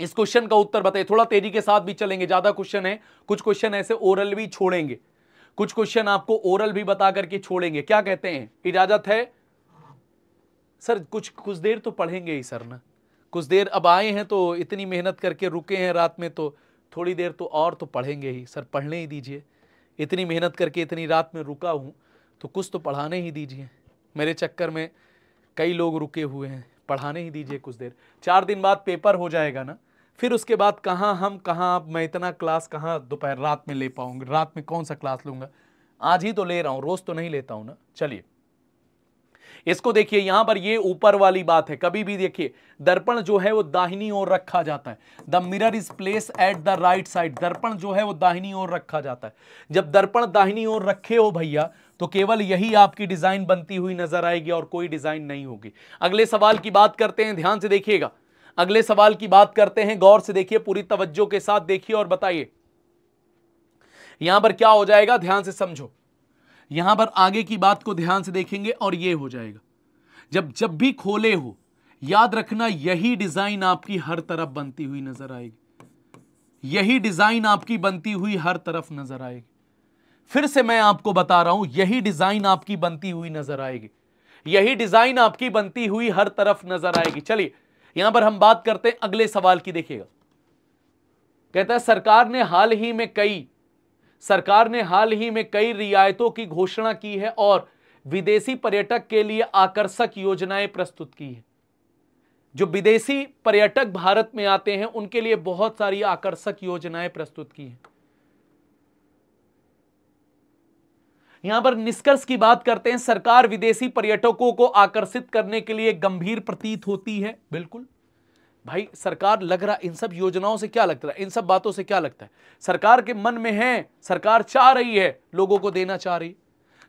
इस क्वेश्चन का उत्तर बताइए, थोड़ा तेजी के साथ भी चलेंगे, ज्यादा क्वेश्चन है, कुछ क्वेश्चन ऐसे ओरल भी छोड़ेंगे, कुछ क्वेश्चन आपको ओरल भी बता करके छोड़ेंगे। क्या कहते हैं, इजाजत है सर, कुछ कुछ देर तो पढ़ेंगे ही सर ना, कुछ देर, अब आए हैं तो इतनी मेहनत करके रुके हैं रात में, तो थोड़ी देर तो और तो पढ़ेंगे ही सर, पढ़ने ही दीजिए, इतनी मेहनत करके इतनी रात में रुका हूँ तो कुछ तो पढ़ाने ही दीजिए, मेरे चक्कर में कई लोग रुके हुए हैं, पढ़ाने ही दीजिए कुछ देर। चार दिन बाद पेपर हो जाएगा ना, फिर उसके बाद कहाँ हम कहाँ मैं इतना क्लास कहाँ दोपहर रात में ले पाऊंगा, रात में कौन सा क्लास लूंगा, आज ही तो ले रहा हूँ, रोज तो नहीं लेता हूँ ना। चलिए इसको देखिए, यहाँ पर ये ऊपर वाली बात है, कभी भी देखिए दर्पण जो है वो दाहिनी ओर रखा जाता है, the mirror is place at the right side, दर्पण जो है वो दाहिनी ओर रखा जाता है। जब दर्पण दाहिनी ओर रखे हो भैया तो केवल यही आपकी डिजाइन बनती हुई नजर आएगी और कोई डिजाइन नहीं होगी। अगले सवाल की बात करते हैं, ध्यान से देखिएगा, अगले सवाल की बात करते हैं, गौर से देखिए, पूरी तवज्जो के साथ देखिए और बताइए यहां पर क्या हो जाएगा। ध्यान से समझो, यहां पर आगे की बात को ध्यान से देखेंगे और ये हो जाएगा, जब जब भी खोले हो याद रखना यही डिजाइन आपकी हर तरफ बनती हुई नजर आएगी, यही डिजाइन आपकी बनती हुई हर तरफ नजर आएगी। फिर से मैं आपको बता रहा हूं, यही डिजाइन आपकी बनती हुई नजर आएगी, यही डिजाइन आपकी बनती हुई हर तरफ नजर आएगी। चलिए यहां पर हम बात करते हैं अगले सवाल की, देखिएगा कहता है सरकार ने हाल ही में कई सरकार ने हाल ही में कई रियायतों की घोषणा की है और विदेशी पर्यटक के लिए आकर्षक योजनाएं प्रस्तुत की है। जो विदेशी पर्यटक भारत में आते हैं उनके लिए बहुत सारी आकर्षक योजनाएं प्रस्तुत की हैं। यहां पर निष्कर्ष की बात करते हैं, सरकार विदेशी पर्यटकों को आकर्षित करने के लिए गंभीर प्रतीत होती है। बिल्कुल भाई, सरकार लग रहा इन सब योजनाओं से क्या लगता है, इन सब बातों से क्या लगता है, सरकार के मन में है, सरकार चाह रही है, लोगों को देना चाह रही,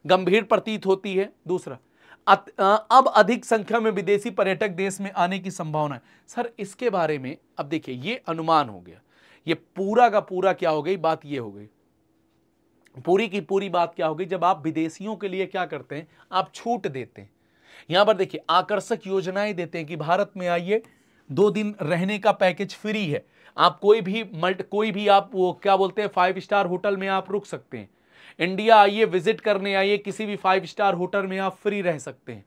गंभीर प्रतीत होती है। दूसरा, अब अधिक संख्या में विदेशी पर्यटक देश में आने की संभावना है। सर इसके बारे में अब देखिए, ये अनुमान हो गया, ये पूरा का पूरा क्या हो गई बात, ये हो गई पूरी की पूरी बात क्या हो गई। जब आप विदेशियों के लिए क्या करते हैं, आप छूट देते हैं। यहां पर देखिए आकर्षक योजनाएं देते हैं कि भारत में आइए, दो दिन रहने का पैकेज फ्री है, आप कोई भी मल्ट कोई भी आप वो क्या बोलते हैं फाइव स्टार होटल में आप रुक सकते हैं, इंडिया आइए विजिट करने आइए, किसी भी फाइव स्टार होटल में आप फ्री रह सकते हैं।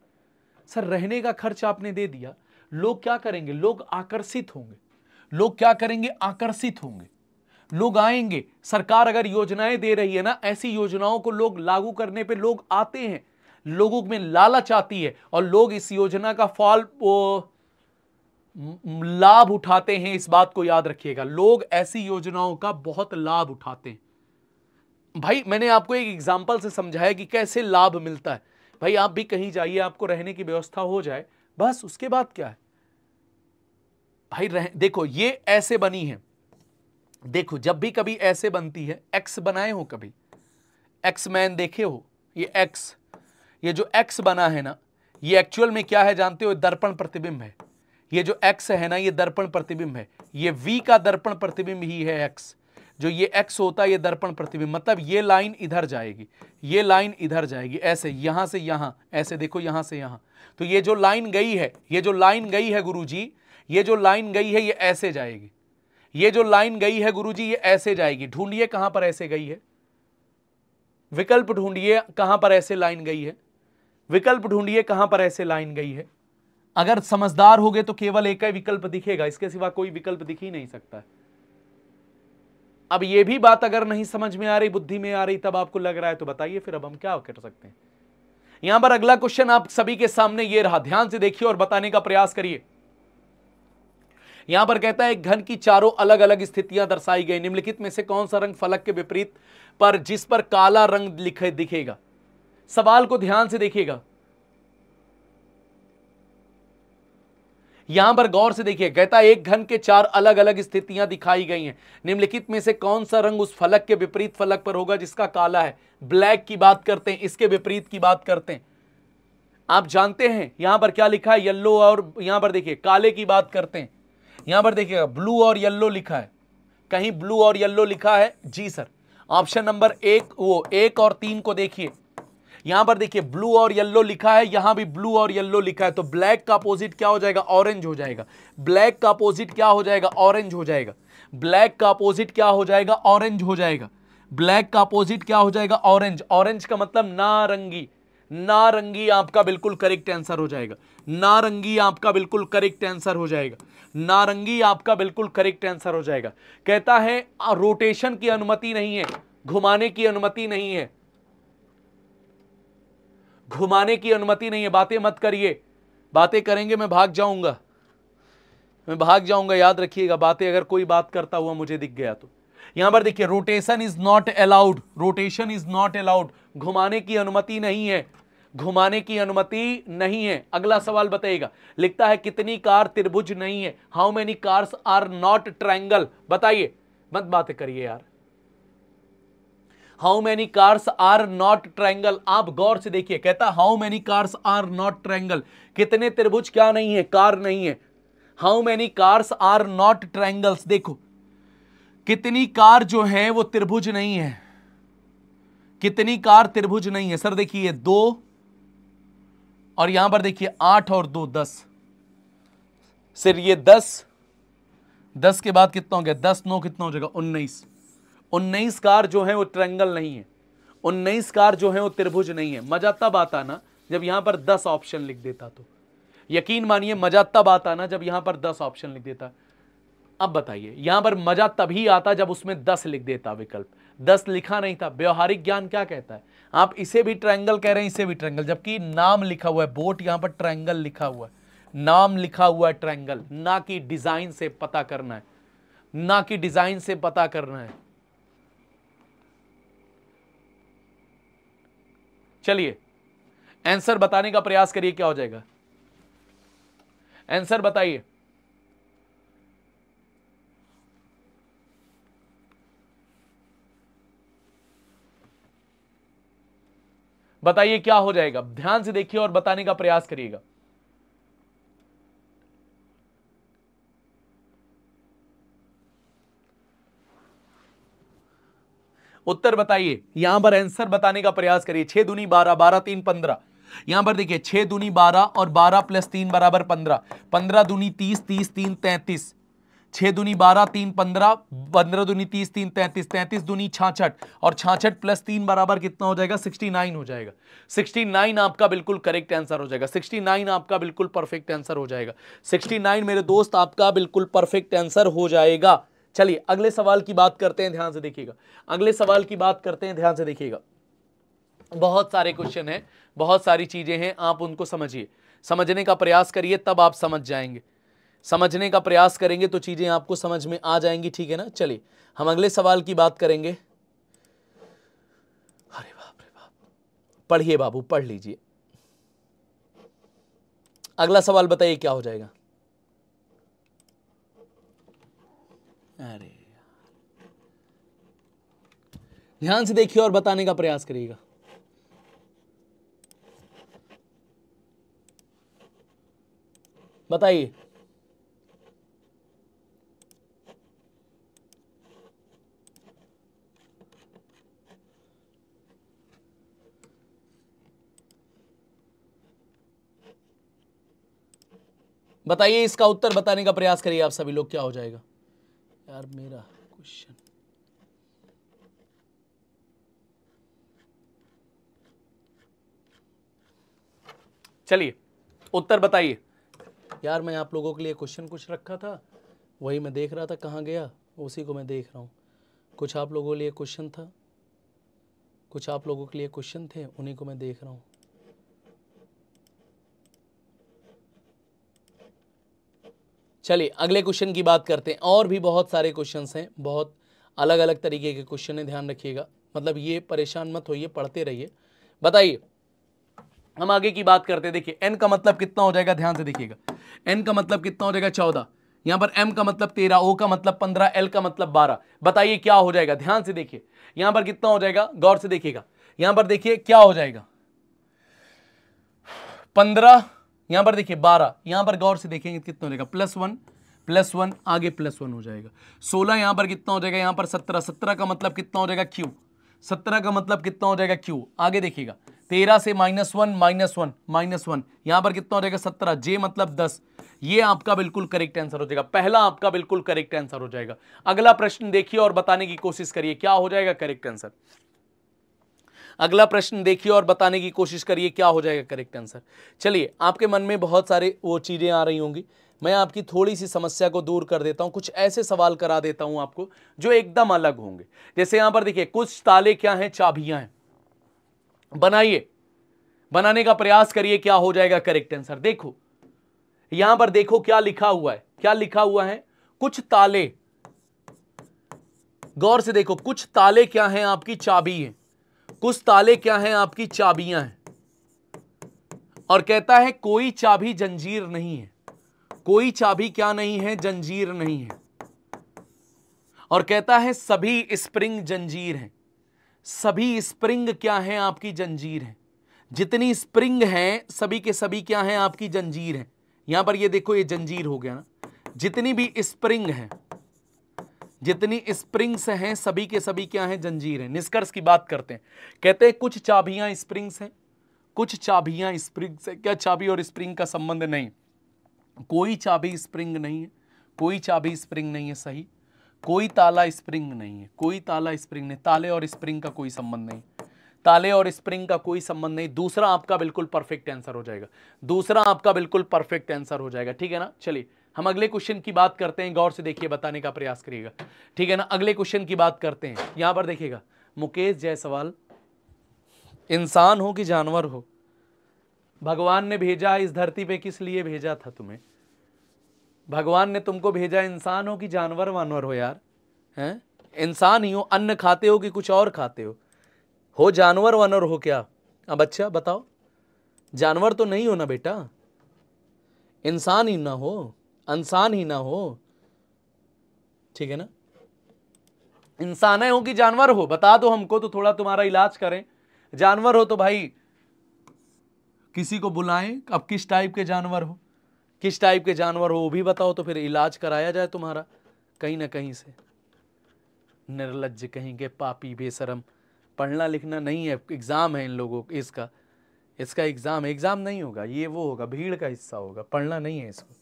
सर रहने का खर्च आपने दे दिया, लोग क्या करेंगे, लोग आकर्षित होंगे, लोग क्या करेंगे आकर्षित होंगे, लोग आएंगे। सरकार अगर योजनाएं दे रही है ना, ऐसी योजनाओं को लोग लागू करने पे लोग आते हैं, लोगों में लालच आती है और लोग इस योजना का फॉल लाभ उठाते हैं। इस बात को याद रखिएगा, लोग ऐसी योजनाओं का बहुत लाभ उठाते हैं। भाई मैंने आपको एक एग्जाम्पल से समझाया कि कैसे लाभ मिलता है। भाई आप भी कहीं जाइए, आपको रहने की व्यवस्था हो जाए, बस उसके बाद क्या है भाई, रह देखो ये ऐसे बनी है, देखो जब भी कभी ऐसे बनती है, एक्स बनाए हो कभी, एक्स मैन देखे हो, ये एक्स, ये जो एक्स बना है ना, ये एक्चुअल में क्या है जानते हो, दर्पण प्रतिबिंब है। ये जो एक्स है ना, ये दर्पण प्रतिबिंब है, ये वी का दर्पण प्रतिबिंब ही है एक्स। जो ये एक्स होता है ये दर्पण प्रतिबिंब, मतलब ये लाइन इधर जाएगी, ये लाइन इधर जाएगी, ऐसे यहां से यहाँ, ऐसे देखो यहां से यहाँ, तो ये जो लाइन गई है, ये जो लाइन गई है गुरुजी, ये जो लाइन गई है ये ऐसे जाएगी, ये जो लाइन गई है गुरुजी ये ऐसे जाएगी। ढूंढिए कहां पर ऐसे गई है, विकल्प ढूंढिए कहां पर ऐसे लाइन गई है, विकल्प ढूंढिए कहां पर ऐसे लाइन गई है। अगर समझदार हो गए तो केवल एक ही विकल्प दिखेगा, इसके सिवा कोई विकल्प दिख ही नहीं सकता है। अब ये भी बात अगर नहीं समझ में आ रही, बुद्धि में आ रही, तब आपको लग रहा है तो बताइए फिर अब हम क्या कर सकते हैं। यहां पर अगला क्वेश्चन आप सभी के सामने ये रहा, ध्यान से देखिए और बताने का प्रयास करिए। यहां पर कहता है घन की चारों अलग अलग स्थितियां दर्शाई गई, निम्नलिखित में से कौन सा रंग फलक के विपरीत पर जिस पर काला रंग लिखे दिखेगा। सवाल को ध्यान से देखिएगा, यहां पर गौर से देखिए, कहता है एक घन के चार अलग अलग स्थितियां दिखाई गई हैं, निम्नलिखित में से कौन सा रंग उस फलक के विपरीत फलक पर होगा जिसका काला है। ब्लैक की बात करते हैं, इसके विपरीत की बात करते हैं। आप जानते हैं यहां पर क्या लिखा है, येलो, और यहां पर देखिए काले की बात करते हैं, यहां पर देखिएगा ब्लू और येलो लिखा है, कहीं ब्लू और येलो लिखा है जी सर। ऑप्शन नंबर एक, वो एक और तीन को देखिए, यहां पर देखिए ब्लू और येलो लिखा है, यहां भी ब्लू और येलो लिखा है, तो ब्लैक का अपोजिट क्या हो जाएगा, ऑरेंज हो जाएगा। ब्लैक का अपोजिट क्या हो जाएगा, ऑरेंज हो जाएगा। ब्लैक का अपोजिट क्या हो जाएगा, ऑरेंज हो जाएगा। ब्लैक का अपोजिट क्या हो जाएगा, ऑरेंज। ऑरेंज का मतलब नारंगी, नारंगी आपका बिल्कुल करेक्ट आंसर हो जाएगा, नारंगी आपका बिल्कुल करेक्ट आंसर हो जाएगा, नारंगी आपका बिल्कुल करेक्ट आंसर हो जाएगा। कहता है रोटेशन की अनुमति नहीं है, घुमाने की अनुमति नहीं है, घुमाने की अनुमति नहीं है। बातें मत करिए, बातें करेंगे मैं भाग जाऊंगा, मैं भाग जाऊंगा, याद रखिएगा। बातें अगर कोई बात करता हुआ मुझे दिख गया तो यहां पर देखिए rotation is not allowed, rotation is not allowed, घुमाने की अनुमति नहीं है, घुमाने की अनुमति नहीं है। अगला सवाल बताइएगा, लिखता है कितनी कार त्रिभुज नहीं है, how many cars are not triangle. बताइए, मत बातें करिए यार, how many cars are not triangle. आप गौर से देखिए, कहता how many cars are not triangle, कितने त्रिभुज क्या नहीं है, कार नहीं है। How many cars are not triangles, देखो कितनी कार जो है वो त्रिभुज नहीं है, कितनी कार त्रिभुज नहीं है। सर देखिए दो, और यहां पर देखिए आठ और दो दस, सर ये दस, दस के बाद कितना हो गया, दस नौ कितना हो जाएगा उन्नीस। उन्नीस कार जो है वो ट्रायंगल नहीं है, उन्नीस कार जो है वो त्रिभुज नहीं है। मजा तब आता ना जब यहां पर दस ऑप्शन लिख देता, तो यकीन मानिए मजा तब आता ना जब यहां पर दस ऑप्शन लिख देता। अब बताइए, यहां पर मजा तभी आता जब उसमें दस लिख देता विकल्प, दस लिखा नहीं था। व्यवहारिक ज्ञान क्या कहता है, आप इसे भी ट्रायंगल कह रहे हैं, इसे भी ट्रायंगल, जबकि नाम लिखा हुआ है बोट, यहां पर ट्रायंगल लिखा हुआ है, नाम लिखा हुआ है ट्रायंगल, ना कि डिजाइन से पता करना है, ना कि डिजाइन से पता करना है। चलिए आंसर बताने का प्रयास करिए, क्या हो जाएगा आंसर बताइए। बताइए क्या हो जाएगा, ध्यान से देखिए और बताने का प्रयास करिएगा। उत्तर बताइए, यहां पर आंसर बताने का प्रयास करिए। छह दूनी बारह, बारह तीन पंद्रह, यहां पर देखिए छह दूनी बारह और बारह प्लस तीन बराबर पंद्रह, पंद्रह दूनी तीस, तीस तीन तैंतीस, छह दूनी बारह, तीन पंद्रह, पंद्रह दूनी तीस, तीन तैंतीस, तैंतीस दूनी छाछठ और छाछठ प्लस तीन बराबर कितना हो जाएगा, सिक्सटी नाइन हो जाएगा। सिक्सटी नाइन आपका बिल्कुल करेक्ट आंसर हो जाएगा, सिक्सटी नाइन आपका बिल्कुल परफेक्ट आंसर हो जाएगा, सिक्सटी नाइन मेरे दोस्त आपका बिल्कुल परफेक्ट आंसर हो जाएगा। चलिए अगले सवाल की बात करते हैं, ध्यान से देखिएगा, अगले सवाल की बात करते हैं, ध्यान से देखिएगा। बहुत सारे क्वेश्चन हैं, बहुत सारी चीजें हैं, आप उनको समझिए, समझने का प्रयास करिए, तब आप समझ जाएंगे। समझने का प्रयास करेंगे तो चीजें आपको समझ में आ जाएंगी, ठीक है ना। चलिए हम अगले सवाल की बात करेंगे। अरे बाप रे बाप, पढ़िए बाबू, पढ़ लीजिए। अगला सवाल बताइए क्या हो जाएगा। अरे ध्यान से देखिए और बताने का प्रयास करिएगा। बताइए बताइए इसका उत्तर बताने का प्रयास करिए आप सभी लोग, क्या हो जाएगा। यार मेरा क्वेश्चन, चलिए उत्तर बताइए। यार मैं आप लोगों के लिए क्वेश्चन कुछ रखा था, वही मैं देख रहा था, कहाँ गया, उसी को मैं देख रहा हूँ। कुछ आप लोगों के लिए क्वेश्चन था, कुछ आप लोगों के लिए क्वेश्चन थे, उन्हीं को मैं देख रहा हूँ। चलिए अगले क्वेश्चन की बात करते हैं। और भी बहुत सारे क्वेश्चंस हैं, बहुत अलग अलग तरीके के क्वेश्चन हैं, ध्यान रखिएगा। मतलब ये परेशान मत होइए, पढ़ते रहिए। बताइए हम आगे की बात करते हैं। देखिए एन का मतलब कितना हो जाएगा, ध्यान से देखिएगा, एन का मतलब कितना हो जाएगा चौदह, यहाँ पर एम का मतलब तेरह, ओ का मतलब पंद्रह, एल का मतलब बारह। बताइए क्या हो जाएगा, ध्यान से देखिए यहाँ पर कितना हो जाएगा, गौर से देखिएगा। यहाँ पर देखिए क्या हो जाएगा, पंद्रह, यहाँ पर देखिए बारह, यहाँ पर गौर से देखेंगे कितना हो जाएगा, प्लस वन, प्लस वन आगे प्लस वन हो जाएगा। सोलह यहाँ पर कितना हो जाएगा, यहाँ पर सत्रह, सत्रह का मतलब कितना हो जाएगा क्यू, सत्रह का मतलब कितना हो जाएगा क्यू। आगे देखिएगा तेरह से minus one, minus one, minus one, यहाँ पर कितना हो जाएगा सत्रह, जे मतलब दस। ये आपका बिल्कुल करेक्ट आंसर हो जाएगा, पहला आपका बिल्कुल करेक्ट आंसर हो जाएगा। अगला प्रश्न देखिए और बताने की कोशिश करिए, क्या हो जाएगा करेक्ट आंसर। अगला प्रश्न देखिए और बताने की कोशिश करिए, क्या हो जाएगा करेक्ट आंसर। चलिए आपके मन में बहुत सारे वो चीज़ें आ रही होंगी, मैं आपकी थोड़ी सी समस्या को दूर कर देता हूं, कुछ ऐसे सवाल करा देता हूं आपको जो एकदम अलग होंगे। जैसे यहां पर देखिए कुछ ताले क्या हैं, चाबियां हैं। बनाइए, बनाने का प्रयास करिए, क्या हो जाएगा करेक्ट आंसर। देखो यहां पर देखो क्या लिखा हुआ है, क्या लिखा हुआ है, कुछ ताले, गौर से देखो, कुछ ताले क्या हैं आपकी चाबी है, कुछ ताले क्या हैं आपकी चाबियां हैं। और कहता है कोई चाबी जंजीर नहीं है, कोई चाबी क्या नहीं है, जंजीर नहीं है। और कहता है सभी स्प्रिंग जंजीर हैं, सभी स्प्रिंग क्या हैं आपकी जंजीर हैं, जितनी स्प्रिंग हैं सभी के सभी क्या हैं आपकी जंजीर हैं। यहां पर ये देखो ये जंजीर हो गया ना, जितनी भी स्प्रिंग है, जितनी स्प्रिंग्स हैं सभी के सभी क्या हैं जंजीर हैं। निष्कर्ष की बात करते हैं, कहते हैं कुछ चाबियां स्प्रिंग्स हैं, कुछ चाबियां स्प्रिंग्स हैं। क्या चाबी और स्प्रिंग का संबंध नहीं, कोई चाबी स्प्रिंग नहीं है, कोई चाबी स्प्रिंग नहीं है, सही। कोई ताला स्प्रिंग नहीं है, कोई ताला स्प्रिंग नहीं, ताले और स्प्रिंग का कोई संबंध नहीं। ताले और स्प्रिंग का कोई संबंध नहीं। दूसरा आपका बिल्कुल परफेक्ट आंसर हो जाएगा, दूसरा आपका बिल्कुल परफेक्ट आंसर हो जाएगा। ठीक है ना, चलिए हम अगले क्वेश्चन की बात करते हैं। गौर से देखिए, बताने का प्रयास करिएगा। ठीक है ना, अगले क्वेश्चन की बात करते हैं। यहां पर देखिएगा, मुकेश जायसवाल, इंसान हो कि जानवर हो, भगवान ने भेजा, इस धरती पे किस लिए भेजा था तुम्हें? भगवान ने तुमको भेजा, इंसान हो कि जानवर वानवर हो यार, हैं? इंसान ही हो, अन्न खाते हो कि कुछ और खाते हो? हो जानवर वानर हो क्या? अब अच्छा बताओ, जानवर तो नहीं हो ना बेटा, इंसान ही ना हो, इंसान ही ना हो। ठीक है ना, इंसान हो कि जानवर हो बता दो हमको, तो थोड़ा तुम्हारा इलाज करें। जानवर हो तो भाई किसी को बुलाएं, अब किस टाइप के जानवर हो, किस टाइप के जानवर हो वो भी बताओ, तो फिर इलाज कराया जाए तुम्हारा कहीं ना कहीं से। निर्लज्ज कहेंगे, पापी, बेशरम, पढ़ना लिखना नहीं है, एग्ज़ाम है इन लोगों का, इसका इसका एग्ज़ाम है। एग्ज़ाम नहीं होगा ये, वो होगा, भीड़ का हिस्सा होगा, पढ़ना नहीं है इसको।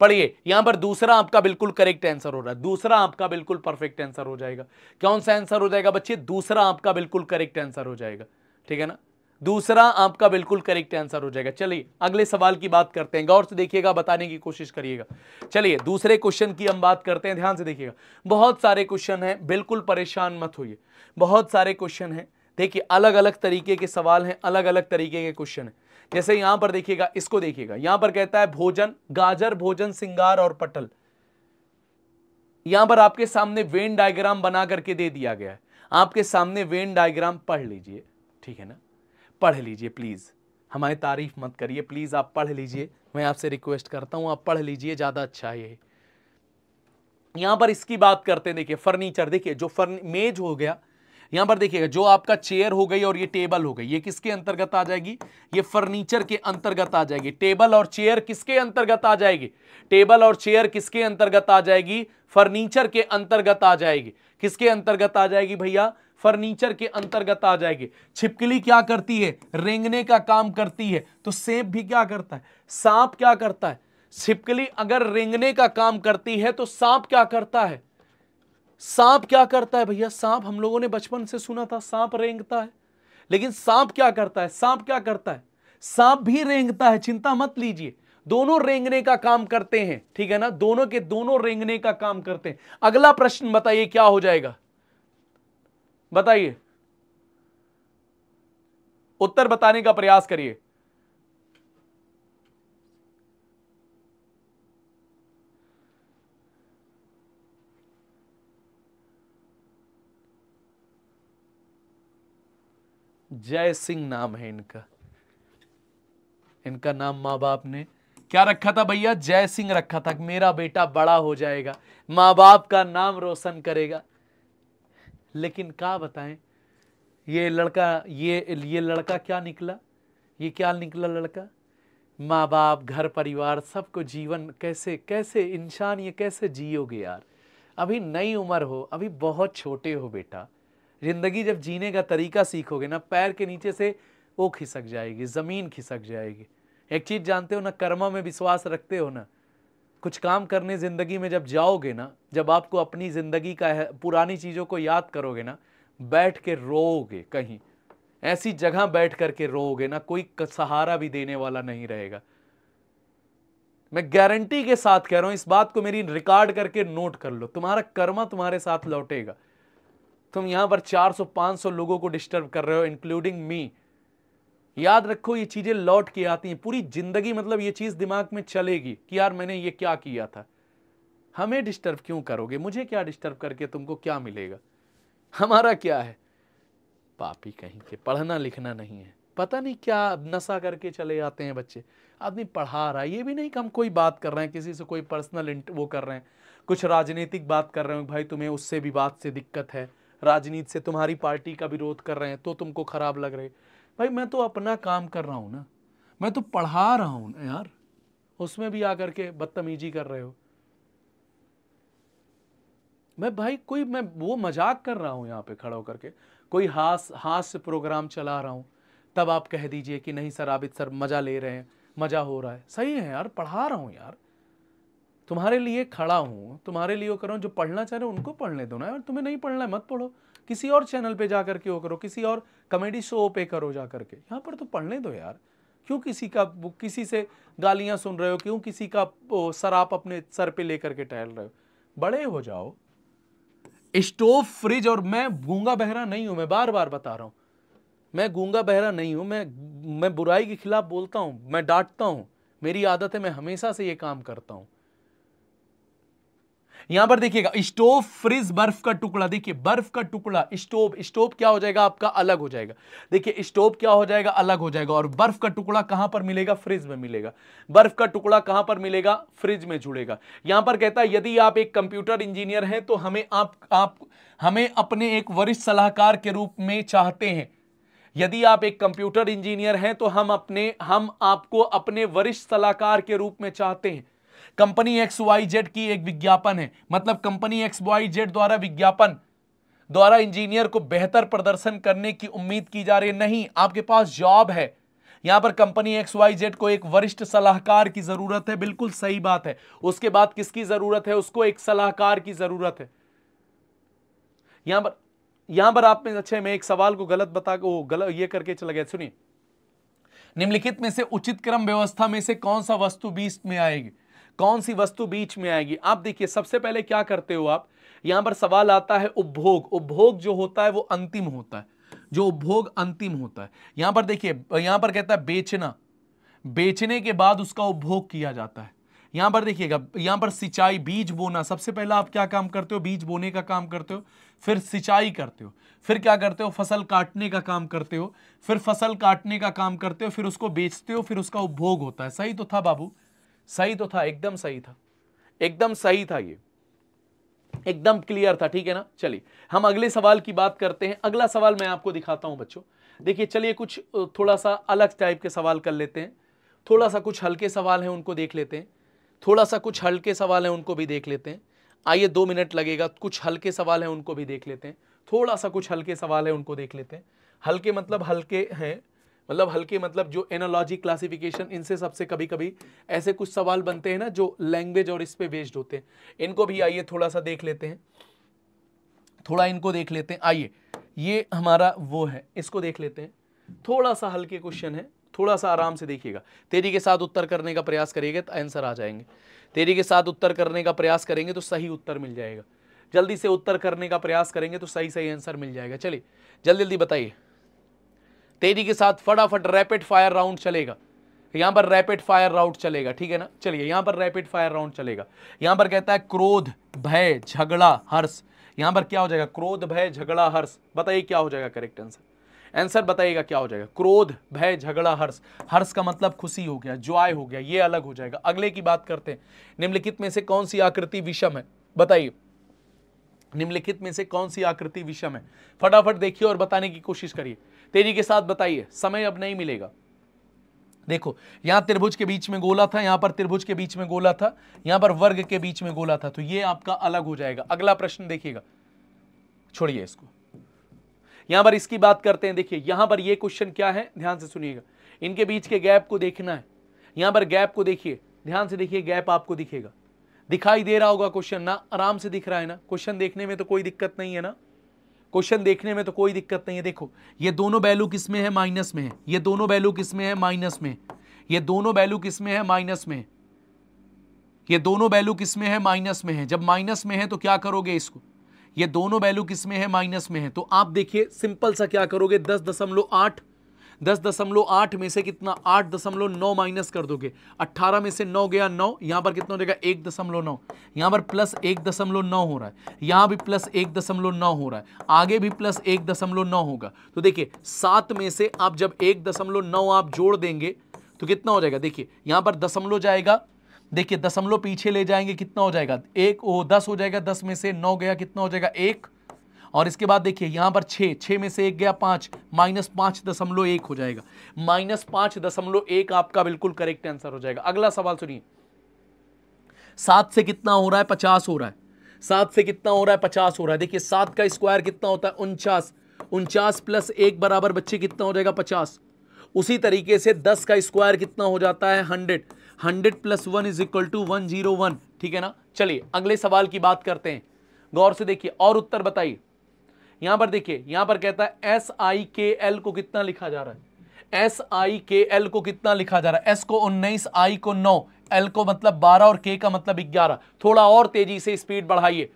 पढ़िए, यहां पर दूसरा आपका बिल्कुल करेक्ट आंसर हो रहा है, दूसरा आपका बिल्कुल परफेक्ट आंसर हो जाएगा। कौन सा आंसर हो जाएगा बच्चे? दूसरा आपका बिल्कुल करेक्ट आंसर हो जाएगा। ठीक है ना, दूसरा आपका बिल्कुल करेक्ट आंसर हो जाएगा। चलिए अगले सवाल की बात करते हैं, गौर से देखिएगा, बताने की कोशिश करिएगा। चलिए दूसरे क्वेश्चन की हम बात करते हैं, ध्यान से देखिएगा। बहुत सारे क्वेश्चन हैं, बिल्कुल परेशान मत होइए, बहुत सारे क्वेश्चन हैं। देखिए अलग अलग तरीके के सवाल हैं, अलग अलग तरीके के क्वेश्चन हैं। जैसे यहाँ पर देखिएगा, इसको देखिएगा, यहाँ पर कहता है भोजन, गाजर, भोजन, सिंगार और पटल। यहाँ पर आपके सामने वेन डायग्राम बना करके दे दिया गया है, आपके सामने वेन डायग्राम पढ़ लीजिए। ठीक है ना, पढ़ लीजिए प्लीज़, हमारी तारीफ मत करिए प्लीज़, आप पढ़ लीजिए, मैं आपसे रिक्वेस्ट करता हूँ, आप पढ़ लीजिए, ज़्यादा अच्छा है। यहाँ पर इसकी बात करते हैं, देखिए फर्नीचर, देखिए जो फर्नी मेज हो गया, यहाँ पर देखिएगा जो आपका चेयर हो गई और ये टेबल हो गई, ये किसके अंतर्गत आ जाएगी? ये फर्नीचर के अंतर्गत आ जाएगी। टेबल और चेयर किसके अंतर्गत आ जाएगी? टेबल और चेयर किसके अंतर्गत आ जाएगी? फर्नीचर के अंतर्गत आ जाएगी। किसके अंतर्गत आ जाएगी भैया? फर्नीचर के अंतर्गत आ जाएगी। छिपकली क्या करती है? रेंगने का काम करती है। तो सेब भी क्या करता है? सांप क्या करता है? छिपकली अगर रेंगने का काम करती है तो सांप क्या करता है? सांप क्या करता है भैया? सांप हम लोगों ने बचपन से सुना था, सांप रेंगता है, लेकिन सांप क्या करता है? सांप क्या करता है? सांप भी रेंगता है, चिंता मत लीजिए, दोनों रेंगने का काम करते हैं। ठीक है ना, दोनों के दोनों रेंगने का काम करते हैं। अगला प्रश्न बताइए क्या हो जाएगा, बताइए, उत्तर बताने का प्रयास करिए। जय सिंह नाम है इनका, इनका नाम माँ बाप ने क्या रखा था भैया? जय सिंह रखा था। मेरा बेटा बड़ा हो जाएगा, माँ बाप का नाम रोशन करेगा। लेकिन क्या बताएं, ये लड़का, ये ये लड़का क्या निकला, ये क्या निकला लड़का? माँ बाप, घर परिवार, सबको जीवन कैसे, कैसे इंसान ये कैसे जियोगे यार? अभी नई उम्र हो, अभी बहुत छोटे हो बेटा। जिंदगी जब जीने का तरीका सीखोगे ना, पैर के नीचे से वो खिसक जाएगी, ज़मीन खिसक जाएगी। एक चीज़ जानते हो ना, कर्म में विश्वास रखते हो ना, कुछ काम करने ज़िंदगी में जब जाओगे ना, जब आपको अपनी ज़िंदगी का पुरानी चीज़ों को याद करोगे ना, बैठ के रोओगे, कहीं ऐसी जगह बैठ करके रोओगे ना, कोई सहारा भी देने वाला नहीं रहेगा। मैं गारंटी के साथ कह रहा हूँ, इस बात को मेरी रिकॉर्ड करके नोट कर लो, तुम्हारा कर्मा तुम्हारे साथ लौटेगा। तुम यहाँ पर चार सौ पाँच सौ लोगों को डिस्टर्ब कर रहे हो, इंक्लूडिंग मी। याद रखो, ये चीज़ें लौट के आती हैं, पूरी ज़िंदगी मतलब ये चीज़ दिमाग में चलेगी कि यार मैंने ये क्या किया था, हमें डिस्टर्ब क्यों करोगे, मुझे क्या डिस्टर्ब करके तुमको क्या मिलेगा, हमारा क्या है? पापी कहीं के, पढ़ना लिखना नहीं है, पता नहीं क्या नशा करके चले आते हैं बच्चे। आदमी पढ़ा रहा है, ये भी नहीं कि हम कोई बात कर रहे हैं, किसी से कोई पर्सनल वो कर रहे हैं, कुछ राजनीतिक बात कर रहे हो, भाई तुम्हें उससे भी बात से दिक्कत है, राजनीति से तुम्हारी पार्टी का विरोध कर रहे हैं तो तुमको खराब लग रही है। भाई मैं तो अपना काम कर रहा हूँ ना, मैं तो पढ़ा रहा हूँ ना यार, उसमें भी आकर के बदतमीजी कर रहे हो। मैं भाई कोई, मैं वो मजाक कर रहा हूँ यहाँ पे खड़ा होकर के, कोई हास हास प्रोग्राम चला रहा हूँ, तब आप कह दीजिए कि नहीं सर आबिद सर मज़ा ले रहे हैं, मज़ा हो रहा है। सही है यार, पढ़ा रहा हूँ यार, तुम्हारे लिए खड़ा हूँ, तुम्हारे लिए वो कर रहा हूँ। जो पढ़ना चाह रहे हो उनको पढ़ने दो ना, और तुम्हें नहीं पढ़ना है मत पढ़ो, किसी और चैनल पे जा करके वो करो, किसी और कॉमेडी शो पे करो जा करके। यहाँ पर तो पढ़ने दो यार, क्यों किसी का किसी से गालियाँ सुन रहे हो, क्यों किसी का शराब अपने सर पे लेकर के टहल रहे हो। बड़े हो जाओ। स्टोव, फ्रिज, और मैं गूंगा बहरा नहीं हूँ, मैं बार बार बता रहा हूँ, मैं गूंगा बहरा नहीं हूँ। मैं मैं बुराई के खिलाफ बोलता हूँ, मैं डांटता हूँ, मेरी आदत है, मैं हमेशा से ये काम करता हूँ। यहां पर देखिएगा स्टोव, फ्रिज, बर्फ का टुकड़ा। देखिए बर्फ का टुकड़ा, स्टोव, स्टोव क्या हो जाएगा आपका, अलग हो जाएगा। देखिए स्टोव क्या हो जाएगा, अलग हो जाएगा। और बर्फ का टुकड़ा कहां पर मिलेगा, फ्रिज में मिलेगा। बर्फ का टुकड़ा कहां पर मिलेगा, फ्रिज में जुड़ेगा। यहां पर कहता है यदि आप एक कंप्यूटर इंजीनियर हैं तो हमें आप, आप हमें अपने एक वरिष्ठ सलाहकार के रूप में चाहते हैं। यदि आप एक कंप्यूटर इंजीनियर हैं तो हम अपने हम आपको अपने वरिष्ठ सलाहकार के रूप में चाहते हैं। कंपनी एक्स वाई जेड की एक विज्ञापन है, मतलब कंपनी एक्स वाई जेड द्वारा विज्ञापन द्वारा इंजीनियर को बेहतर प्रदर्शन करने की उम्मीद की जा रही है। नहीं, आपके पास जॉब है। यहां पर कंपनी एक्स वाई जेड को एक वरिष्ठ सलाहकार की जरूरत है, बिल्कुल सही बात है। उसके बाद किसकी जरूरत है, उसको एक सलाहकार की जरूरत है। यहां पर यहां पर आप में, अच्छा मैं एक सवाल को गलत बता ओ, गलत ये करके चला गया। सुनिए, निम्नलिखित में से उचित क्रम व्यवस्था में से कौन सा वस्तु बीच में आएगी, कौन सी वस्तु बीच में आएगी। आप देखिए सबसे पहले क्या करते हो आप, यहां पर सवाल आता है उपभोग। उपभोग जो होता है वो अंतिम होता है, जो उपभोग अंतिम होता है। यहां पर देखिए, यहां पर कहता है बेचना, बेचने के बाद उसका उपभोग किया जाता है। यहां पर देखिएगा, यहां पर सिंचाई, बीज बोना। सबसे पहला आप क्या काम करते हो, बीज बोने का काम करते हो, फिर सिंचाई करते हो, फिर क्या करते हो, फसल काटने का काम करते हो, फिर फसल काटने का काम करते हो, फिर उसको बेचते हो, फिर उसका उपभोग होता है। सही तो था बाबू, सही तो था, एकदम सही था, एकदम सही था, ये एकदम क्लियर था, ठीक है ना। चलिए हम अगले सवाल की बात करते हैं। अगला सवाल मैं आपको दिखाता हूं बच्चों। देखिए चलिए कुछ थोड़ा सा अलग टाइप के सवाल कर लेते हैं, थोड़ा सा कुछ हल्के सवाल हैं उनको देख लेते हैं, थोड़ा सा कुछ हल्के सवाल हैं उनको भी देख लेते हैं। आइए, दो मिनट लगेगा। कुछ हल्के सवाल हैं उनको भी देख लेते हैं, थोड़ा सा कुछ हल्के सवाल हैं उनको देख लेते हैं। हल्के मतलब हल्के हैं, मतलब हल्के मतलब जो एनालॉजी, क्लासिफिकेशन, इनसे सबसे कभी कभी ऐसे कुछ सवाल बनते हैं ना जो लैंग्वेज और इस पे बेस्ड होते हैं, इनको भी आइए थोड़ा सा देख लेते हैं, थोड़ा इनको देख लेते हैं। आइए, ये हमारा वो है, इसको देख लेते हैं। थोड़ा सा हल्के क्वेश्चन है, थोड़ा सा आराम से देखिएगा, तेजी के साथ उत्तर करने का प्रयास करिएगा तो आंसर आ जाएंगे। तेजी के साथ उत्तर करने का प्रयास करेंगे तो सही उत्तर मिल जाएगा। जल्दी से उत्तर करने का प्रयास करेंगे तो सही सही आंसर मिल जाएगा। चलिए जल्दी जल्दी बताइए, तेजी के साथ फटाफट रैपिड फायर राउंड चलेगा। यहाँ पर रैपिड फायर राउंड चलेगा, ठीक है ना। चलिए यहाँ पर रैपिड फायर राउंड चलेगा। यहाँ पर कहता है क्रोध, भय, झगड़ा, हर्ष। यहाँ पर क्या हो जाएगा, क्रोध, भय, झगड़ा, हर्ष। बताइए क्या हो जाएगा करेक्ट आंसर, आंसर बताइएगा क्या हो जाएगा, क्रोध, भय, झगड़ा, हर्ष। हर्ष का मतलब खुशी हो गया, जॉय हो गया, ये अलग हो जाएगा। अगले की बात करते हैं। निम्नलिखित में से कौन सी आकृति विषम है, बताइए। निम्नलिखित में से कौन सी आकृति विषम है, फटाफट देखिए और बताने की कोशिश करिए, तेजी के साथ बताइए, समय अब नहीं मिलेगा। देखो यहां त्रिभुज के बीच में गोला था, यहां पर त्रिभुज के बीच में गोला था, यहां पर वर्ग के बीच में गोला था, तो ये आपका अलग हो जाएगा। अगला प्रश्न देखिएगा, छोड़िए इसको, यहां पर इसकी बात करते हैं। देखिए यहां पर ये क्वेश्चन क्या है, ध्यान से सुनिएगा, इनके बीच के गैप को देखना है। यहां पर गैप को देखिए, ध्यान से देखिए, गैप आपको दिखेगा, दिखाई दे रहा होगा क्वेश्चन ना, आराम से दिख रहा है ना, क्वेश्चन देखने में तो कोई दिक्कत नहीं है ना, क्वेश्चन देखने में तो कोई दिक्कत नहीं है। देखो ये दोनों वैल्यू किसमें है, माइनस में है, ये दोनों वैल्यू किसमें है, माइनस में, ये दोनों वैल्यू किसमें है, माइनस में, ये दोनों वैल्यू किसमें है, माइनस में है। जब माइनस में है तो क्या करोगे इसको, ये दोनों वैल्यू किसमें है, माइनस में है, तो आप देखिए सिंपल सा क्या करोगे, दस दशमलव आठ दस दशमलव आठ में से कितना, आठ दशमलव नौ माइनस कर दोगे, अट्ठारह में से नौ गया नौ, यहाँ पर कितना हो जाएगा एक दशमलव नौ, यहाँ पर प्लस एक दशमलव नौ हो रहा है, यहाँ भी प्लस एक दशमलव नौ हो रहा है, आगे भी प्लस एक दशमलव नौ होगा। तो देखिए सात में से आप जब एक दशमलव नौ आप जोड़ देंगे तो कितना हो जाएगा, देखिए यहाँ पर दशमलव जाएगा, देखिए दशमलव पीछे ले जाएंगे, कितना हो जाएगा एक, ओ दस हो जाएगा, दस में से नौ गया कितना हो जाएगा एक, और इसके बाद देखिए यहाँ पर छः, छः में से एक गया पाँच, माइनस पाँच दशमलव एक हो जाएगा, माइनस पाँच दशमलव एक आपका बिल्कुल करेक्ट आंसर हो जाएगा। अगला सवाल सुनिए, सात से कितना हो रहा है, पचास हो रहा है, सात से कितना हो रहा है, पचास हो रहा है। देखिए सात का स्क्वायर कितना होता है, उनचास, उनचास प्लस एक बराबर बच्चे कितना हो जाएगा, पचास। उसी तरीके से दस का स्क्वायर कितना हो जाता है, hundred, hundred plus one is equal to one zero one, ठीक है ना। चलिए अगले सवाल की बात करते हैं, गौर से देखिए और उत्तर बताइए। यहां पर देखिए, यहां पर कहता है एस आई के एल को कितना लिखा जा रहा है, एस आई के एल को कितना लिखा जा रहा है। एस को उन्नीस, आई को नौ, एल को मतलब बारह और के का मतलब ग्यारह। थोड़ा और तेजी से स्पीड बढ़ाइए।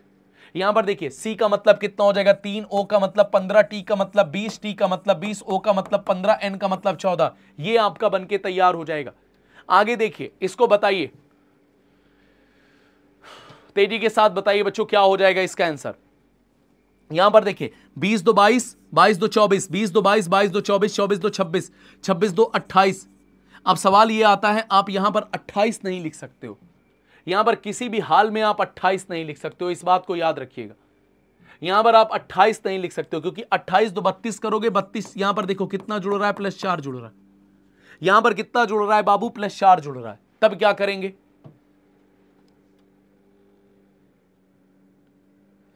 यहां पर देखिए सी का मतलब कितना हो जाएगा तीन, ओ का मतलब पंद्रह, टी का मतलब बीस, टी का मतलब बीस, ओ का मतलब पंद्रह, एन का मतलब चौदह। ये आपका बनके तैयार हो जाएगा। आगे देखिए इसको बताइए, तेजी के साथ बताइए बच्चों क्या हो जाएगा इसका आंसर। यहां पर देखिए बीस दो बाईस, बाईस दो चौबीस, बीस दो बाईस, बाईस दो चौबीस, चौबीस दो छब्बीस, छब्बीस दो अट्ठाईस। अब सवाल ये आता है आप यहां पर अट्ठाईस नहीं लिख सकते हो, यहां पर किसी भी हाल में आप अट्ठाईस नहीं लिख सकते हो, इस बात को याद रखिएगा। यहां पर आप अट्ठाईस नहीं लिख सकते हो क्योंकि अट्ठाईस दो बत्तीस करोगे, बत्तीस यहां पर देखो कितना जुड़ रहा है, प्लस चार जुड़ रहा है। यहां पर कितना जुड़ रहा है बाबू, प्लस चार जुड़ रहा है। तब क्या करेंगे,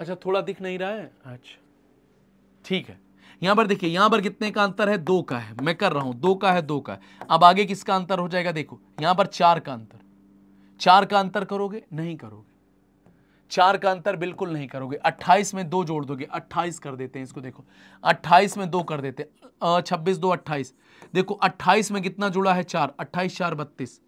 अच्छा थोड़ा दिख नहीं रहा है, अच्छा ठीक है। यहां पर देखिए यहां पर कितने का अंतर है, दो का है, मैं कर रहा हूं दो का है, दो का है। अब आगे किसका अंतर हो जाएगा, देखो यहां पर चार का अंतर, चार का अंतर करोगे नहीं करोगे, चार का अंतर बिल्कुल नहीं करोगे। अट्ठाईस में दो जोड़ दोगे, अट्ठाईस कर देते हैं इसको, देखो अट्ठाईस में दो कर देते हैं, छब्बीस दो अट्ठाईस। देखो अट्ठाईस में कितना जुड़ा है चार, अट्ठाईस चार बत्तीस,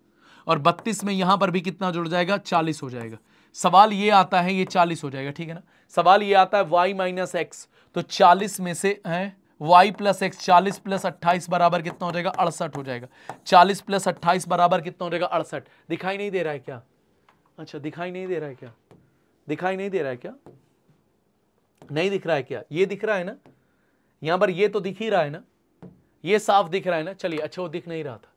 और बत्तीस में यहां पर भी कितना जुड़ जाएगा चालीस हो जाएगा। सवाल ये आता है ये चालीस हो जाएगा, ठीक है ना। सवाल ये आता है वाई माइनस एक्स, तो चालीस में से है y प्लस एक्स, चालीस प्लस अट्ठाईस बराबर कितना हो जाएगा अड़सठ हो जाएगा। चालीस प्लस अट्ठाईस बराबर कितना हो जाएगा अड़सठ। दिखाई नहीं दे रहा है क्या, अच्छा दिखाई नहीं दे रहा है क्या, दिखाई नहीं दे रहा है क्या, नहीं दिख रहा है क्या, ये दिख रहा है ना, यहाँ पर ये तो दिख ही रहा है ना, ये साफ दिख रहा है ना। चलिए अच्छा वो दिख नहीं रहा था,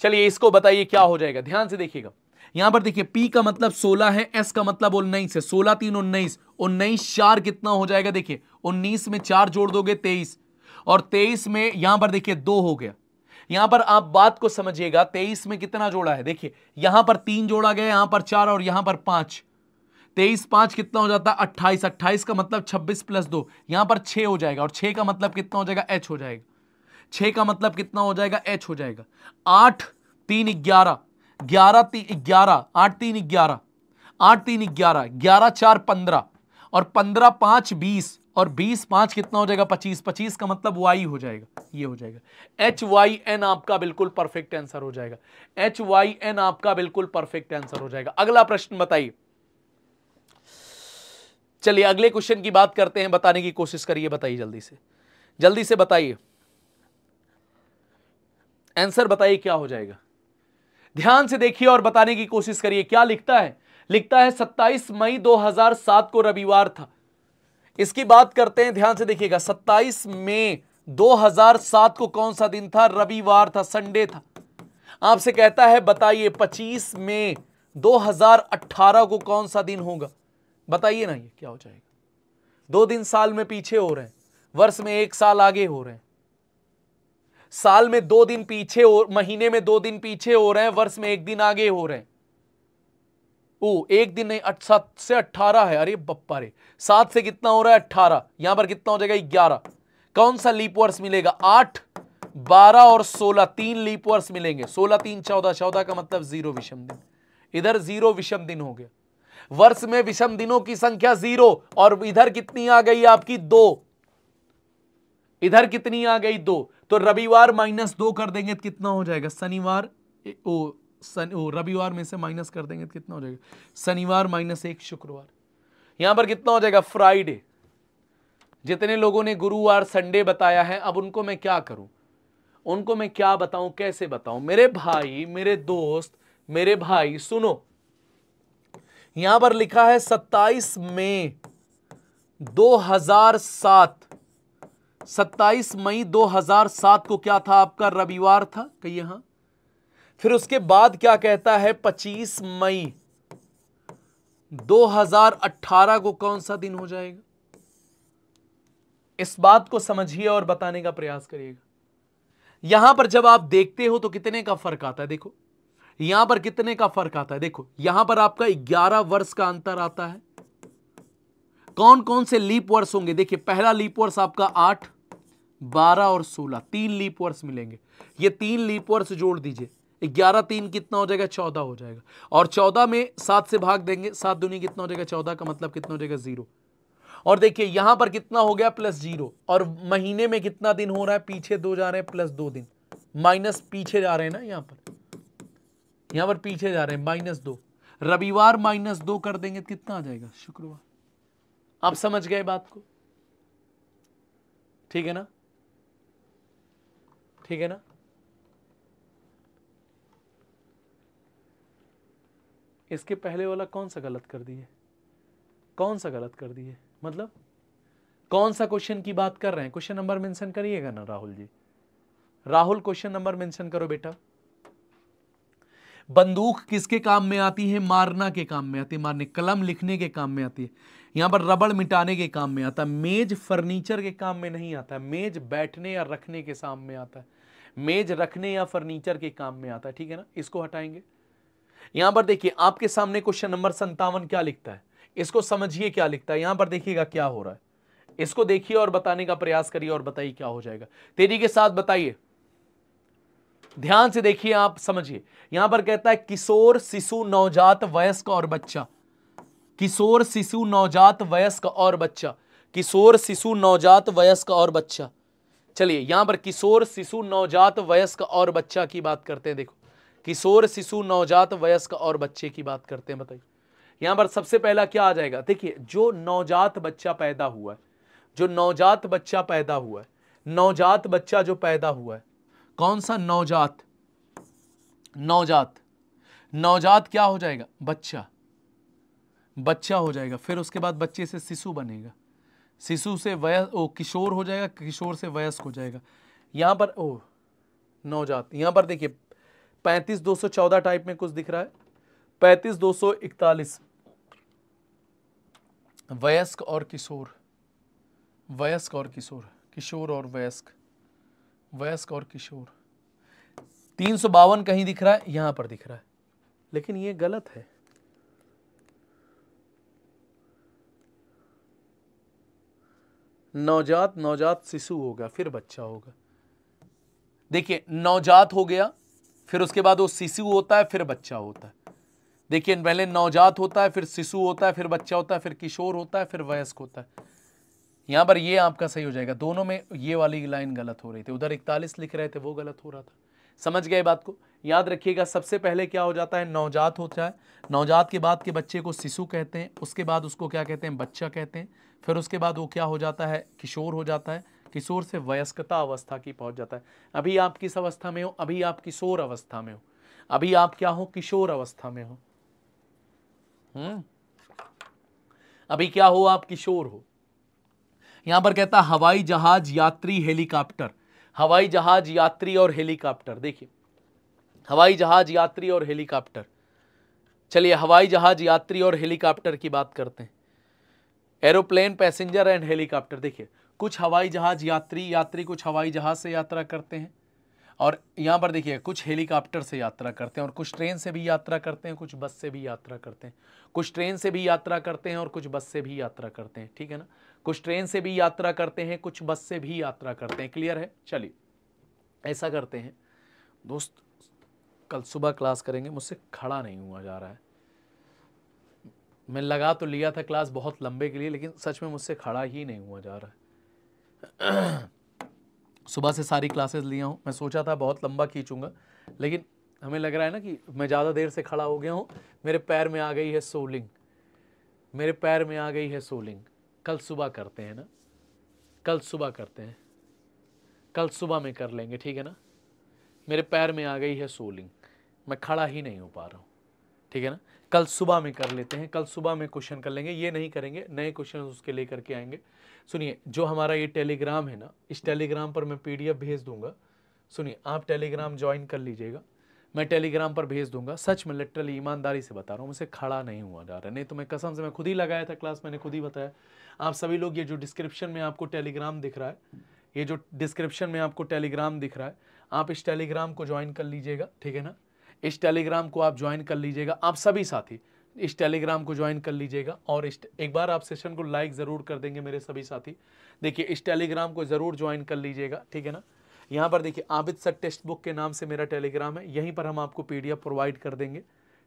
चलिए इसको बताइए क्या हो जाएगा, ध्यान से देखिएगा। यहां पर देखिए P का मतलब सोलह है, S का मतलब उन्नीस है, सोलह तीन उन्नीस, उन्नीस चार कितना हो जाएगा, देखिए उन्नीस में चार जोड़ दोगे तेईस, और तेईस में यहां पर देखिए दो हो गया। यहां पर आप बात को समझिएगा, तेईस में कितना जोड़ा है, देखिए यहां पर तीन जोड़ा गया, यहां पर चार और यहां पर पांच, तेईस पांच कितना हो जाता है अट्ठाईस, अट्ठाईस का मतलब छब्बीस प्लस दो, यहां पर छह हो जाएगा, और छह का मतलब कितना हो जाएगा एच हो जाएगा, छह का मतलब कितना हो जाएगा एच हो जाएगा। आठ तीन ग्यारह, ग्यारह तीन ग्यारह, आठ तीन ग्यारह, आठ तीन ग्यारह, ग्यारह चार पंद्रह, और पंद्रह पांच बीस, और बीस पांच कितना हो जाएगा पच्चीस, पच्चीस का मतलब वाई हो जाएगा, ये हो जाएगा एच वाई एन आपका बिल्कुल परफेक्ट आंसर हो जाएगा, एच वाई एन आपका बिल्कुल परफेक्ट आंसर हो जाएगा। अगला प्रश्न बताइए, चलिए अगले क्वेश्चन की बात करते हैं, बताने की कोशिश करिए, बताइए जल्दी से, जल्दी से बताइए आंसर बताइए क्या हो जाएगा। ध्यान से देखिए और बताने की कोशिश करिए क्या लिखता है, लिखता है सत्ताईस मई दो हज़ार सात को रविवार था। इसकी बात करते हैं, ध्यान से देखिएगा सत्ताईस मई दो हज़ार सात को कौन सा दिन था, रविवार था, संडे था। आपसे कहता है बताइए पच्चीस मई दो हज़ार अठारह को कौन सा दिन होगा, बताइए ना ये क्या हो जाएगा। दो दिन साल में पीछे हो रहे हैं, वर्ष में एक साल आगे हो रहे हैं, साल में दो दिन पीछे हो, महीने में दो दिन पीछे हो रहे हैं, वर्ष में एक दिन आगे हो रहे हैं। ओ एक दिन नहीं, सात से अट्ठारह है, अरे बप्पा रे, सात से कितना हो रहा है अट्ठारह, यहां पर कितना हो जाएगा ग्यारह। कौन सा लीप वर्ष मिलेगा, आठ बारह और सोलह, तीन लीप वर्ष मिलेंगे, सोलह तीन चौदह, चौदह का मतलब जीरो विषम दिन, इधर जीरो विषम दिन हो गया। वर्ष में विषम दिनों की संख्या जीरो, और इधर कितनी आ गई आपकी दो, इधर कितनी आ गई दो, तो रविवार माइनस दो कर देंगे तो कितना हो जाएगा शनिवार, ओ सन ओ रविवार में से माइनस कर देंगे तो कितना हो जाएगा शनिवार माइनस एक शुक्रवार, यहां पर कितना हो जाएगा फ्राइडे। जितने लोगों ने गुरुवार संडे बताया है, अब उनको मैं क्या करूं, उनको मैं क्या बताऊं, कैसे बताऊं मेरे भाई, मेरे दोस्त, मेरे भाई सुनो। यहां पर लिखा है सत्ताईस मई दो हज़ार सात, सत्ताईस मई दो हज़ार सात को क्या था आपका रविवार था, कहिए हाँ। फिर उसके बाद क्या कहता है पच्चीस मई दो हज़ार अठारह को कौन सा दिन हो जाएगा। इस बात को समझिए और बताने का प्रयास करिएगा। यहां पर जब आप देखते हो तो कितने का फर्क आता है, देखो यहां पर कितने का फर्क आता है, देखो यहां पर आपका ग्यारह वर्ष का अंतर आता है। कौन कौन से लीप वर्ष होंगे, देखिए पहला लीप वर्ष आपका आठ, बारह और सोलह, तीन लीप वर्ष मिलेंगे। ये तीन लीप वर्ष जोड़ दीजिए, ग्यारह तीन कितना हो जाएगा, चौदह हो जाएगा। और चौदह में सात से भाग देंगे, सात दूनी कितना हो जाएगा चौदह, का मतलब कितना हो जाएगा जीरो। और देखिए यहां पर कितना हो गया प्लस जीरो, और महीने में कितना दिन हो रहा है, पीछे दो जा रहे हैं प्लस दो दिन, माइनस पीछे जा रहे हैं ना, यहां पर यहां पर पीछे जा रहे हैं माइनस दो, रविवार माइनस दो कर देंगे कितना आ जाएगा शुक्रवार। आप समझ गए बात को, ठीक है ना, ठीक है ना। इसके पहले वाला कौन सा गलत कर दिए, कौन सा गलत कर दिए, मतलब कौन सा क्वेश्चन की बात कर रहे हैं, क्वेश्चन नंबर मेंशन करिएगा ना Rahul ji, Rahul question number mention करो बेटा। बंदूक किसके काम में आती है, मारना के काम में आती है, मारने। कलम लिखने के काम में आती है, यहाँ पर रबड़ मिटाने के काम में आता है। मेज फर्नीचर के काम में नहीं आता है, मेज बैठने या रखने के काम में आता है, मेज रखने या फर्नीचर के काम में आता है, ठीक है ना। इसको हटाएंगे। यहाँ पर देखिए आपके सामने क्वेश्चन नंबर संतावन क्या लिखता है, इसको समझिए क्या लिखता है। यहाँ पर देखिएगा क्या हो रहा है, इसको देखिए और बताने का प्रयास करिए और बताइए क्या हो जाएगा। तेजी के साथ बताइए, ध्यान से देखिए, आप समझिए। यहां पर कहता है किशोर, शिशु, नवजात, वयस्क और बच्चा। किशोर, शिशु, नवजात, वयस्क और बच्चा। किशोर, शिशु, नवजात, वयस्क और बच्चा। चलिए यहां पर किशोर, शिशु, नवजात, वयस्क और बच्चा की बात करते हैं। देखो किशोर, शिशु, नवजात, वयस्क और बच्चे की बात करते हैं। बताइए यहां पर सबसे पहला क्या आ जाएगा। देखिए जो नवजात बच्चा पैदा हुआ है, जो नवजात बच्चा पैदा हुआ है, नवजात बच्चा जो पैदा हुआ है, कौन सा नवजात, नवजात, नवजात क्या हो जाएगा, बच्चा, बच्चा हो जाएगा। फिर उसके बाद बच्चे से शिशु बनेगा, शिशु से वयस्क, ओ किशोर हो जाएगा, किशोर से वयस्क हो जाएगा। यहाँ पर ओ नवजात, यहाँ पर देखिए पैंतीस दो सौ चौदह टाइप में कुछ दिख रहा है, पैंतीस दो सौ इकतालीस वयस्क और किशोर, वयस्क और किशोर, किशोर और वयस्क, वयस्क और किशोर। तीन सौ बावन कहीं दिख रहा है, यहां पर दिख रहा है, लेकिन ये गलत है। नवजात, नवजात शिशु होगा, फिर बच्चा होगा। देखिए नवजात हो गया, फिर उसके बाद वो शिशु होता है, फिर बच्चा होता है। देखिए पहले नवजात होता है, फिर शिशु होता है, फिर बच्चा होता है, फिर किशोर होता है, फिर वयस्क होता है। यहाँ पर ये आपका सही हो जाएगा। दोनों में ये वाली लाइन गलत हो रही थी, उधर इकतालीस लिख रहे थे, वो गलत हो रहा था। समझ गए बात को। याद रखिएगा सबसे पहले क्या हो जाता है, नवजात होता है, नवजात के बाद के बच्चे को शिशु कहते हैं, उसके बाद उसको क्या कहते हैं, बच्चा कहते हैं, फिर उसके बाद वो क्या हो जाता है, किशोर हो जाता है, किशोर से वयस्कता अवस्था की पहुँच जाता है। अभी आप किस अवस्था में हो, अभी आप किशोर अवस्था में हो, अभी आप क्या हो, किशोर अवस्था में हो, अभी क्या हो, आप किशोर हो। यहाँ पर कहता है हवाई जहाज, यात्री, हेलीकॉप्टर। हवाई जहाज, यात्री और हेलीकॉप्टर। देखिए हवाई जहाज, यात्री और हेलीकॉप्टर। चलिए हवाई जहाज, यात्री और हेलीकॉप्टर की बात करते हैं। Aeroplane, passenger and helicopter. देखिए कुछ हवाई जहाज यात्री, यात्री कुछ हवाई जहाज से यात्रा करते हैं, और यहाँ पर देखिए कुछ हेलीकॉप्टर से यात्रा करते हैं, और कुछ ट्रेन से भी यात्रा करते हैं, कुछ बस से भी यात्रा करते हैं, कुछ ट्रेन से भी यात्रा करते हैं और कुछ बस से भी यात्रा करते हैं, ठीक है ना। कुछ ट्रेन से भी यात्रा करते हैं, कुछ बस से भी यात्रा करते हैं। क्लियर है। चलिए ऐसा करते हैं दोस्त, कल सुबह क्लास करेंगे, मुझसे खड़ा नहीं हुआ जा रहा है। मैं लगा तो लिया था क्लास बहुत लंबे के लिए, लेकिन सच में मुझसे खड़ा ही नहीं हुआ जा रहा है। सुबह से सारी क्लासेस लिया हूँ, मैं सोचा था बहुत लंबा खींचूंगा, लेकिन हमें लग रहा है ना कि मैं ज़्यादा देर से खड़ा हो गया हूँ। मेरे पैर में आ गई है सोलिंग, मेरे पैर में आ गई है सोलिंग। कल सुबह करते हैं ना, कल सुबह करते हैं, कल सुबह में कर लेंगे, ठीक है ना। मेरे पैर में आ गई है सोलिंग, मैं खड़ा ही नहीं हो पा रहा हूँ, ठीक है ना। कल सुबह में कर लेते हैं, कल सुबह में क्वेश्चन कर लेंगे, ये नहीं करेंगे, नए क्वेश्चन उसके लेकर के आएंगे। सुनिए जो हमारा ये टेलीग्राम है ना, इस टेलीग्राम पर मैं पीडीएफ भेज दूंगा। सुनिए आप टेलीग्राम ज्वाइन कर लीजिएगा, मैं टेलीग्राम पर भेज दूंगा। सच में लिटरली ईमानदारी से बता रहा हूँ, मुझसे खड़ा नहीं हुआ जा रहा, नहीं तो मैं कसम से मैं खुद ही लगाया था क्लास, मैंने खुद ही बताया। आप सभी लोग ये जो डिस्क्रिप्शन में आपको टेलीग्राम दिख रहा है, ये जो डिस्क्रिप्शन में आपको टेलीग्राम दिख रहा है, आप इस टेलीग्राम को ज्वाइन कर लीजिएगा, ठीक है ना। इस टेलीग्राम को आप ज्वाइन कर लीजिएगा। आप सभी साथी इस टेलीग्राम को ज्वाइन कर लीजिएगा। और इस एक बार आप सेशन को लाइक ज़रूर कर देंगे मेरे सभी साथी। देखिए इस टेलीग्राम को ज़रूर ज्वाइन कर लीजिएगा, ठीक है ना। यहाँ पर देखिए आबिद सर टेस्ट बुक के नाम से मेरा टेलीग्राम है, यहीं पर हम आपको पी डी एफ प्रोवाइड कर देंगे,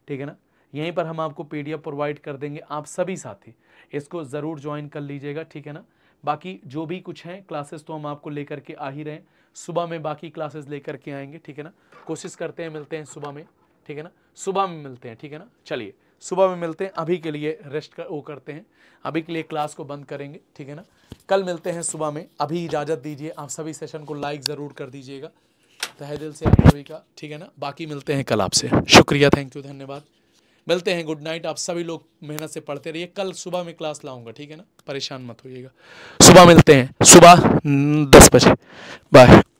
ठीक है ना। यहीं पर हम आपको पी डी एफ प्रोवाइड कर देंगे। आप सभी साथी इसको ज़रूर ज्वाइन कर लीजिएगा, ठीक है ना। बाकी जो भी कुछ हैं क्लासेस तो हम आपको लेकर के आ ही रहे हैं, सुबह में बाकी क्लासेस लेकर के आएंगे, ठीक है ना। कोशिश करते हैं मिलते हैं सुबह में, ठीक है ना। सुबह में मिलते हैं, ठीक है ना। चलिए सुबह में मिलते हैं। अभी के लिए रेस्ट कर वो करते हैं, अभी के लिए क्लास को बंद करेंगे, ठीक है ना। कल मिलते हैं सुबह में। अभी इजाज़त दीजिए, आप सभी सेशन को लाइक ज़रूर कर दीजिएगा तहे दिल से आप सभी का, ठीक है ना। बाकी मिलते हैं कल आपसे। शुक्रिया, थैंक यू, धन्यवाद। मिलते हैं, गुड नाइट। आप सभी लोग मेहनत से पढ़ते रहिए। कल सुबह में क्लास लाऊंगा, ठीक है ना। परेशान मत होइएगा। सुबह मिलते हैं, सुबह दस बजे। बाय।